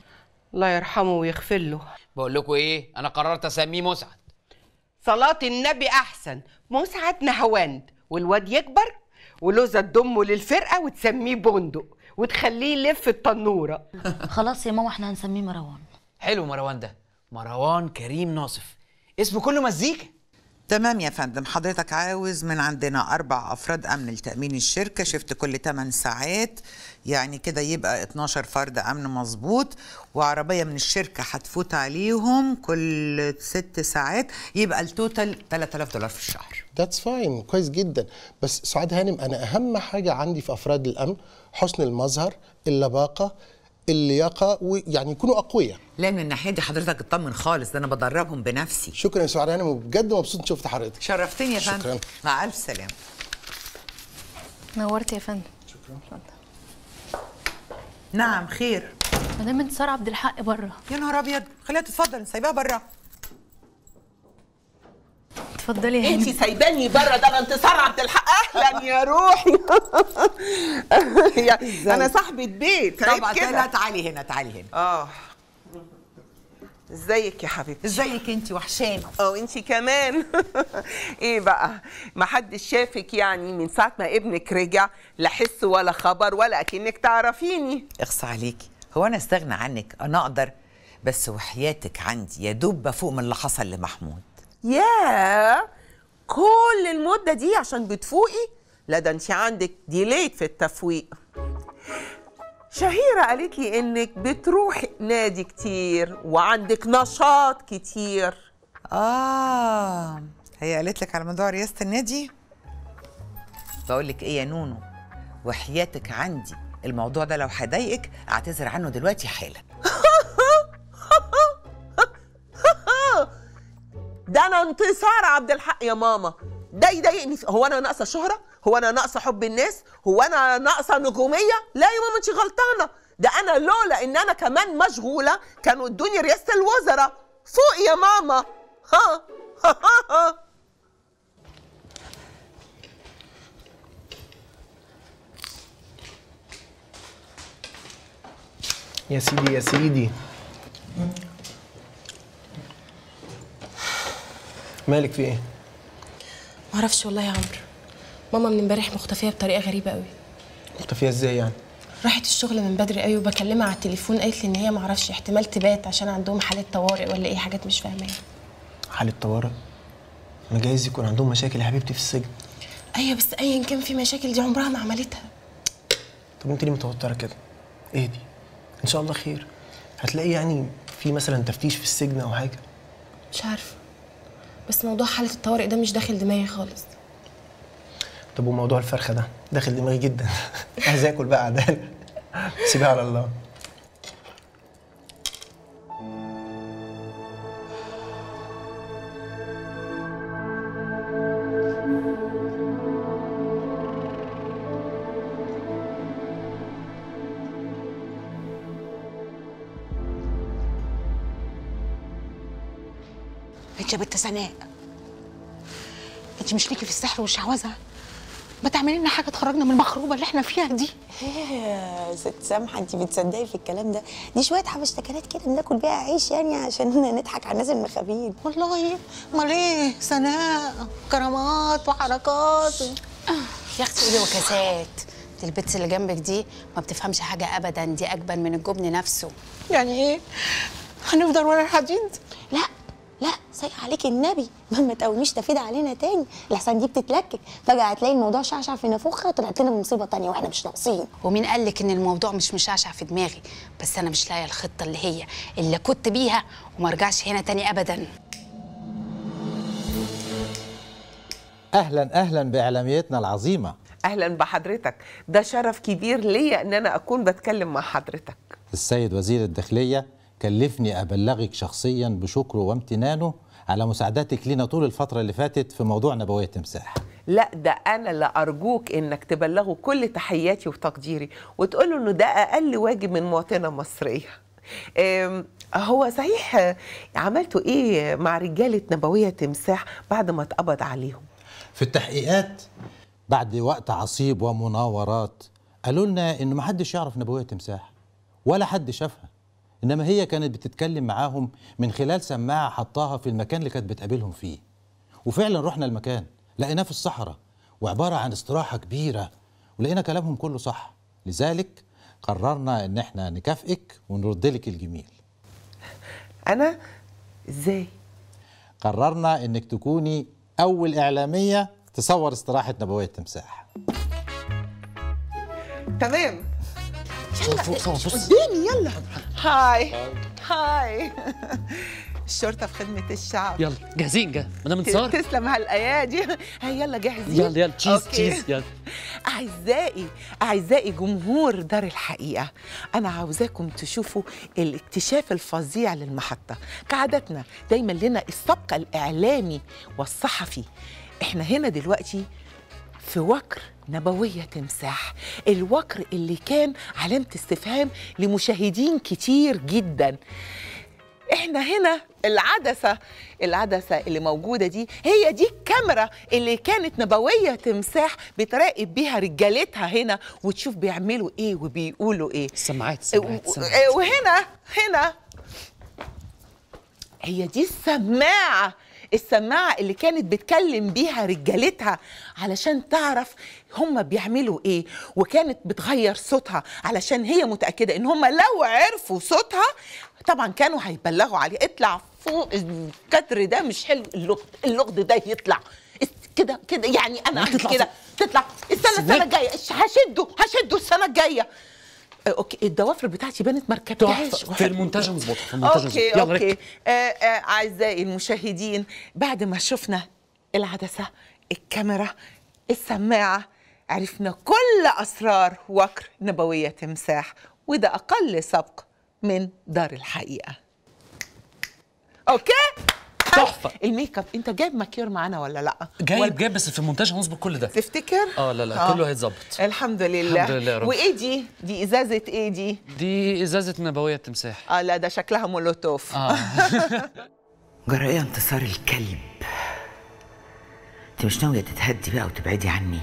الله يرحمه ويغفر له. بقول لكم ايه، انا قررت اسميه مسعد. صلاة النبي أحسن. مسعد نهواند، والواد يكبر ولوزة تضمه للفرقة وتسميه بندق وتخليه يلف التنورة. خلاص يا ماما احنا هنسميه مروان. حلو مروان ده، مروان كريم ناصف، اسمه كله مزيكا. تمام يا فندم. حضرتك عاوز من عندنا أربع أفراد أمن لتأمين الشركة، شفت كل تمن ساعات، يعني كده يبقى اتناشر فرد أمن مظبوط، وعربية من الشركة هتفوت عليهم كل ست ساعات، يبقى التوتال تلات آلاف دولار في الشهر. That's fine، كويس جدا. بس سعاد هانم، أنا أهم حاجة عندي في أفراد الأمن حسن المظهر، اللباقة، اللياقه، ويعني يكونوا اقوياء. لا من الناحيه دي حضرتك اطمن خالص، ده انا بدربهم بنفسي. شكرا يا سعاد هانم، وبجد مبسوط ان شفت حضرتك. شرفتني يا فندم. شكرا. مع الف سلامه. نورت يا فندم. شكرا. اتفضل. نعم خير. مدام انتصار عبد الحق بره. يا نهار ابيض، خليها تتفضل، سايباها بره. اتفضلي يا هانم. انت سايباني بره؟ ده انا انتصار عبد الحق. اهلا يا روحي. انا صاحبه بيت. طبعا كده. تعالي هنا تعالي هنا. اه ازيك يا حبيبتي؟ ازيك انت، وحشانه. اه وانت كمان. ايه بقى، ما حدش شافك يعني من ساعه ما ابنك رجع، لا حس ولا خبر ولا اكنك تعرفيني. اخص عليكي، هو انا استغنى عنك؟ انا اقدر، بس وحياتك عندي يا دوب بفوق من اللي حصل لمحمود. ياه، كل المدة دي عشان بتفوقي؟ لا ده انت عندك ديليت في التفويق. شهيرة قالت لي انك بتروحي نادي كتير وعندك نشاط كتير. اه هي قالت لك على موضوع رياسة النادي؟ بقول لك ايه يا نونو، وحياتك عندي الموضوع ده لو هضايقك اعتذر عنه دلوقتي حالا. ده انا انتصار عبد الحق يا ماما، ده يضايقني. هو انا ناقصه شهره؟ هو انا ناقصه حب الناس؟ هو انا ناقصه نجوميه؟ لا يا ماما انت غلطانه، ده انا لولا ان انا كمان مشغوله كانوا ادوني رئاسه الوزراء. فوق يا ماما. ها ها ها. يا سيدي يا سيدي، مالك في ايه؟ معرفش والله يا عمرو، ماما من امبارح مختفيه بطريقه غريبه قوي. مختفيه ازاي يعني؟ راحت الشغل من بدري قوي، وبكلمها على التليفون قالت لي ان هي معرفش، احتمال تبات عشان عندهم حاله طوارئ ولا ايه، حاجات مش فاهماها. حاله طوارئ؟ ما جايز يكون عندهم مشاكل يا حبيبتي في السجن. ايوه بس ايا كان في مشاكل دي عمرها ما عملتها. طب انت ليه متوتره كده؟ ايه دي؟ ان شاء الله خير. هتلاقي يعني في مثلا تفتيش في السجن او حاجه؟ مش عارفه، بس موضوع حاله الطوارئ ده مش داخل دماغي خالص. طب وموضوع الفرخه ده داخل دماغي جدا. عايز اكل بقى عداله. سيبها على الله. يا بنت سناء، انت مش ليكي في السحر والشعوذه؟ ما تعملي لنا حاجه تخرجنا من المخروبه اللي احنا فيها دي. ايه يا ست سامحه، انت بتصدقي في الكلام ده؟ دي شويه حبشتكنات كده بناكل بيها عيش يعني عشان نضحك على الناس المخابين. والله امال ايه سناء؟ كرامات وحركات و... يا اختي قولي وكاسات. دي البت اللي جنبك دي ما بتفهمش حاجه ابدا، دي اجبن من الجبن نفسه. يعني ايه؟ هنفضل ورا الحديد؟ لا لا سايق عليك النبي، ما تقوميش تفيد علينا تاني، لحسن دي بتتلكك فجاه، هتلاقي الموضوع شعشع في نافوخها وطلعت لنا بمصيبه تانيه واحنا مش ناقصين. ومين قال لك ان الموضوع مش مشعشع في دماغي؟ بس انا مش لاقيه الخطه اللي هي اللي كنت بيها وما ارجعش هنا تاني ابدا. اهلا اهلا باعلاميتنا العظيمه. اهلا بحضرتك، ده شرف كبير ليا ان انا اكون بتكلم مع حضرتك. السيد وزير الداخليه كلفني أبلغك شخصياً بشكره وامتنانه على مساعدتك لينا طول الفترة اللي فاتت في موضوع نبوية التمساح. لا ده أنا لا أرجوك إنك تبلغه كل تحياتي وتقديري وتقوله إنه ده أقل واجب من مواطنة مصرية. هو صحيح عملتوا إيه مع رجالة نبوية التمساح بعد ما اتقبض عليهم؟ في التحقيقات بعد وقت عصيب ومناورات قالوا لنا إنه محدش يعرف نبوية التمساح ولا حد شافها، إنما هي كانت بتتكلم معاهم من خلال سماعة حطاها في المكان اللي كانت بتقابلهم فيه. وفعلا رحنا المكان لقيناه في الصحراء وعبارة عن استراحة كبيرة، ولقينا كلامهم كله صح، لذلك قررنا إن احنا نكافئك ونرد لك الجميل. أنا؟ إزاي؟ قررنا إنك تكوني أول إعلامية تصور استراحة نبوية التمساح. تمام. يلا فوق فوق فوق قدامي، يلا. هاي هاي. الشرطة في خدمة الشعب. يلا جاهزين. جا مدام انتصار تسلم هالأيادي. هاي يلا جاهزين. يلا يلا تشيز تشيز. يلا أعزائي أعزائي جمهور دار الحقيقة، أنا عاوزاكم تشوفوا الاكتشاف الفظيع للمحطة. كعادتنا دايما لنا السبق الإعلامي والصحفي، احنا هنا دلوقتي في وكر نبوية تمساح، الوكر اللي كان علامة استفهام لمشاهدين كتير جدا. احنا هنا العدسة العدسة اللي موجودة دي هي دي الكاميرا اللي كانت نبوية تمساح بتراقب بيها رجالتها هنا وتشوف بيعملوا ايه وبيقولوا ايه. سمعت سمعت سمعت. وهنا هنا هي دي السماعة السماعة اللي كانت بتكلم بيها رجالتها علشان تعرف هم بيعملوا ايه، وكانت بتغير صوتها علشان هي متأكدة ان هم لو عرفوا صوتها طبعا كانوا هيبلغوا عليه. اطلع فوق الكتر ده مش حلو، اللغد اللغد ده يطلع كده كده يعني انا كده تطلع. السنة السنة الجاية هشده هشده السنة الجاية. اوكي الضوافر بتاعتي بانت ما ركبتهاش في المونتاج مظبوط. اوكي اوكي اعزائي المشاهدين، بعد ما شفنا العدسه الكاميرا السماعه عرفنا كل اسرار وكر نبوية تمساح، وده اقل سبق من دار الحقيقه. اوكي تحفه. الميك اب انت جايب ماكير معانا ولا لا؟ جايب جايب بس في المونتاج هنظبط كل ده تفتكر؟ اه لا لا آه. كله هيتظبط الحمد لله الحمد لله يا رب. وايه دي؟ دي ازازه ايه دي؟ دي ازازه نبويه التمساح. اه لا ده شكلها مولوتوف. اه جرأي انتصار الكلب، انت مش ناويه تتهدي بقى وتبعدي عني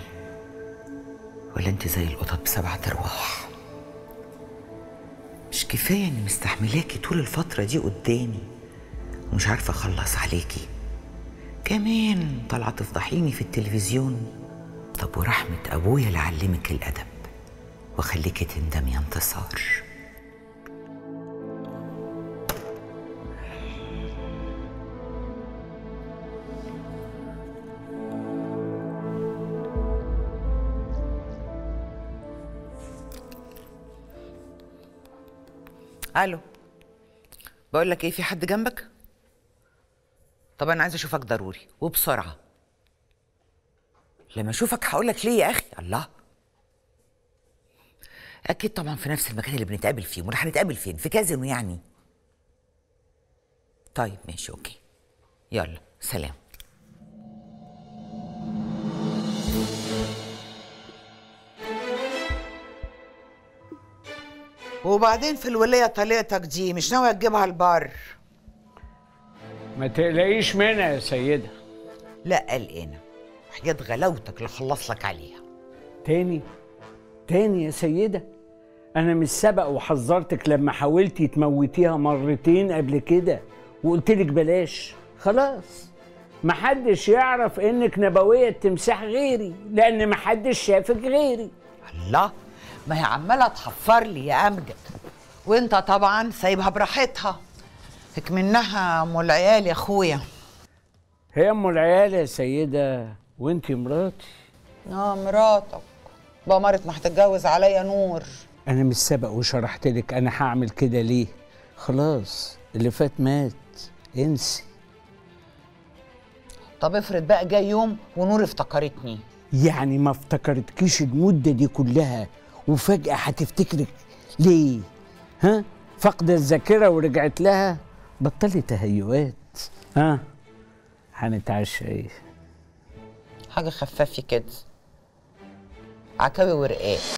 ولا انت زي القطط بسبعه ارواح؟ مش كفايه اني مستحملاكي طول الفتره دي قدامي ومش عارفه اخلص عليكي، كمان طالعه تفضحيني في التلفزيون. طب ورحمه ابويا اللي علمك الادب وخليكي تندمي يا انتصار. الو، بقول لك ايه، في حد جنبك؟ طب انا عايزه اشوفك ضروري وبسرعه. لما اشوفك هقول لك ليه يا اخي. الله، اكيد طبعا في نفس المكان اللي بنتقابل فيه. ولا هنتقابل فين؟ في كازينو يعني. طيب ماشي، اوكي، يلا سلام. وبعدين في الولية طليقتك دي مش ناوية تجيبها البر؟ ما تقلقيش منها يا سيدة. لا قلقانة، حاجات غلاوتك اللي خلص لك عليها. تاني تاني يا سيدة، أنا مش سبق وحذرتك لما حاولتي تموتيها مرتين قبل كده وقلتلك بلاش؟ خلاص محدش يعرف إنك نبوية التمساح غيري، لأن محدش شافك غيري. الله، ما هي عماله تحفر لي يا امجد، وانت طبعا سايبها براحتها. فك منها ام العيال يا اخويا. هي ام العيال يا سيده وانت مراتي. اه مراتك بقى، مرت ما هتتجوز عليا نور. انا مش سبق وشرحت لك انا هعمل كده ليه؟ خلاص اللي فات مات، انسي. طب افرض بقى جاي يوم ونور افتكرتني. يعني ما افتكرتكيش المده دي كلها وفجأة هتفتكرك ليه؟ ها؟ فقد الذاكرة ورجعت لها؟ بطلي تهيؤات. ها؟ هنتعشى ايه؟ حاجة خفافة كده، عكاوي ورقاق.